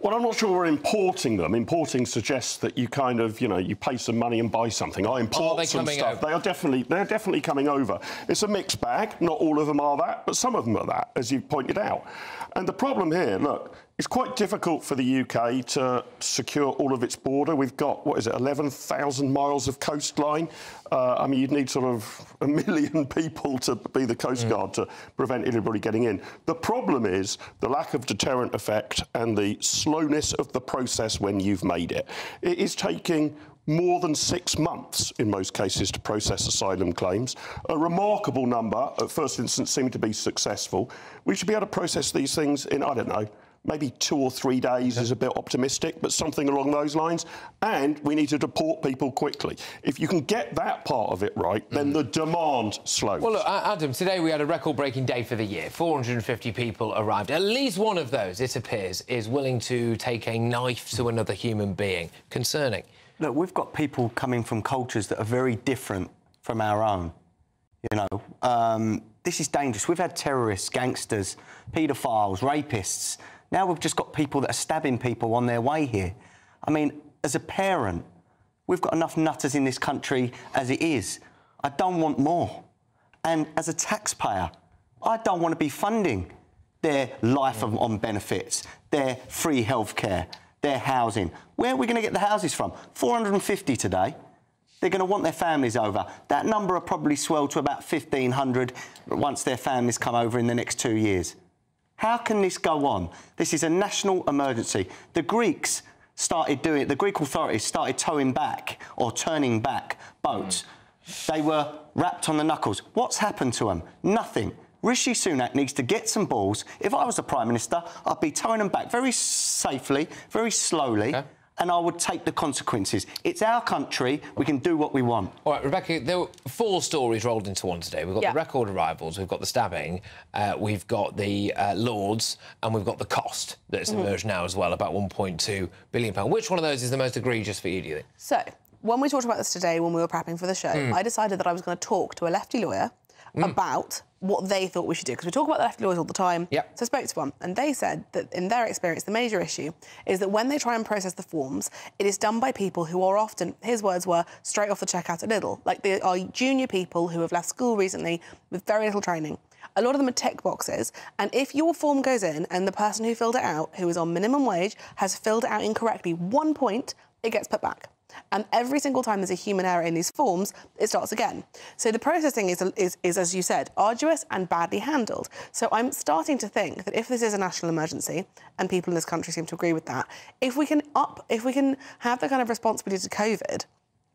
Well, I'm not sure we're importing them. Importing suggests that you kind of, you know, you pay some money and buy something. I import some stuff. They are definitely, they're definitely coming over. It's a mixed bag. Not all of them are that, but some of them are that, as you pointed out. And the problem here, look, it's quite difficult for the U K to secure all of its border. We've got, what is it, eleven thousand miles of coastline. Uh, I mean, you'd need sort of a million people to be the Coast Guard mm. to prevent anybody getting in. The problem is the lack of deterrent effect and the slowness of the process when you've made it. It is taking more than six months, in most cases, to process asylum claims. A remarkable number, at first instance, seemed to be successful. We should be able to process these things in, I don't know, maybe two or three days is a bit optimistic, but something along those lines. And we need to deport people quickly. If you can get that part of it right, then mm. the demand slows. Well, look, Adam, today we had a record-breaking day for the year. four hundred fifty people arrived. At least one of those, it appears, is willing to take a knife to another human being. Concerning. Look, we've got people coming from cultures that are very different from our own, you know. Um, this is dangerous. We've had terrorists, gangsters, paedophiles, rapists. Now we've just got people that are stabbing people on their way here. I mean, as a parent, we've got enough nutters in this country as it is. I don't want more. And as a taxpayer, I don't want to be funding their life of, on benefits, their free healthcare, their housing. Where are we going to get the houses from? four hundred fifty today. They're going to want their families over. That number will probably swell to about fifteen hundred once their families come over in the next two years. How can this go on? This is a national emergency. The Greeks started doing it. The Greek authorities started towing back or turning back boats. Mm. They were wrapped on the knuckles. What's happened to them? Nothing. Rishi Sunak needs to get some balls. If I was the Prime Minister, I'd be towing them back very safely, very slowly, okay, and I would take the consequences. It's our country. We can do what we want. All right, Rebecca, there were four stories rolled into one today. We've got yeah. the record arrivals, we've got the stabbing, uh, we've got the uh, Lords, and we've got the cost that's mm. emerged now as well, about one point two billion pounds. Which one of those is the most egregious for you, do you think? So, when we talked about this today, when we were prepping for the show, mm. I decided that I was going to talk to a lefty lawyer mm. about what they thought we should do, because we talk about the lefty lawyers all the time. Yep. So I spoke to one, and they said that, in their experience, the major issue is that when they try and process the forms, it is done by people who are often, his words were, straight off the checkout at Lidl. Like, they are junior people who have left school recently with very little training. A lot of them are tick boxes, and if your form goes in and the person who filled it out, who is on minimum wage, has filled it out incorrectly one point, it gets put back. And every single time there's a human error in these forms, it starts again. So the processing is, is, is, as you said, arduous and badly handled. So I'm starting to think that if this is a national emergency, and people in this country seem to agree with that, if we can up, if we can have the kind of responsibility to COVID,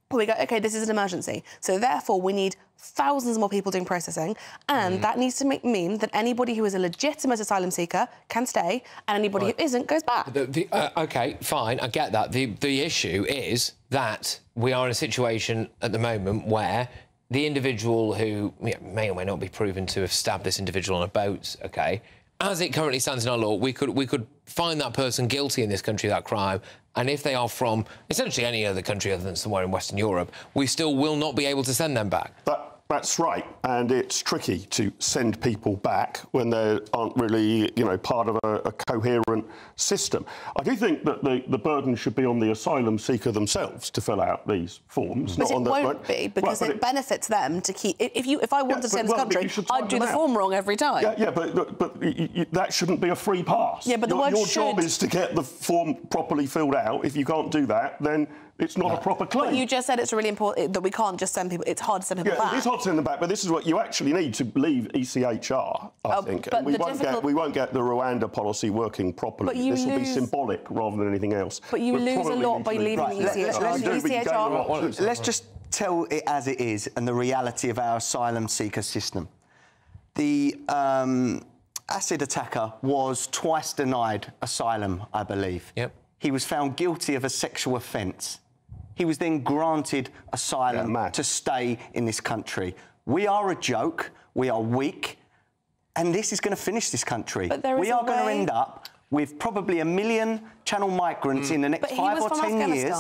we go, OK, this is an emergency. So therefore, we need thousands more people doing processing. And mm. that needs to make, mean that anybody who is a legitimate asylum seeker can stay, and anybody right. who isn't goes back. The, the, uh, OK, fine, I get that. The, the issue is that we are in a situation at the moment where the individual who you know, may or may not be proven to have stabbed this individual on a boat, OK, as it currently stands in our law, we could, we could find that person guilty in this country of that crime, and if they are from essentially any other country other than somewhere in Western Europe, we still will not be able to send them back. That, that's right, and it's tricky to send people back when they aren't really, you know, part of a, a coherent system. I do think that the, the burden should be on the asylum seeker themselves to fill out these forms. But not it on the, won't right, be, because right, it, it benefits them to keep... If, you, if I wanted yeah, to stay in this well, country, I'd do the out. form wrong every time. Yeah, yeah but... but, but you, you, that shouldn't be a free pass. Yeah, but the your, word your should... job is to get the form properly filled out. If you can't do that, then it's not no. a proper claim. But you just said it's really important that we can't just send people... It's hard to send people yeah, back. Yeah, it is hard to send them back, but this is what you actually need to leave E C H R, I oh, think. But and we, the won't difficult... get, we won't get the Rwanda policy working properly. This lose... will be symbolic rather than anything else. But you We're lose a lot by leaving E C H R. Let's just tell it as it is and the reality of our asylum seeker system. The... Um, acid attacker was twice denied asylum, I believe. Yep. He was found guilty of a sexual offence. He was then granted asylum yeah, to stay in this country. We are a joke, we are weak, and this is going to finish this country. But there is we are way... going to end up with probably a million channel migrants mm. in the next but five or ten years.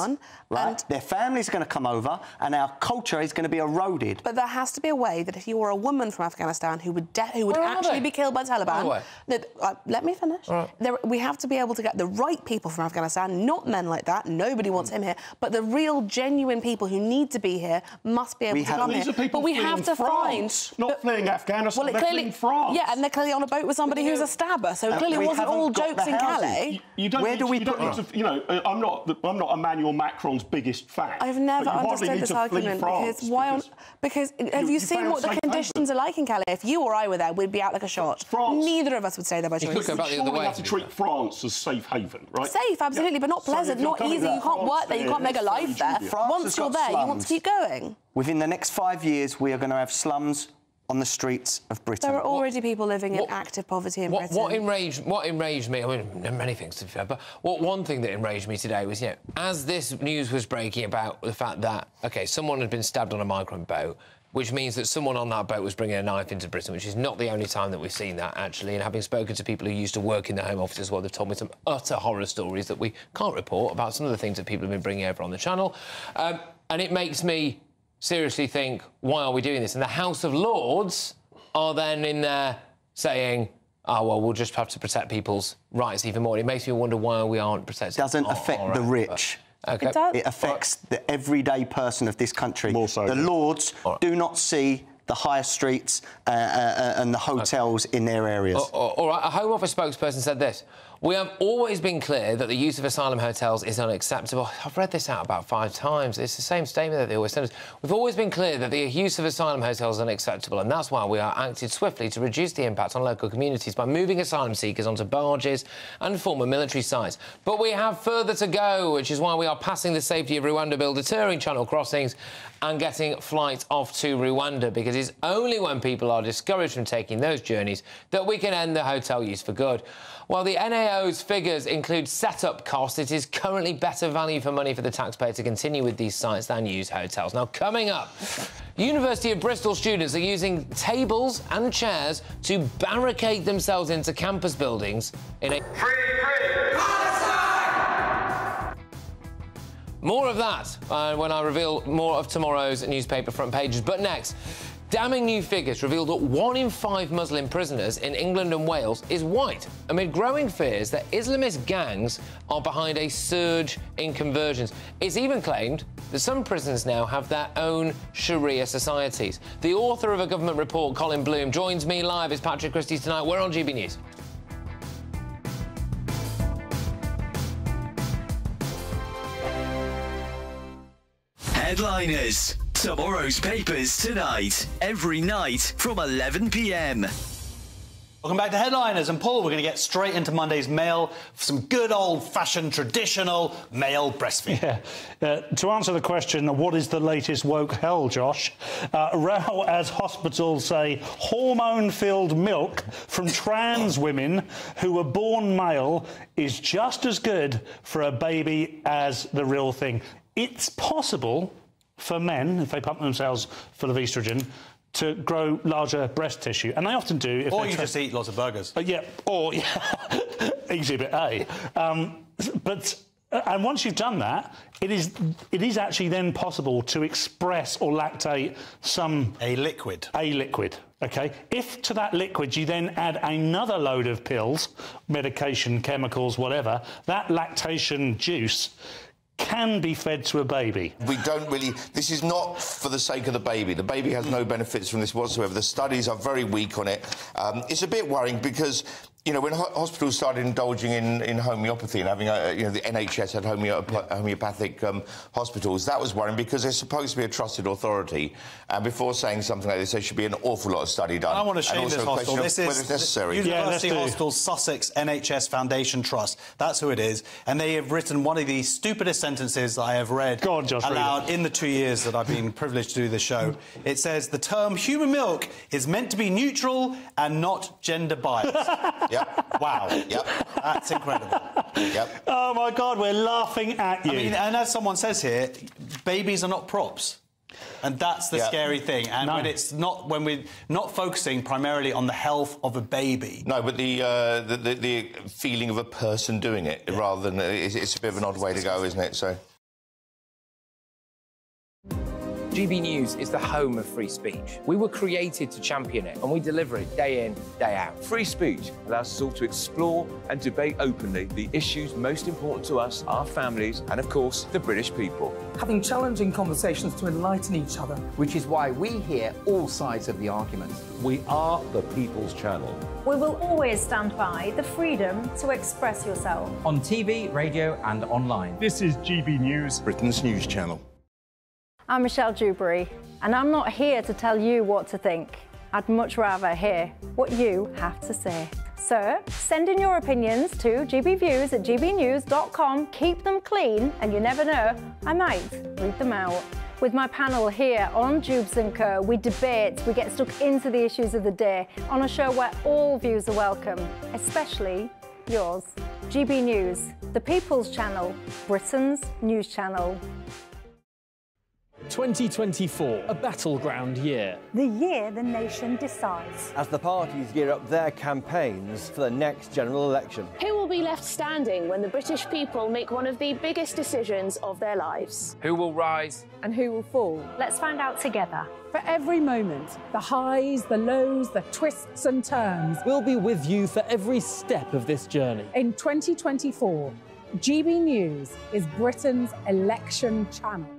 Right? Their families are going to come over and our culture is going to be eroded. But there has to be a way that if you were a woman from Afghanistan who would de who would Where actually be killed by Taliban... That, uh, let me finish. Right. There, we have to be able to get the right people from Afghanistan, not men like that, nobody wants mm. him here, but the real, genuine people who need to be here must be able we to come here. But we have to France, find... Not fleeing Afghanistan, well, they're clearly, fleeing France. Yeah, and they're clearly on a boat with somebody who's a stabber, so it clearly it wasn't all jokes. In Calais, you, you don't where do we put them? You know, I'm not, I'm not Emmanuel Macron's biggest fan. I've never understood this argument because why? On, because have you, you seen what the conditions are like in Calais? If you or I were there, we'd be out like a shot. France, neither of us would stay there by choice. You could go back the other way. You have to treat France as safe haven, right? Safe, absolutely, yeah. but not pleasant, so not easy. You can't work there, you can't make a life there. Once you're there, you want to keep going. Within the next five years, we are going to have slums on the streets of Britain. There are already what, people living what, in active poverty in what, Britain. What enraged, what enraged me, I mean, many things to be fair, but what one thing that enraged me today was, you know, as this news was breaking about the fact that, OK, someone had been stabbed on a migrant boat, which means that someone on that boat was bringing a knife into Britain, which is not the only time that we've seen that, actually, and having spoken to people who used to work in the Home Office as well, they've told me some utter horror stories that we can't report about some of the things that people have been bringing over on the channel, um, and it makes me... seriously think, why are we doing this? And the House of Lords are then in there saying, oh, well, we'll just have to protect people's rights even more. It makes me wonder why we aren't protecting... It doesn't our, affect our the right, rich. But... Okay. It, does... it affects but... the everyday person of this country. More so. The Lords right. do not see the higher streets uh, uh, and the hotels okay. in their areas. All, all right, a Home Office spokesperson said this. We have always been clear that the use of asylum hotels is unacceptable. I've read this out about five times. It's the same statement that they always send us. We've always been clear that the use of asylum hotels is unacceptable, and that's why we are acted swiftly to reduce the impact on local communities by moving asylum seekers onto barges and former military sites. But we have further to go, which is why we are passing the Safety of Rwanda Bill, deterring channel crossings and getting flights off to Rwanda, because it's only when people are discouraged from taking those journeys that we can end the hotel use for good. While the N A O's figures include set-up costs, it is currently better value for money for the taxpayer to continue with these sites than use hotels. Now, coming up, University of Bristol students are using tables and chairs to barricade themselves into campus buildings in a... Free, free, Palestine! More of that uh, when I reveal more of tomorrow's newspaper front pages. But next... damning new figures reveal that one in five Muslim prisoners in England and Wales is white, amid growing fears that Islamist gangs are behind a surge in conversions. It's even claimed that some prisons now have their own Sharia societies. The author of a government report, Colin Bloom, joins me live as Patrick Christie tonight. We're on G B News. headliners. Tomorrow's papers tonight, every night from eleven p m. Welcome back to Headliners. And, Paul, we're going to get straight into Monday's mail for some good old-fashioned, traditional male breastfeeding. Yeah. Uh, to answer the question, what is the latest woke hell, Josh? Uh, row as hospitals say hormone-filled milk from trans women who were born male is just as good for a baby as the real thing. It's possible for men, if they pump themselves full of oestrogen, to grow larger breast tissue, and they often do. If or you just eat lots of burgers. Uh, yeah, or... Yeah. Exhibit A. Um, but... And once you've done that, it is it is actually then possible to express or lactate some... A liquid. A liquid, OK? If to that liquid you then add another load of pills, medication, chemicals, whatever, that lactation juice can be fed to a baby. We don't really... This is not for the sake of the baby. The baby has no benefits from this whatsoever. The studies are very weak on it. Um, it's a bit worrying because, you know, when ho hospitals started indulging in, in homeopathy and having, a, you know, the N H S had homeop yeah. homeopathic um, hospitals, that was worrying because they're supposed to be a trusted authority. And before saying something like this, there should be an awful lot of study done. I want to shame this hospital. This is whether it's necessary. University yeah, Hospital Sussex N H S Foundation Trust. That's who it is. And they have written one of the stupidest sentences I have read Go on, Josh, aloud in the two years that I've been privileged to do this show. It says, the term human milk is meant to be neutral and not gender biased. Yep. Wow. Yep. That's incredible. Yep. Oh, my God, we're laughing at you. I mean, and as someone says here, babies are not props. And that's the yep. scary thing. And no. when it's not, when we're not focusing primarily on the health of a baby. No, but the uh, the, the, the feeling of a person doing it yeah. rather than it's, it's a bit of an odd way to go, isn't it? So. G B News is the home of free speech. We were created to champion it, and we deliver it day in, day out. Free speech allows us all to explore and debate openly the issues most important to us, our families, and, of course, the British people. Having challenging conversations to enlighten each other. Which is why we hear all sides of the argument. We are the People's Channel. We will always stand by the freedom to express yourself. On T V, radio, and online. This is G B News, Britain's news channel. I'm Michelle Dewberry, and I'm not here to tell you what to think. I'd much rather hear what you have to say. So, send in your opinions to g b views at g b news dot com. Keep them clean, and you never know, I might read them out. With my panel here on Jubes and Co, we debate, we get stuck into the issues of the day on a show where all views are welcome, especially yours. G B News, the People's Channel, Britain's news channel. twenty twenty-four, a battleground year. The year the nation decides. As the parties gear up their campaigns for the next general election. Who will be left standing when the British people make one of the biggest decisions of their lives? Who will rise? And who will fall? Let's find out together. For every moment, the highs, the lows, the twists and turns. We'll be with you for every step of this journey. In twenty twenty-four, G B News is Britain's election channel.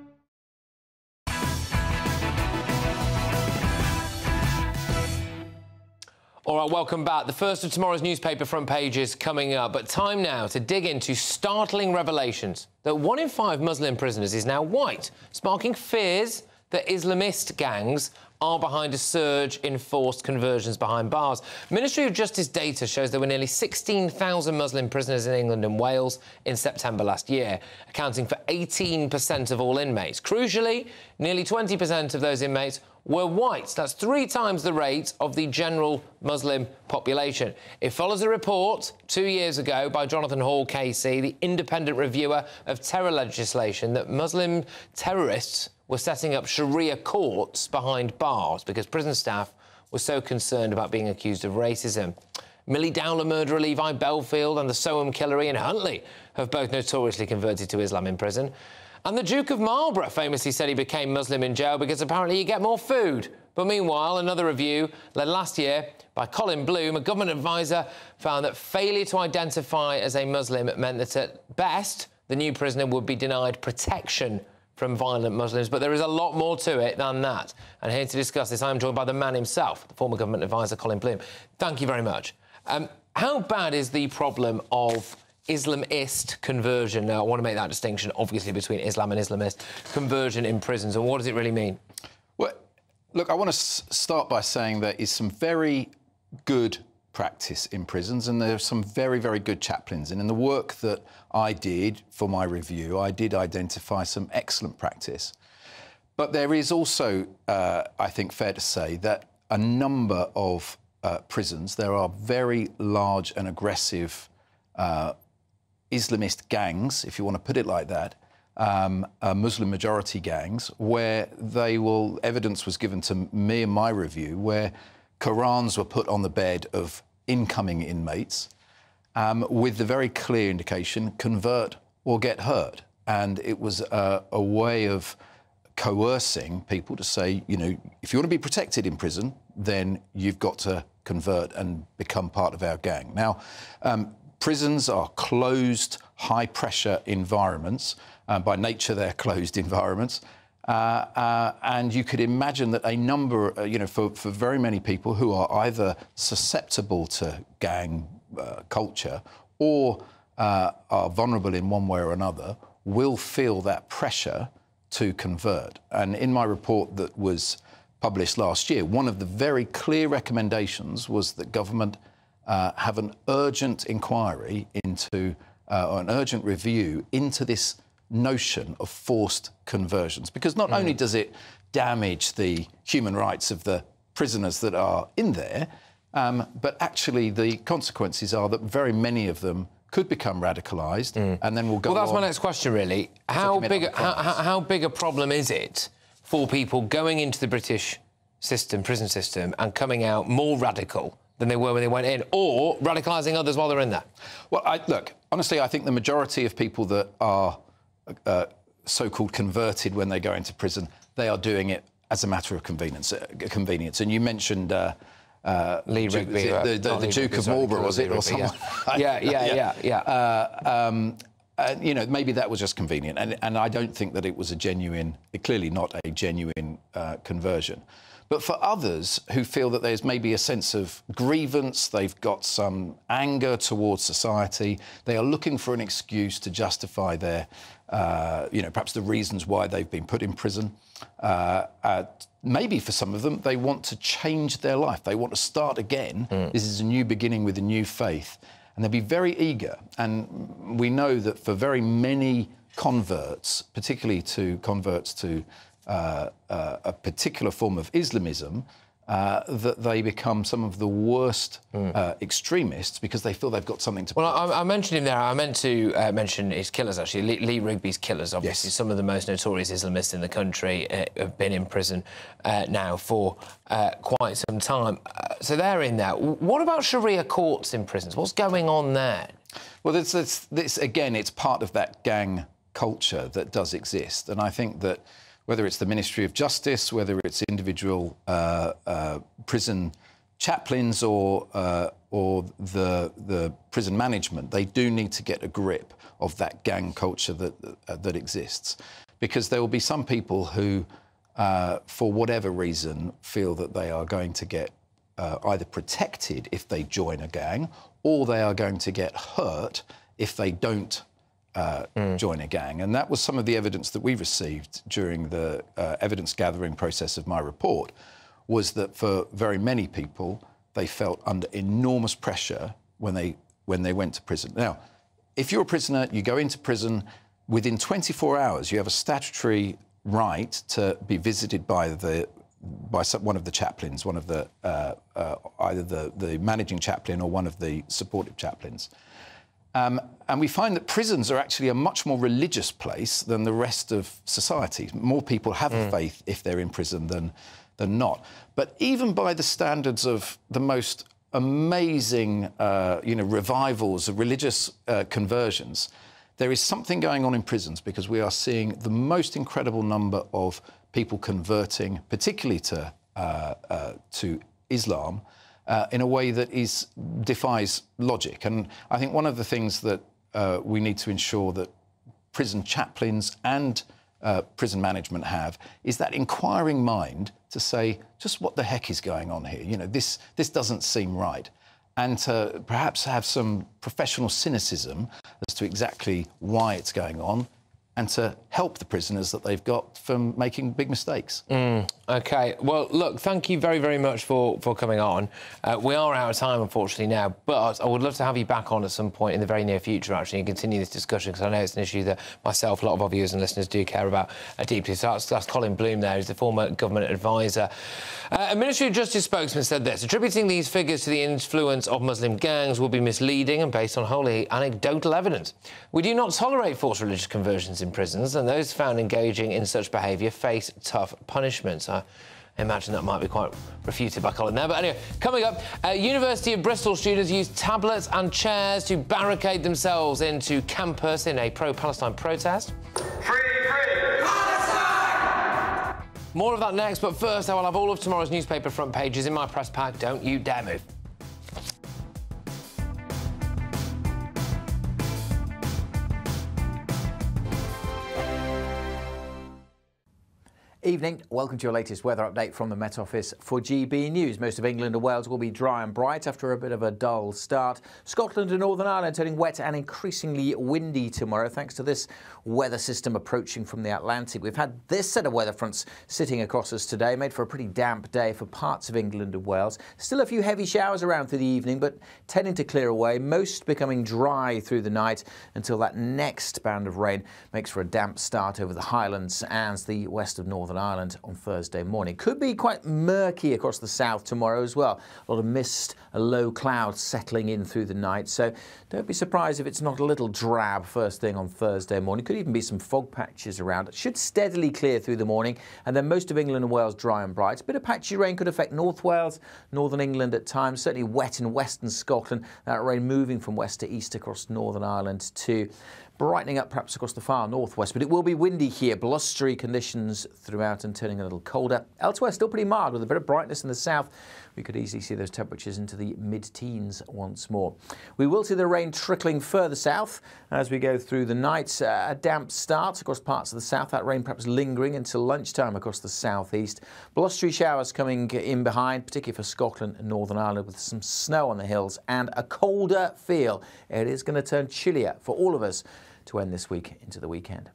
All right, welcome back. The first of tomorrow's newspaper front page is coming up, but time now to dig into startling revelations that one in five Muslim prisoners is now white, sparking fears that Islamist gangs are behind a surge in forced conversions behind bars. Ministry of Justice data shows there were nearly sixteen thousand Muslim prisoners in England and Wales in September last year, accounting for eighteen percent of all inmates. Crucially, nearly twenty percent of those inmates were whites. That's three times the rate of the general Muslim population. It follows a report two years ago by Jonathan Hall Casey, the independent reviewer of terror legislation, that Muslim terrorists were setting up Sharia courts behind bars because prison staff were so concerned about being accused of racism. Millie Dowler murderer Levi Belfield and the Soham killer Ian Huntley have both notoriously converted to Islam in prison. And the Duke of Marlborough famously said he became Muslim in jail because apparently you get more food. But meanwhile, another review led last year by Colin Bloom, a government advisor, found that failure to identify as a Muslim meant that at best the new prisoner would be denied protection from violent Muslims. But there is a lot more to it than that. And here to discuss this, I am joined by the man himself, the former government advisor Colin Bloom. Thank you very much. Um, how bad is the problem of Islamist conversion. Now, I want to make that distinction, obviously, between Islam and Islamist conversion in prisons. And what does it really mean? Well, look, I want to s start by saying there is some very good practice in prisons, and there are some very, very good chaplains. And in the work that I did for my review, I did identify some excellent practice. But there is also, uh, I think, fair to say that a number of uh, prisons, there are very large and aggressive uh, Islamist gangs, if you want to put it like that, um, uh, Muslim majority gangs, where they will, evidence was given to me in my review, where Qurans were put on the bed of incoming inmates um, with the very clear indication, convert or get hurt. And it was a, a way of coercing people to say, you know, if you want to be protected in prison, then you've got to convert and become part of our gang. Now, um, prisons are closed, high-pressure environments. Uh, by nature, they're closed environments. Uh, uh, and you could imagine that a number, uh, you know, for, for very many people who are either susceptible to gang uh, culture or uh, are vulnerable in one way or another will feel that pressure to convert. And in my report that was published last year, one of the very clear recommendations was that government uh, have an urgent inquiry into, uh, or an urgent review into this notion of forced conversions, because not mm. only does it damage the human rights of the prisoners that are in there, um, but actually the consequences are that very many of them could become radicalised, mm. and then we'll go on. Well, that's my next question, really. How big, how, how big a problem is it for people going into the British system, prison system, and coming out more radical than they were when they went in, or radicalising others while they're in there? Well, I, look, honestly, I think the majority of people that are Uh, so-called converted when they go into prison, they are doing it as a matter of convenience. Uh, convenience. And you mentioned uh, uh, Lee Rigby, the, the, the, the Duke Rigby, of Marlborough, sorry, was it, Rigby, or someone? Yeah, yeah, yeah, yeah. yeah. Uh, um, uh, you know, maybe that was just convenient, and, and I don't think that it was a genuine, clearly not a genuine uh, conversion. But for others who feel that there's maybe a sense of grievance, they've got some anger towards society, they are looking for an excuse to justify their, uh, you know, perhaps the reasons why they've been put in prison. Uh, uh, maybe for some of them, they want to change their life. They want to start again. Mm. This is a new beginning with a new faith. And they'll be very eager. And we know that for very many converts, particularly to converts to Uh, uh, a particular form of Islamism, uh, that they become some of the worst mm. uh, extremists because they feel they've got something to... Well, I, I mentioned him there. I meant to uh, mention his killers, actually. Lee, Lee Rigby's killers, obviously. Yes. Some of the most notorious Islamists in the country uh, have been in prison uh, now for uh, quite some time. Uh, so they're in there. What about Sharia courts in prisons? What's going on there? Well, this, this, this, again, it's part of that gang culture that does exist. And I think that whether it's the Ministry of Justice, whether it's individual uh, uh, prison chaplains or, uh, or the, the prison management, they do need to get a grip of that gang culture that, uh, that exists. Because there will be some people who, uh, for whatever reason, feel that they are going to get uh, either protected if they join a gang, or they are going to get hurt if they don't Uh, mm. join a gang. And that was some of the evidence that we received during the uh, evidence-gathering process of my report, was that for very many people, they felt under enormous pressure when they, when they went to prison. Now, if you're a prisoner, you go into prison, within twenty-four hours, you have a statutory right to be visited by the by some, one of the chaplains, one of the uh, uh, either the, the managing chaplain or one of the supportive chaplains. Um, and we find that prisons are actually a much more religious place than the rest of society. More people have mm. a faith if they're in prison than, than not. But even by the standards of the most amazing, uh, you know, revivals, religious uh, conversions, there is something going on in prisons, because we are seeing the most incredible number of people converting, particularly to, uh, uh, to Islam, Uh, in a way that is, defies logic. And I think one of the things that uh, we need to ensure that prison chaplains and uh, prison management have is that inquiring mind to say, just what the heck is going on here? You know, this, this doesn't seem right. and to perhaps have some professional cynicism as to exactly why it's going on, and to help the prisoners that they've got from making big mistakes. Mm, OK. Well, look, thank you very, very much for, for coming on. Uh, we are out of time, unfortunately, now, but I would love to have you back on at some point in the very near future, actually, and continue this discussion, because I know it's an issue that myself, a lot of our viewers and listeners do care about uh, deeply. So that's, that's Colin Bloom there, who's the former government advisor. Uh, a Ministry of Justice spokesman said this: attributing these figures to the influence of Muslim gangs will be misleading and based on wholly anecdotal evidence. We do not tolerate forced religious conversions in prisons, and those found engaging in such behaviour face tough punishments. I imagine that might be quite refuted by Colin there. But anyway, coming up, uh, University of Bristol students used tablets and chairs to barricade themselves into campus in a pro-Palestine protest. Free, free, Palestine! More of that next, but first I will have all of tomorrow's newspaper front pages in my press pack. Don't you dare move. Evening. Welcome to your latest weather update from the Met Office for G B News. Most of England and Wales will be dry and bright after a bit of a dull start. Scotland and Northern Ireland turning wet and increasingly windy tomorrow, thanks to this weather system approaching from the Atlantic. We've had this set of weather fronts sitting across us today, made for a pretty damp day for parts of England and Wales. Still a few heavy showers around through the evening, but tending to clear away, most becoming dry through the night until that next band of rain makes for a damp start over the Highlands and the west of Northern Ireland on Thursday morning. Could be quite murky across the south tomorrow as well. A lot of mist, a low cloud settling in through the night, so don't be surprised if it's not a little drab first thing on Thursday morning. Could even be some fog patches around. It should steadily clear through the morning, and then most of England and Wales dry and bright. A bit of patchy rain could affect North Wales, Northern England at times, certainly wet in western Scotland. That rain moving from west to east across Northern Ireland too. Brightening up perhaps across the far northwest, but it will be windy here, blustery conditions throughout and turning a little colder. Elsewhere, still pretty mild with a bit of brightness in the south. We could easily see those temperatures into the mid-teens once more. We will see the rain trickling further south as we go through the night. Uh, a damp start across parts of the south. That rain perhaps lingering until lunchtime across the southeast. Blustery showers coming in behind, particularly for Scotland and Northern Ireland, with some snow on the hills and a colder feel. It is going to turn chillier for all of us to end this week into the weekend.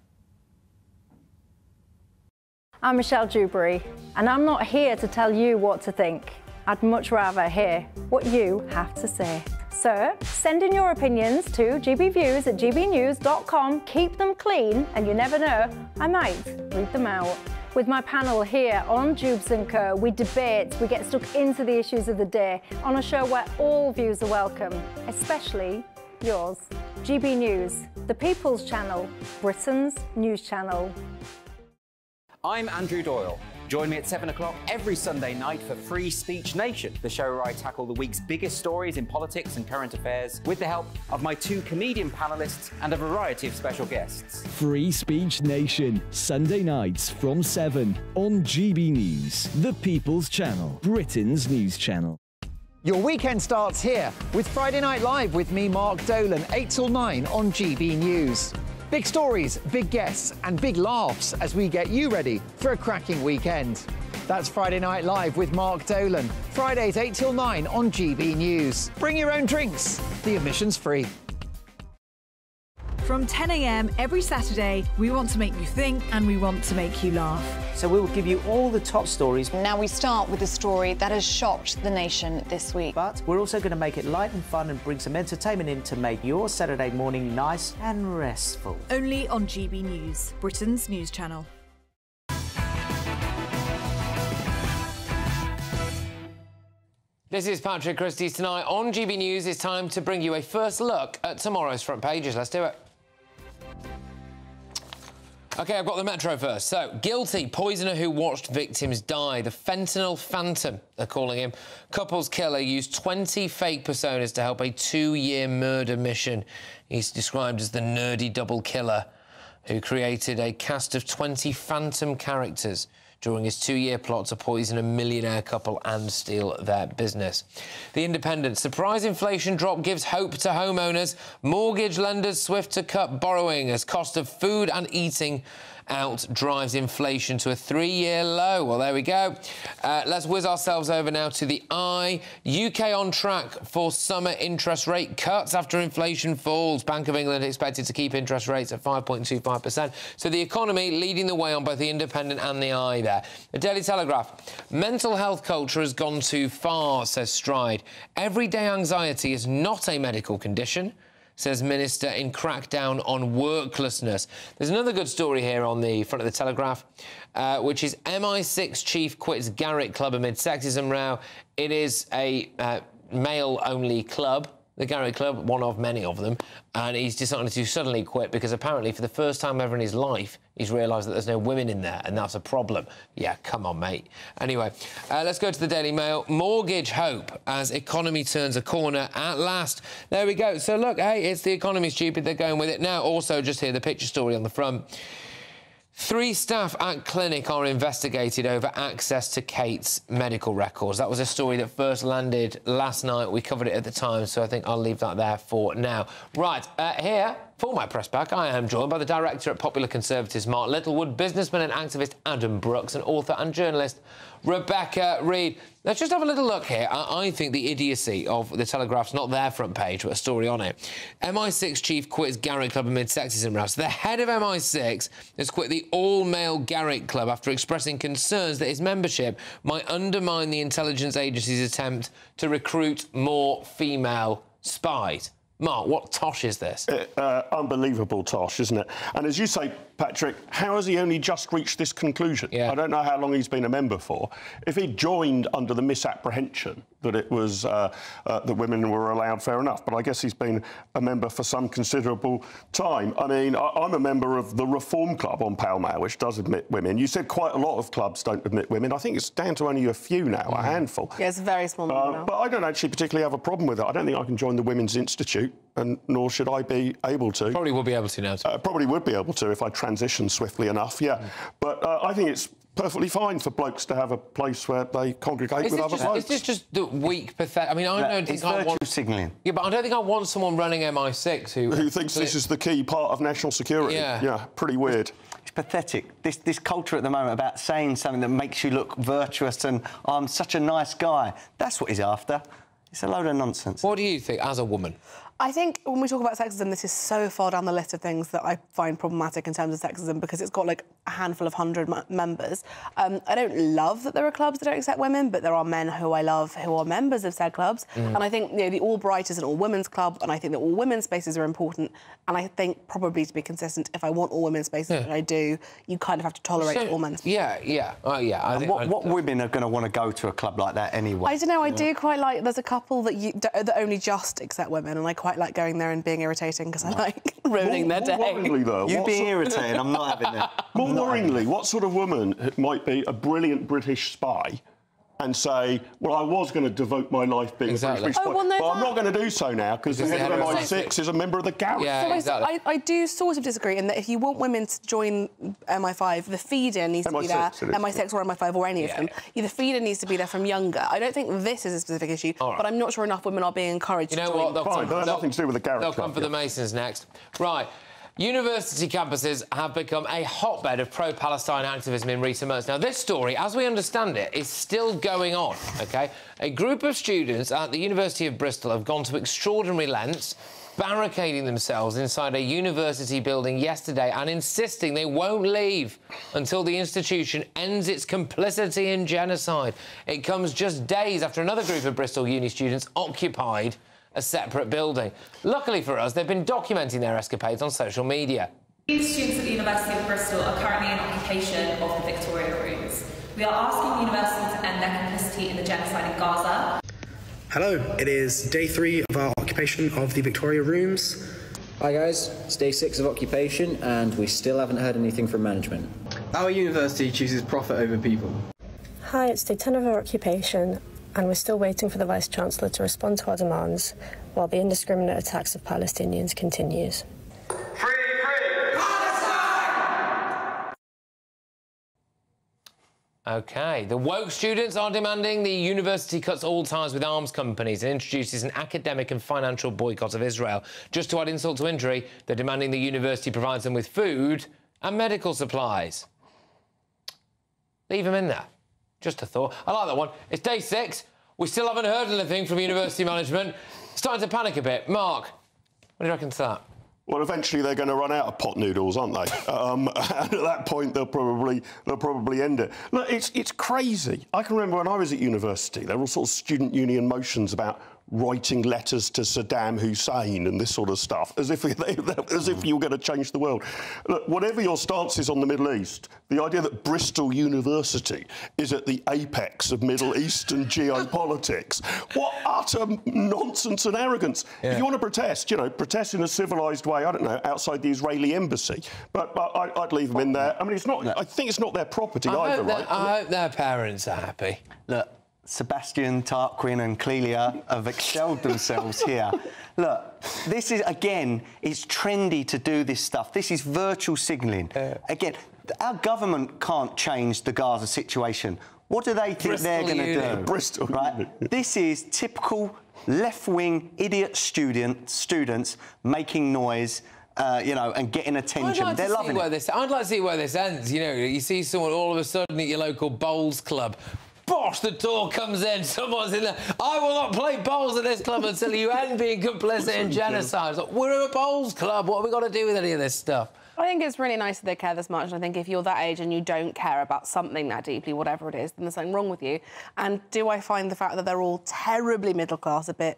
I'm Michelle Dewberry, and I'm not here to tell you what to think. I'd much rather hear what you have to say. So send in your opinions to gbviews at gbnews dot com. Keep them clean, and you never know, I might read them out. With my panel here on Jubes and Co, we debate, we get stuck into the issues of the day on a show where all views are welcome, especially yours. G B News, the People's Channel, Britain's news channel. I'm Andrew Doyle. Join me at seven o'clock every Sunday night for Free Speech Nation, the show where I tackle the week's biggest stories in politics and current affairs with the help of my two comedian panellists and a variety of special guests. Free Speech Nation, Sunday nights from seven on G B News, the People's Channel, Britain's news channel. Your weekend starts here with Friday Night Live with me, Mark Dolan, eight till nine on G B News. Big stories, big guests and big laughs as we get you ready for a cracking weekend. That's Friday Night Live with Mark Dolan, Fridays eight till nine on G B News. Bring your own drinks, the admission's free. From ten a m every Saturday, we want to make you think and we want to make you laugh. So we will give you all the top stories. Now we start with a story that has shocked the nation this week. But we're also going to make it light and fun and bring some entertainment in to make your Saturday morning nice and restful. Only on G B News, Britain's news channel. This is Patrick Christie's Tonight on G B News. It's time to bring you a first look at tomorrow's front pages. Let's do it. OK, I've got the Metro first. So, guilty poisoner who watched victims die. The fentanyl phantom, they're calling him. Couples killer used twenty fake personas to help a two-year murder mission. He's described as the nerdy double killer who created a cast of twenty phantom characters during his two-year plot to poison a millionaire couple and steal their business. The Independent: surprise inflation drop gives hope to homeowners. Mortgage lenders swift to cut borrowing as cost of food and eating outdrives inflation to a three-year low. Well, there we go. Uh, let's whiz ourselves over now to the eye. U K on track for summer interest rate cuts after inflation falls. Bank of England expected to keep interest rates at five point two five percent. So the economy leading the way on both the Independent and the eye there. The Daily Telegraph. Mental health culture has gone too far, says Stride. Everyday anxiety is not a medical condition, says Minister in crackdown on worklessness. There's another good story here on the front of the Telegraph, uh, which is M I six chief quits Garrick Club amid sexism row. It is a uh, male-only club, the Garrick Club, one of many of them, and he's decided to suddenly quit because apparently for the first time ever in his life he's realised that there's no women in there, and that's a problem. Yeah, come on, mate. Anyway, uh, let's go to the Daily Mail. Mortgage hope as economy turns a corner at last. There we go. So, look, hey, it's the economy, stupid. They're going with it now. Also, just here, the picture story on the front. Three staff at clinic are investigated over access to Kate's medical records. That was a story that first landed last night. We covered it at the time, so I think I'll leave that there for now. Right, uh, here, for my press pack, I am joined by the director at Popular Conservatives, Mark Littlewood, businessman and activist Adam Brooks, and author and journalist Rebecca Reid. Let's just have a little look here. I, I think the idiocy of the Telegraph's, not their front page, but a story on it. M I six chief quits Garrick Club amid sexism rows. The head of M I six has quit the all-male Garrick Club after expressing concerns that his membership might undermine the intelligence agency's attempt to recruit more female spies. Mark, what tosh is this? Uh, uh, unbelievable tosh, isn't it? And as you say, Patrick, how has he only just reached this conclusion? Yeah. I don't know how long he's been a member for. If he joined under the misapprehension that it was uh, uh, that women were allowed, fair enough. But I guess he's been a member for some considerable time. I mean, I I'm a member of the Reform Club on Pall Mall, which does admit women. You said quite a lot of clubs don't admit women. I think it's down to only a few now, mm-hmm. a handful. Yeah, it's a very small number uh, now. But I don't actually particularly have a problem with it. I don't think I can join the Women's Institute, and nor should I be able to. Probably will be able to now. Uh, probably would be able to if I transition swiftly enough, yeah. Mm. But uh, I think it's perfectly fine for blokes to have a place where they congregate is with other just, blokes. Is this just the weak, pathetic... I mean, I no, don't think I want... signalling. Yeah, but I don't think I want someone running M I six who... Who thinks this is the key part of national security. Yeah. Yeah, pretty weird. It's, it's pathetic. This, this culture at the moment about saying something that makes you look virtuous and I'm such a nice guy, that's what he's after. It's a load of nonsense. What do you think, as a woman? I think when we talk about sexism, this is so far down the list of things that I find problematic in terms of sexism because it's got, like, a handful of hundred members. Um, I don't love that there are clubs that don't accept women, but there are men who I love who are members of said clubs. Mm. And I think, you know, the All-Bright is an all-women's club, and I think that all-women's spaces are important. And I think, probably to be consistent, if I want all-women's spaces, yeah. and I do, you kind of have to tolerate so, all men's spaces. Yeah, yeah. Oh, yeah. I think what I, what I, women are going to want to go to a club like that anyway? I don't know. I yeah. do quite like... There's a couple that, you, that only just accept women, and I quite I quite like going there and being irritating because I like ruining more, their more day. Worryingly, though, you being irritating, I'm not having that. More worryingly, what sort of woman might be a brilliant British spy and say, well, I was going to devote my life being exactly. a British spy, oh, well, no, but that... I'm not going to do so now because the head of M I six is a member of the Garrick. Yeah, so exactly. I, I do sort of disagree in that if you want women to join M I five, the feeder needs to be there, M I six or M I five or any yeah. of them, yeah, the feeder needs to be there from younger. I don't think this is a specific issue, right. but I'm not sure enough women are being encouraged you know to join. What? Fine, that has nothing to do with the Garrick. They'll come for yeah. the Masons next. Right. University campuses have become a hotbed of pro-Palestine activism in recent months. Now, this story, as we understand it, is still going on, OK? A group of students at the University of Bristol have gone to extraordinary lengths, barricading themselves inside a university building yesterday and insisting they won't leave until the institution ends its complicity in genocide. It comes just days after another group of Bristol uni students occupied a separate building. Luckily for us, they've been documenting their escapades on social media. These students at the University of Bristol are currently in occupation of the Victoria Rooms. We are asking the university to end their complicity in the genocide in Gaza. Hello, it is day three of our occupation of the Victoria Rooms. Hi guys, it's day six of occupation and we still haven't heard anything from management. Our university chooses profit over people. Hi, it's day ten of our occupation, and we're still waiting for the Vice-Chancellor to respond to our demands while the indiscriminate attacks of Palestinians continues. Free, free, Palestine! OK, the woke students are demanding the university cuts all ties with arms companies and introduces an academic and financial boycott of Israel. Just to add insult to injury, they're demanding the university provides them with food and medical supplies. Leave them in there. Just a thought. I like that one. It's day six. We still haven't heard anything from university management. Starting to panic a bit. Mark, what do you reckon to that? Well, eventually they're going to run out of pot noodles, aren't they? um, and at that point, they'll probably they'll probably end it. Look, it's it's crazy. I can remember when I was at university, there were all sorts of student union motions about writing letters to Saddam Hussein and this sort of stuff, as if they, as if you were going to change the world. Look, whatever your stance is on the Middle East, the idea that Bristol University is at the apex of Middle Eastern geopolitics, what utter nonsense and arrogance. Yeah. If you want to protest, you know, protest in a civilised way, I don't know, outside the Israeli embassy, but, but I, I'd leave them in there. I mean, it's not, no. I think it's not their property I either, right? I hope their parents are happy. Look, Sebastian, Tarquin and Clelia have excelled themselves here. Look, this is, again, it's trendy to do this stuff. This is virtual signalling. Uh, again, our government can't change the Gaza situation. What do they think Bristol they're going to do? Bristol right? This is typical left-wing idiot student, students making noise, Uh, you know, and getting attention. Like They're loving where it. This, I'd like to see where this ends. You know, you see someone all of a sudden at your local bowls club. Bosh, the door comes in, someone's in there. I will not play bowls at this club until you end being complicit in genocide. Like, we're a bowls club. What have we got to do with any of this stuff? I think it's really nice that they care this much, and I think if you're that age and you don't care about something that deeply, whatever it is, then there's something wrong with you. And do I find the fact that they're all terribly middle class a bit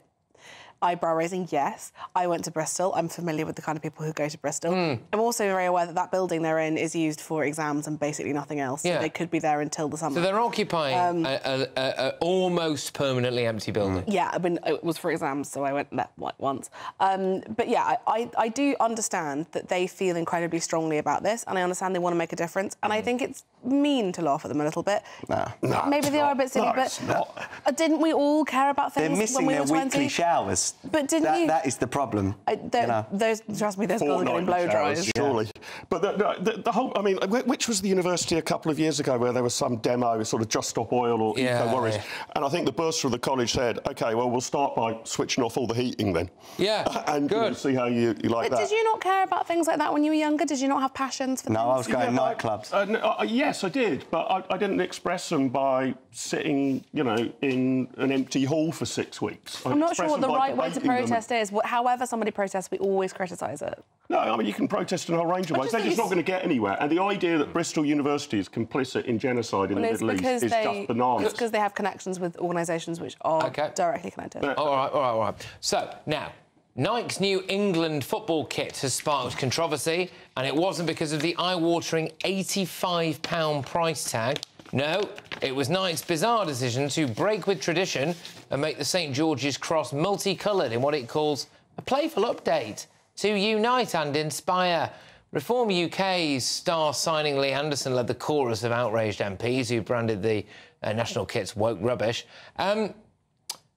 eyebrow-raising? Yes. I went to Bristol. I'm familiar with the kind of people who go to Bristol. Mm. I'm also very aware that that building they're in is used for exams and basically nothing else. Yeah. So they could be there until the summer. So they're occupying um, a, a, a almost permanently empty building. Yeah, I mean, it was for exams, so I went there like once. Um, but, yeah, I, I, I do understand that they feel incredibly strongly about this, and I understand they want to make a difference, and mm. I think it's mean to laugh at them a little bit. No. no Maybe they not. are a bit silly, no, but not. didn't we all care about things when we were twenty? They're missing their weekly showers. But didn't that, you? That is the problem. I, there, you know? Those, trust me, those girls are getting blow dries. Surely, yeah. But the, the, the whole—I mean, which was the university a couple of years ago where there was some demo, sort of just stop oil or yeah, eco worries, yeah. and I think the bursar of the college said, "Okay, well, we'll start by switching off all the heating then." Yeah, and good. You know, see how you, you like but that. Did you not care about things like that when you were younger? Did you not have passions for? No, things? I was going yeah, nightclubs. Uh, no, uh, yes, I did, but I, I didn't express them by sitting, you know, in an empty hall for six weeks. I I'm not sure what the right. way to protest them. is. However somebody protests, we always criticise it. No, I mean, you can protest in a whole range of ways. They're just not going to get anywhere. And the idea that Bristol University is complicit in genocide in well, the Middle East is they, just bananas. It's because they have connections with organisations which are okay. directly connected. All right, all right, all right. So, now, Nike's New England football kit has sparked controversy, and it wasn't because of the eye-watering eighty-five pound price tag. No, it was Nike's bizarre decision to break with tradition and make the Saint George's Cross multicoloured in what it calls a playful update to unite and inspire. Reform U K's star signing Lee Anderson led the chorus of outraged M Ps who branded the uh, national kit's woke rubbish. Um,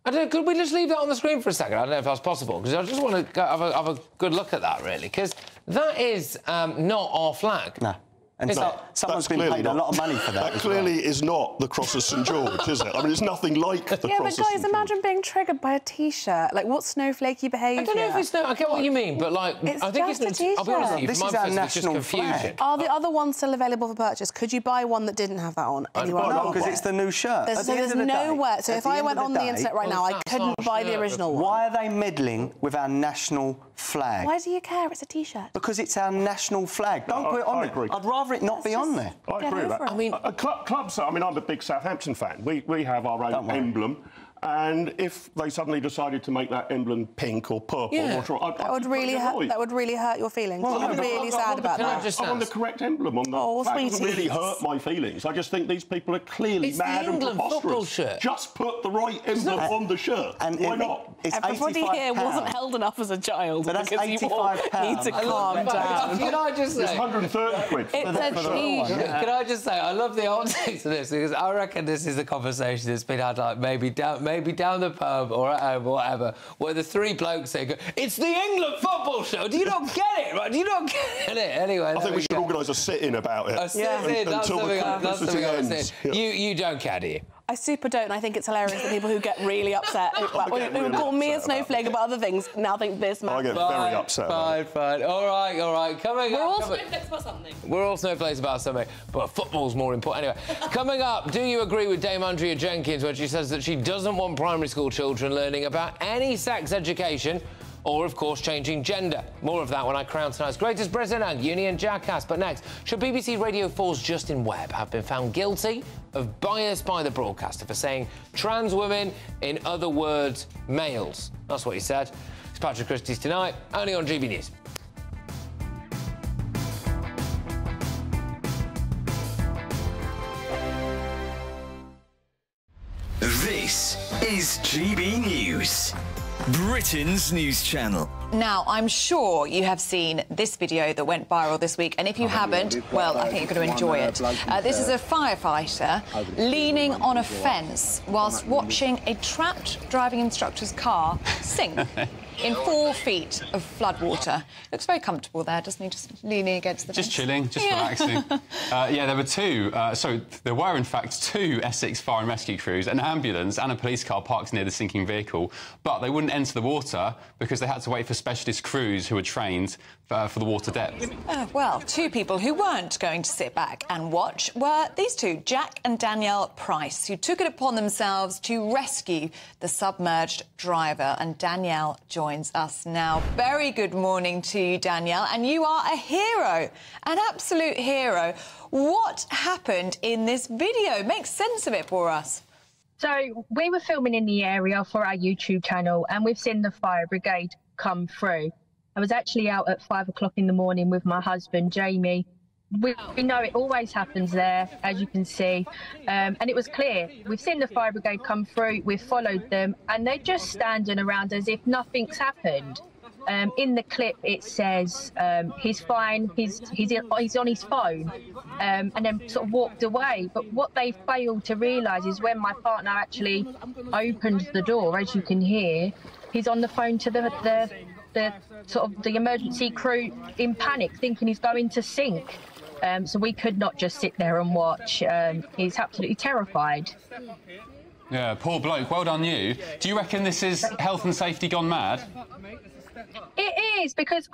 I don't know, could we just leave that on the screen for a second? I don't know if that's possible, because I just want to go have, a, have a good look at that, really, because that is um, not our flag. No. And it's not, that, someone's been paid not, a lot of money for that. That clearly well. is not the Cross of Saint George, is it? I mean, it's nothing like the yeah, Cross of Saint George. Yeah, but guys, imagine being triggered by a T-shirt. Like, what snowflakey behaviour? I don't know if it's... No, I get what you mean, but, like... It's I think just it's, a T-shirt. I'll be honest with you, this is our national flag. Are the other ones still available for purchase? Could you buy one that didn't have that on? Anyone? No, because it's the new shirt. There's, the there's the nowhere... Day, so if I went on the internet right now, I couldn't buy the original one. Why are they meddling with our national flag? Why do you care? It's a T-shirt. Because it's our national flag. Don't put it on there. I'd rather it not That's be on there. I agree with that. I mean, a club, clubs. I mean, I'm a big Southampton fan. We we have our own emblem, and if they suddenly decided to make that emblem pink or purple, yeah. or try, I, that I, would really hurt. That would really hurt your feelings. Well, I'm really I, I, sad I about that. Just I want the correct emblem on that. Oh, that doesn't really hurt my feelings. I just think these people are clearly it's mad the England and preposterous. Shirt. Just put the right emblem not, on the shirt. And why it, not? It's Everybody here pounds. wasn't held enough as a child. But that's eighty-five pounds. Need to calm down. Can I just say? It's one hundred thirty quid. It's a T-shirt. Can I just say, I love the optics of this, because I reckon this is a conversation that's been had, like, maybe down maybe down the pub or at home or whatever, where the three blokes say, it's the England football show. Do you not get it, right? Do you not get it? Anyway, I think we, we should organise a sit-in about it. A sit-in. That's something I've seen. You don't care, do you? I I super don't, and I think it's hilarious that people who get really upset, who well, really really call me a snowflake about other things, now think this man. I get fine, very upset. Fine, fine. All right, all right. Coming We're up, all coming... snowflakes about something. We're all snowflakes about something, but football's more important. Anyway, coming up, do you agree with Dame Andrea Jenkins when she says that she doesn't want primary school children learning about any sex education or, of course, changing gender? More of that when I crown tonight's greatest Britain and Union Jackass. But next, should B B C Radio four's Justin Webb have been found guilty of bias by the broadcaster for saying trans women, in other words, males? That's what he said. It's Patrick Christie's Tonight, only on G B News. This is G B News, Britain's news channel. Now, I'm sure you have seen this video that went viral this week, and if you haven't, well, I think you're going to enjoy it. Uh, this is a firefighter leaning on a fence whilst watching a trapped driving instructor's car sink in four feet of floodwater. Looks very comfortable there, doesn't he? Just leaning against the fence. Just chilling, just yeah. relaxing. uh, yeah, there were two. Uh, so there were, in fact, two Essex Fire and Rescue crews, an ambulance and a police car parked near the sinking vehicle, but they wouldn't enter the water because they had to wait for specialist crews who were trained uh, for the water depth. Uh, well, two people who weren't going to sit back and watch were these two, Jack and Danielle Price, who took it upon themselves to rescue the submerged driver, and Danielle joined joins us now. Very good morning to you, Danielle, and you are a hero, an absolute hero. What happened in this video? Make sense of it for us. So we were filming in the area for our YouTube channel, and we've seen the fire brigade come through. I was actually out at five o'clock in the morning with my husband, Jamie. We, we know it always happens there, as you can see, um, and it was clear. We've seen the fire brigade come through, we've followed them, and they're just standing around as if nothing's happened. Um, in the clip, it says um, he's fine, he's, he's, he's on his phone, um, and then sort of walked away. But what they failed to realise is when my partner actually opened the door, as you can hear, he's on the phone to the... the the sort of the emergency crew in panic, thinking he's going to sink. Um, so we could not just sit there and watch. Um, he's absolutely terrified. Yeah, poor bloke. Well done you. Do you reckon this is health and safety gone mad? It is, because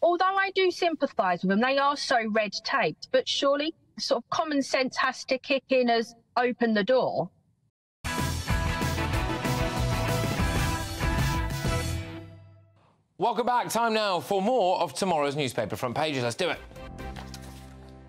although I do sympathise with them, they are so red-taped, but surely sort of common sense has to kick in as open the door. Welcome back. Time now for more of tomorrow's newspaper front pages. Let's do it.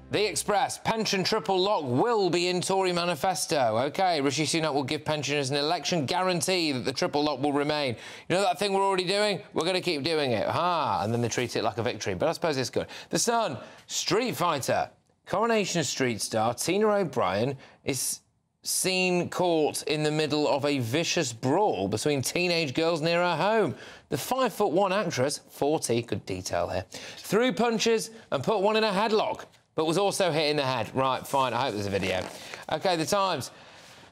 The Express. Pension triple lock will be in Tory manifesto. OK, Rishi Sunak will give pensioners an election guarantee that the triple lock will remain. You know that thing we're already doing? We're going to keep doing it. Ah, and then they treat it like a victory. But I suppose it's good. The Sun. Street fighter. Coronation Street star Tina O'Brien is seen caught in the middle of a vicious brawl between teenage girls near her home. The five foot one actress, forty, good detail here, threw punches and put one in a headlock, but was also hit in the head. Right, fine, I hope there's a video. OK, The Times.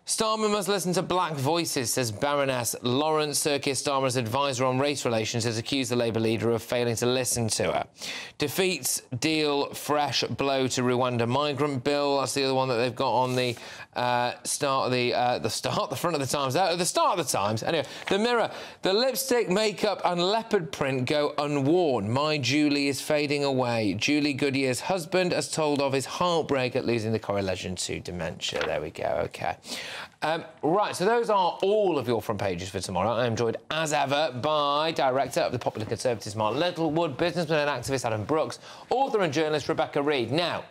Starmer must listen to black voices, says Baroness Lawrence. Sir Keir Starmer's advisor on race relations has accused the Labour leader of failing to listen to her. Defeats deal fresh blow to Rwanda migrant bill. That's the other one that they've got on the uh, start of the uh, the start, the front of the Times. At the start of the Times, anyway. The Mirror. The lipstick, makeup, and leopard print go unworn. My Julie is fading away. Julie Goodyear's husband has told of his heartbreak at losing the correlation to dementia. There we go. Okay. Um, right, so those are all of your front pages for tomorrow. I am joined, as ever, by director of the Popular Conservatives, Mark Littlewood, businessman and activist Adam Brooks, author and journalist Rebecca Reid. Now,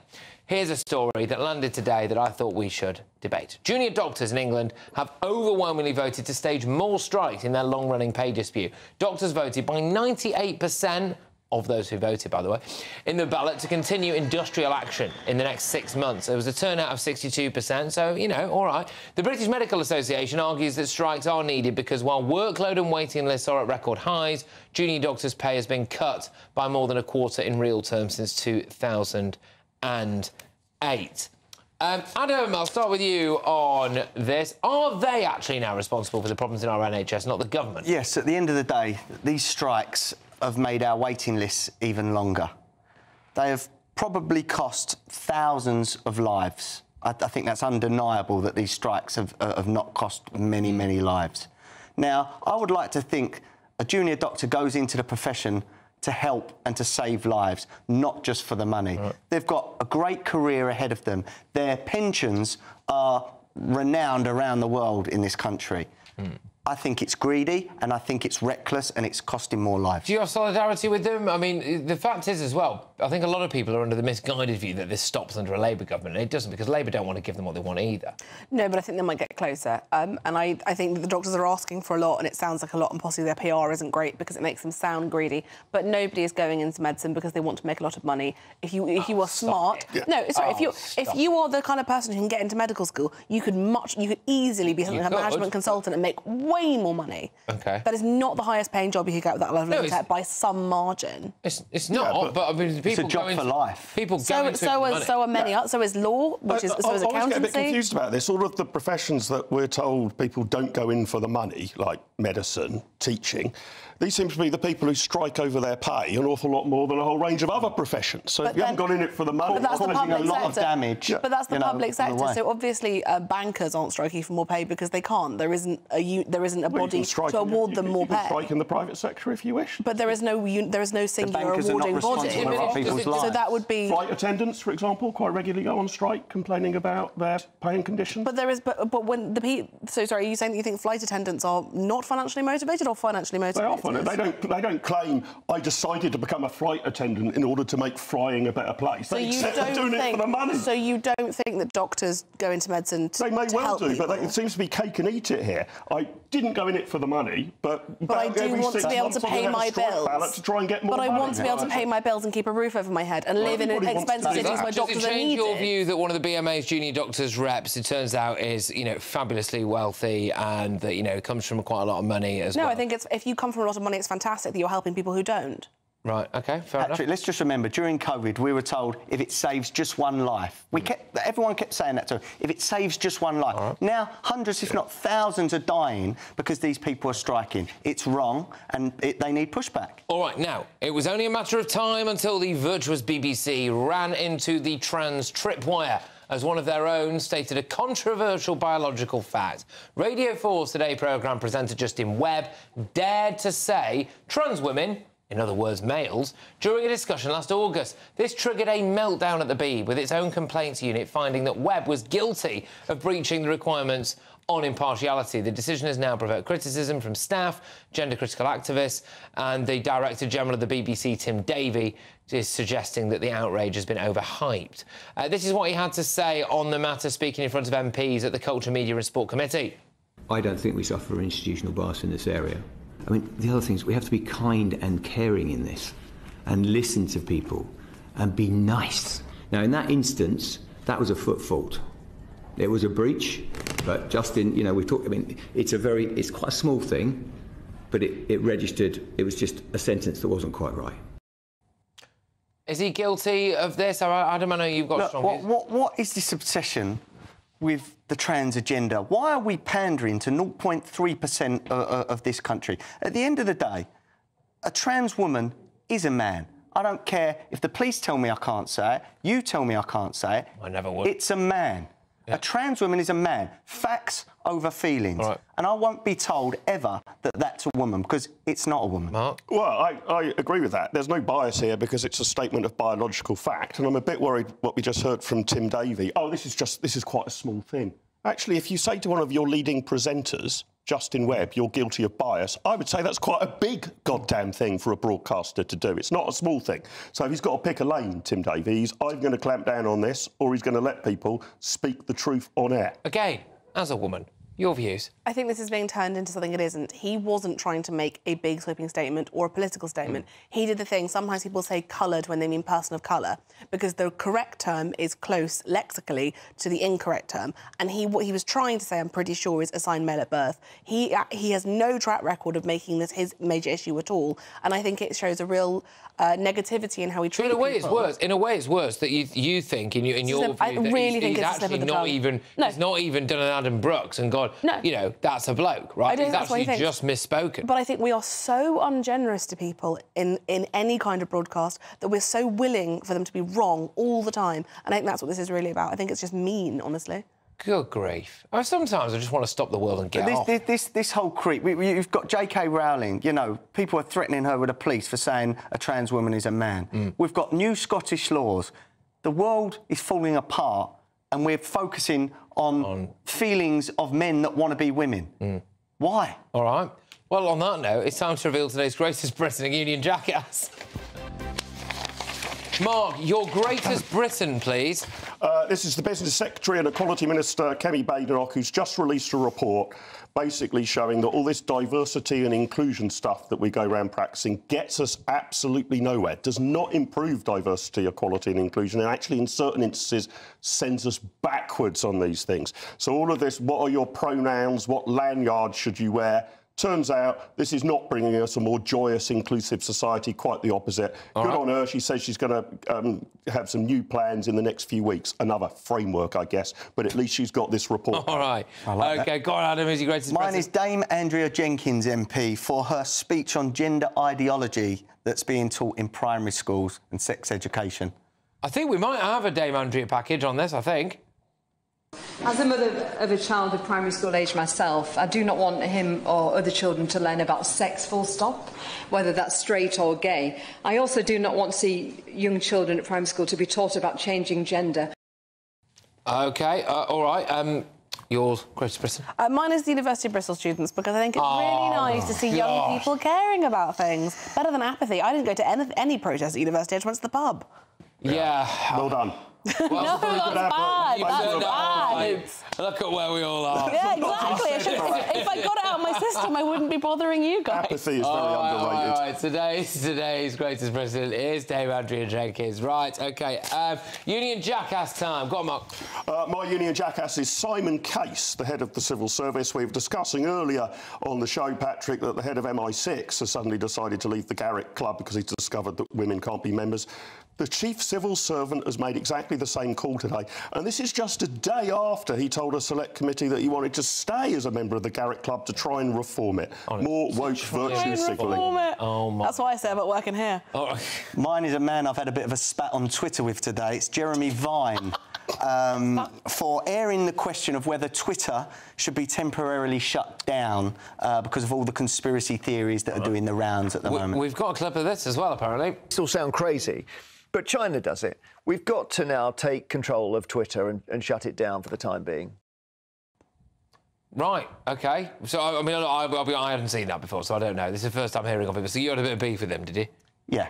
here's a story that landed today that I thought we should debate. Junior doctors in England have overwhelmingly voted to stage more strikes in their long-running pay dispute. Doctors voted by ninety-eight percent... of those who voted, by the way, in the ballot to continue industrial action in the next six months. There was a turnout of sixty-two percent, so, you know, all right. The British Medical Association argues that strikes are needed because while workload and waiting lists are at record highs, junior doctors' pay has been cut by more than a quarter in real terms since two thousand eight. Um, Adam, I'll start with you on this. Are they actually now responsible for the problems in our N H S, not the government? Yes, at the end of the day, these strikes have made our waiting lists even longer. They have probably cost thousands of lives. I, I think that's undeniable that these strikes have, uh, have not cost many, many lives. Now, I would like to think a junior doctor goes into the profession to help and to save lives, not just for the money. Right. They've got a great career ahead of them. Their pensions are renowned around the world in this country. Mm. I think it's greedy, and I think it's reckless, and it's costing more lives. Do you have solidarity with them? I mean, the fact is as well, I think a lot of people are under the misguided view that this stops under a Labour government, and it doesn't, because Labour don't want to give them what they want either. No, but I think they might get closer. Um, and I, I think that the doctors are asking for a lot, and it sounds like a lot, and possibly their P R isn't great because it makes them sound greedy. But nobody is going into medicine because they want to make a lot of money. If you, if oh, you are smart... It. No, sorry, oh, if, you're, if you are the kind of person who can get into medical school, you could, much, you could easily be something like a management consultant and make way more money. Okay. That is not the highest-paying job you could get with that level of tech by some margin. It's, it's not, yeah, but, but I mean, people it's a job for life. People so, go so, are, so are many. Yeah. So is law, which I, is I, so is I accountancy. I always get a bit confused about this. All of the professions that we're told people don't go in for the money, like medicine, teaching, these seem to be the people who strike over their pay an awful lot more than a whole range of other professions. So but if you then, haven't gone in it for the money, you're causing a lot of damage. Yeah. But that's the you public know, sector. So obviously uh, bankers aren't striking for more pay because they can't. There isn't a there isn't a well, body to award in, them you, more you pay. You can strike in the private sector if you wish. But there is no you, there is no singular the awarding body. So that would be flight attendants, for example, quite regularly go on strike complaining about their pay and conditions. But there is but but when the so sorry, are you saying that you think flight attendants are not financially motivated or financially motivated? They don't. They don't claim I decided to become a flight attendant in order to make flying a better place. So they you accept they're doing think, it for the money. So you don't think that doctors go into medicine to They may to well help do, people. But they, it seems to be cake and eat it here. I didn't go in it for the money, but but I do want to be able to pay my bills. To try and get more. But I want to be able to pay my bills and keep a roof over my head and well, live in expensive cities where doctors are needed. Does it change your view that one of the B M A's junior doctors reps, it turns out, is you know fabulously wealthy and that you know comes from quite a lot of money as well? No, I think it's if you come from a lot of money, it's fantastic that you're helping people who don't. Right, OK, fair Patrick, enough. Let's just remember, during COVID, we were told if it saves just one life. We kept, everyone kept saying that to us, if it saves just one life. Right. Now, hundreds, if not thousands, are dying because these people are striking. It's wrong and it, they need pushback. All right, now, it was only a matter of time until the virtuous B B C ran into the trans tripwire as one of their own stated a controversial biological fact. Radio four's Today programme presenter Justin Webb dared to say trans women, in other words males, during a discussion last August. This triggered a meltdown at the B, with its own complaints unit finding that Webb was guilty of breaching the requirements on impartiality. The decision has now provoked criticism from staff, gender critical activists, and the Director General of the B B C, Tim Davie, is suggesting that the outrage has been overhyped. Uh, this is what he had to say on the matter, speaking in front of M Ps at the Culture, Media and Sport Committee. I don't think we suffer institutional bias in this area. I mean, the other thing is we have to be kind and caring in this and listen to people and be nice. Now, in that instance, that was a foot fault. It was a breach, but Justin, you know, we talked, I mean, it's a very, it's quite a small thing, but it, it registered, it was just a sentence that wasn't quite right. Is he guilty of this? Adam, I know you've got Look, strong... What, what, what is this obsession with the trans agenda? Why are we pandering to zero point three percent of, of this country? At the end of the day, a trans woman is a man. I don't care if the police tell me I can't say it, you tell me I can't say it. I never would. It's a man. Yeah. A trans woman is a man. Facts over feelings. Right. And I won't be told ever that that's a woman, because it's not a woman. Mark? Well, I, I agree with that. There's no bias here because it's a statement of biological fact, and I'm a bit worried what we just heard from Tim Davie. Oh, this is just... this is quite a small thing. Actually, if you say to one of your leading presenters, Justin Webb, you're guilty of bias, I would say that's quite a big goddamn thing for a broadcaster to do. It's not a small thing. So he's got to pick a lane, Tim Davie. He's either going to clamp down on this or he's going to let people speak the truth on air. Again, as a woman, your views? I think this is being turned into something it isn't. He wasn't trying to make a big sweeping statement or a political statement. Mm. He did the thing, sometimes people say coloured when they mean person of colour, because the correct term is close lexically to the incorrect term. And he, what he was trying to say, I'm pretty sure, is assigned male at birth. He, he has no track record of making this his major issue at all. And I think it shows a real uh, negativity in how he treats people. In a way it's worse. In a way it's worse that you, you think, in your, in your view, I really that he's, think he's it's actually not even, no. he's not even done an Adam Brooks and gone, but, no. you know, that's a bloke, right? I don't think that's what you think. He's actually just misspoken. But I think we are so ungenerous to people in, in any kind of broadcast that we're so willing for them to be wrong all the time. And I think that's what this is really about. I think it's just mean, honestly. Good grief. I mean, sometimes I just want to stop the world and get this, off. This, this, this whole creep... You've got J K Rowling, you know, people are threatening her with the police for saying a trans woman is a man. Mm. We've got new Scottish laws. The world is falling apart and we're focusing on, on... feelings of men that want to be women. Mm. Why? All right. Well, on that note, it's time to reveal today's greatest Britain and Union Jackass. Mark, your greatest Britain, please. Uh, this is the Business Secretary and Equality Minister, Kemi Badenoch, who's just released a report basically showing that all this diversity and inclusion stuff that we go around practising gets us absolutely nowhere, does not improve diversity, equality and inclusion, and actually, in certain instances, sends us backwards on these things. So all of this, what are your pronouns, what lanyard should you wear... Turns out this is not bringing us a more joyous, inclusive society, quite the opposite. All Good right. on her. She says she's going to um, have some new plans in the next few weeks. Another framework, I guess, but at least she's got this report. All right. I like OK, that. Go on, Adam, who's your greatest Mine president? is Dame Andrea Jenkins, M P, for her speech on gender ideology that's being taught in primary schools and sex education. I think we might have a Dame Andrea package on this, I think. As a mother of a child of primary school age myself, I do not want him or other children to learn about sex full stop, whether that's straight or gay. I also do not want to see young children at primary school to be taught about changing gender. OK, uh, all right. Um... Yours, Grace Bristol? Uh, mine is the University of Bristol students, because I think it's oh, really nice to see gosh. young people caring about things. Better than apathy. I didn't go to any, any protest at university. I just went to the pub. Yeah. yeah. Well done. Well, no, that's bad. That's bad. Look at where we all are. Yeah, exactly. I should, if, if I got it out of my system, I wouldn't be bothering you guys. Apathy is very oh, underrated. Right, right. Today's, today's greatest president is Dame Andrea Jenkins. Right, OK. Um, Union Jackass time. Go on, Mark. Uh, my Union Jackass is Simon Case, the head of the civil service. We were discussing earlier on the show, Patrick, that the head of M I six has suddenly decided to leave the Garrick Club because he's discovered that women can't be members. The chief civil servant has made exactly the same call today, and this is just a day after he told a select committee that he wanted to stay as a member of the Garrick Club to try and reform it. Honestly. More woke virtue signalling. Oh my! That's why I say about working here. Oh. Mine is a man I've had a bit of a spat on Twitter with today. It's Jeremy Vine. Um, for airing the question of whether Twitter should be temporarily shut down uh, because of all the conspiracy theories that are doing the rounds at the we, moment. We've got a clip of this as well, apparently. It all sounds crazy, but China does it. We've got to now take control of Twitter and, and shut it down for the time being. Right, OK. So, I mean, I, I, I hadn't seen that before, so I don't know. This is the first time hearing of it. So you had a bit of beef with them, did you? Yeah.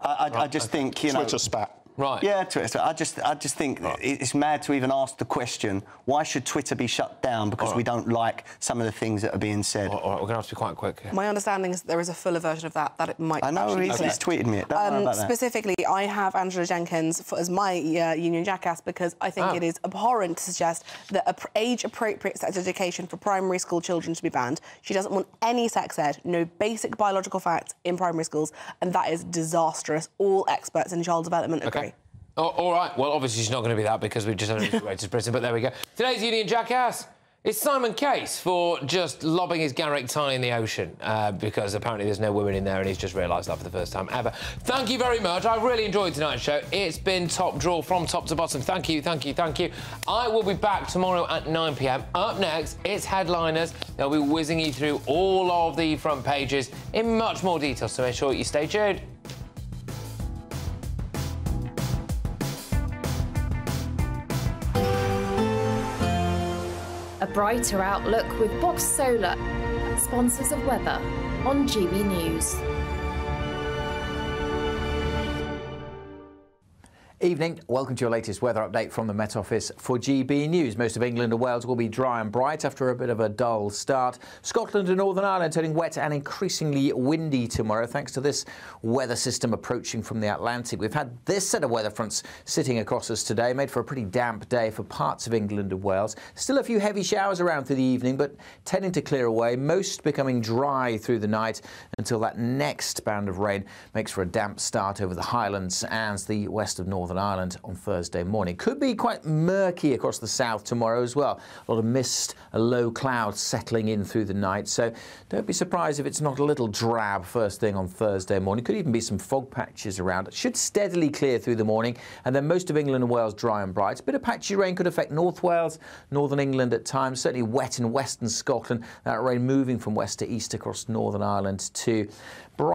I, I, right, I just okay. think, you know... Twitter spat. Right. Yeah, Twitter. I just, I just think right. it's mad to even ask the question, why should Twitter be shut down because right. we don't like some of the things that are being said? All right, all right. We're going to have to be quite quick. Yeah. My understanding is that there is a fuller version of that, that it might... I know, he's okay. tweeted me it. Don't um, worry about that. Specifically, I have Angela Jenkins for, as my uh, Union Jackass because I think oh. it is abhorrent to suggest that age-appropriate sex education for primary school children should be banned. She doesn't want any sex ed, no basic biological facts in primary schools, and that is disastrous. All experts in child development agree. Okay. Oh, all right. Well, obviously, it's not going to be that because we just had a greatest Britain, but there we go. Today's Union Jackass is Simon Case for just lobbing his Garrick tie in the ocean uh, because apparently there's no women in there and he's just realised that for the first time ever. Thank you very much. I really enjoyed tonight's show. It's been top draw from top to bottom. Thank you, thank you, thank you. I will be back tomorrow at nine p m. Up next, it's Headliners. They'll be whizzing you through all of the front pages in much more detail, so make sure you stay tuned. A brighter outlook with Box Solar, sponsors of weather on G B News. Evening. Welcome to your latest weather update from the Met Office for G B News. Most of England and Wales will be dry and bright after a bit of a dull start. Scotland and Northern Ireland turning wet and increasingly windy tomorrow thanks to this weather system approaching from the Atlantic. We've had this set of weather fronts sitting across us today, made for a pretty damp day for parts of England and Wales. Still a few heavy showers around through the evening, but tending to clear away, most becoming dry through the night until that next band of rain makes for a damp start over the Highlands and the west of Northern Northern Ireland on Thursday morning. Could be quite murky across the south tomorrow as well. A lot of mist, a low cloud settling in through the night, so don't be surprised if it's not a little drab first thing on Thursday morning. Could even be some fog patches around. It should steadily clear through the morning, and then most of England and Wales dry and bright. A bit of patchy rain could affect North Wales, Northern England at times, certainly wet in western Scotland. That rain moving from west to east across Northern Ireland too. Bright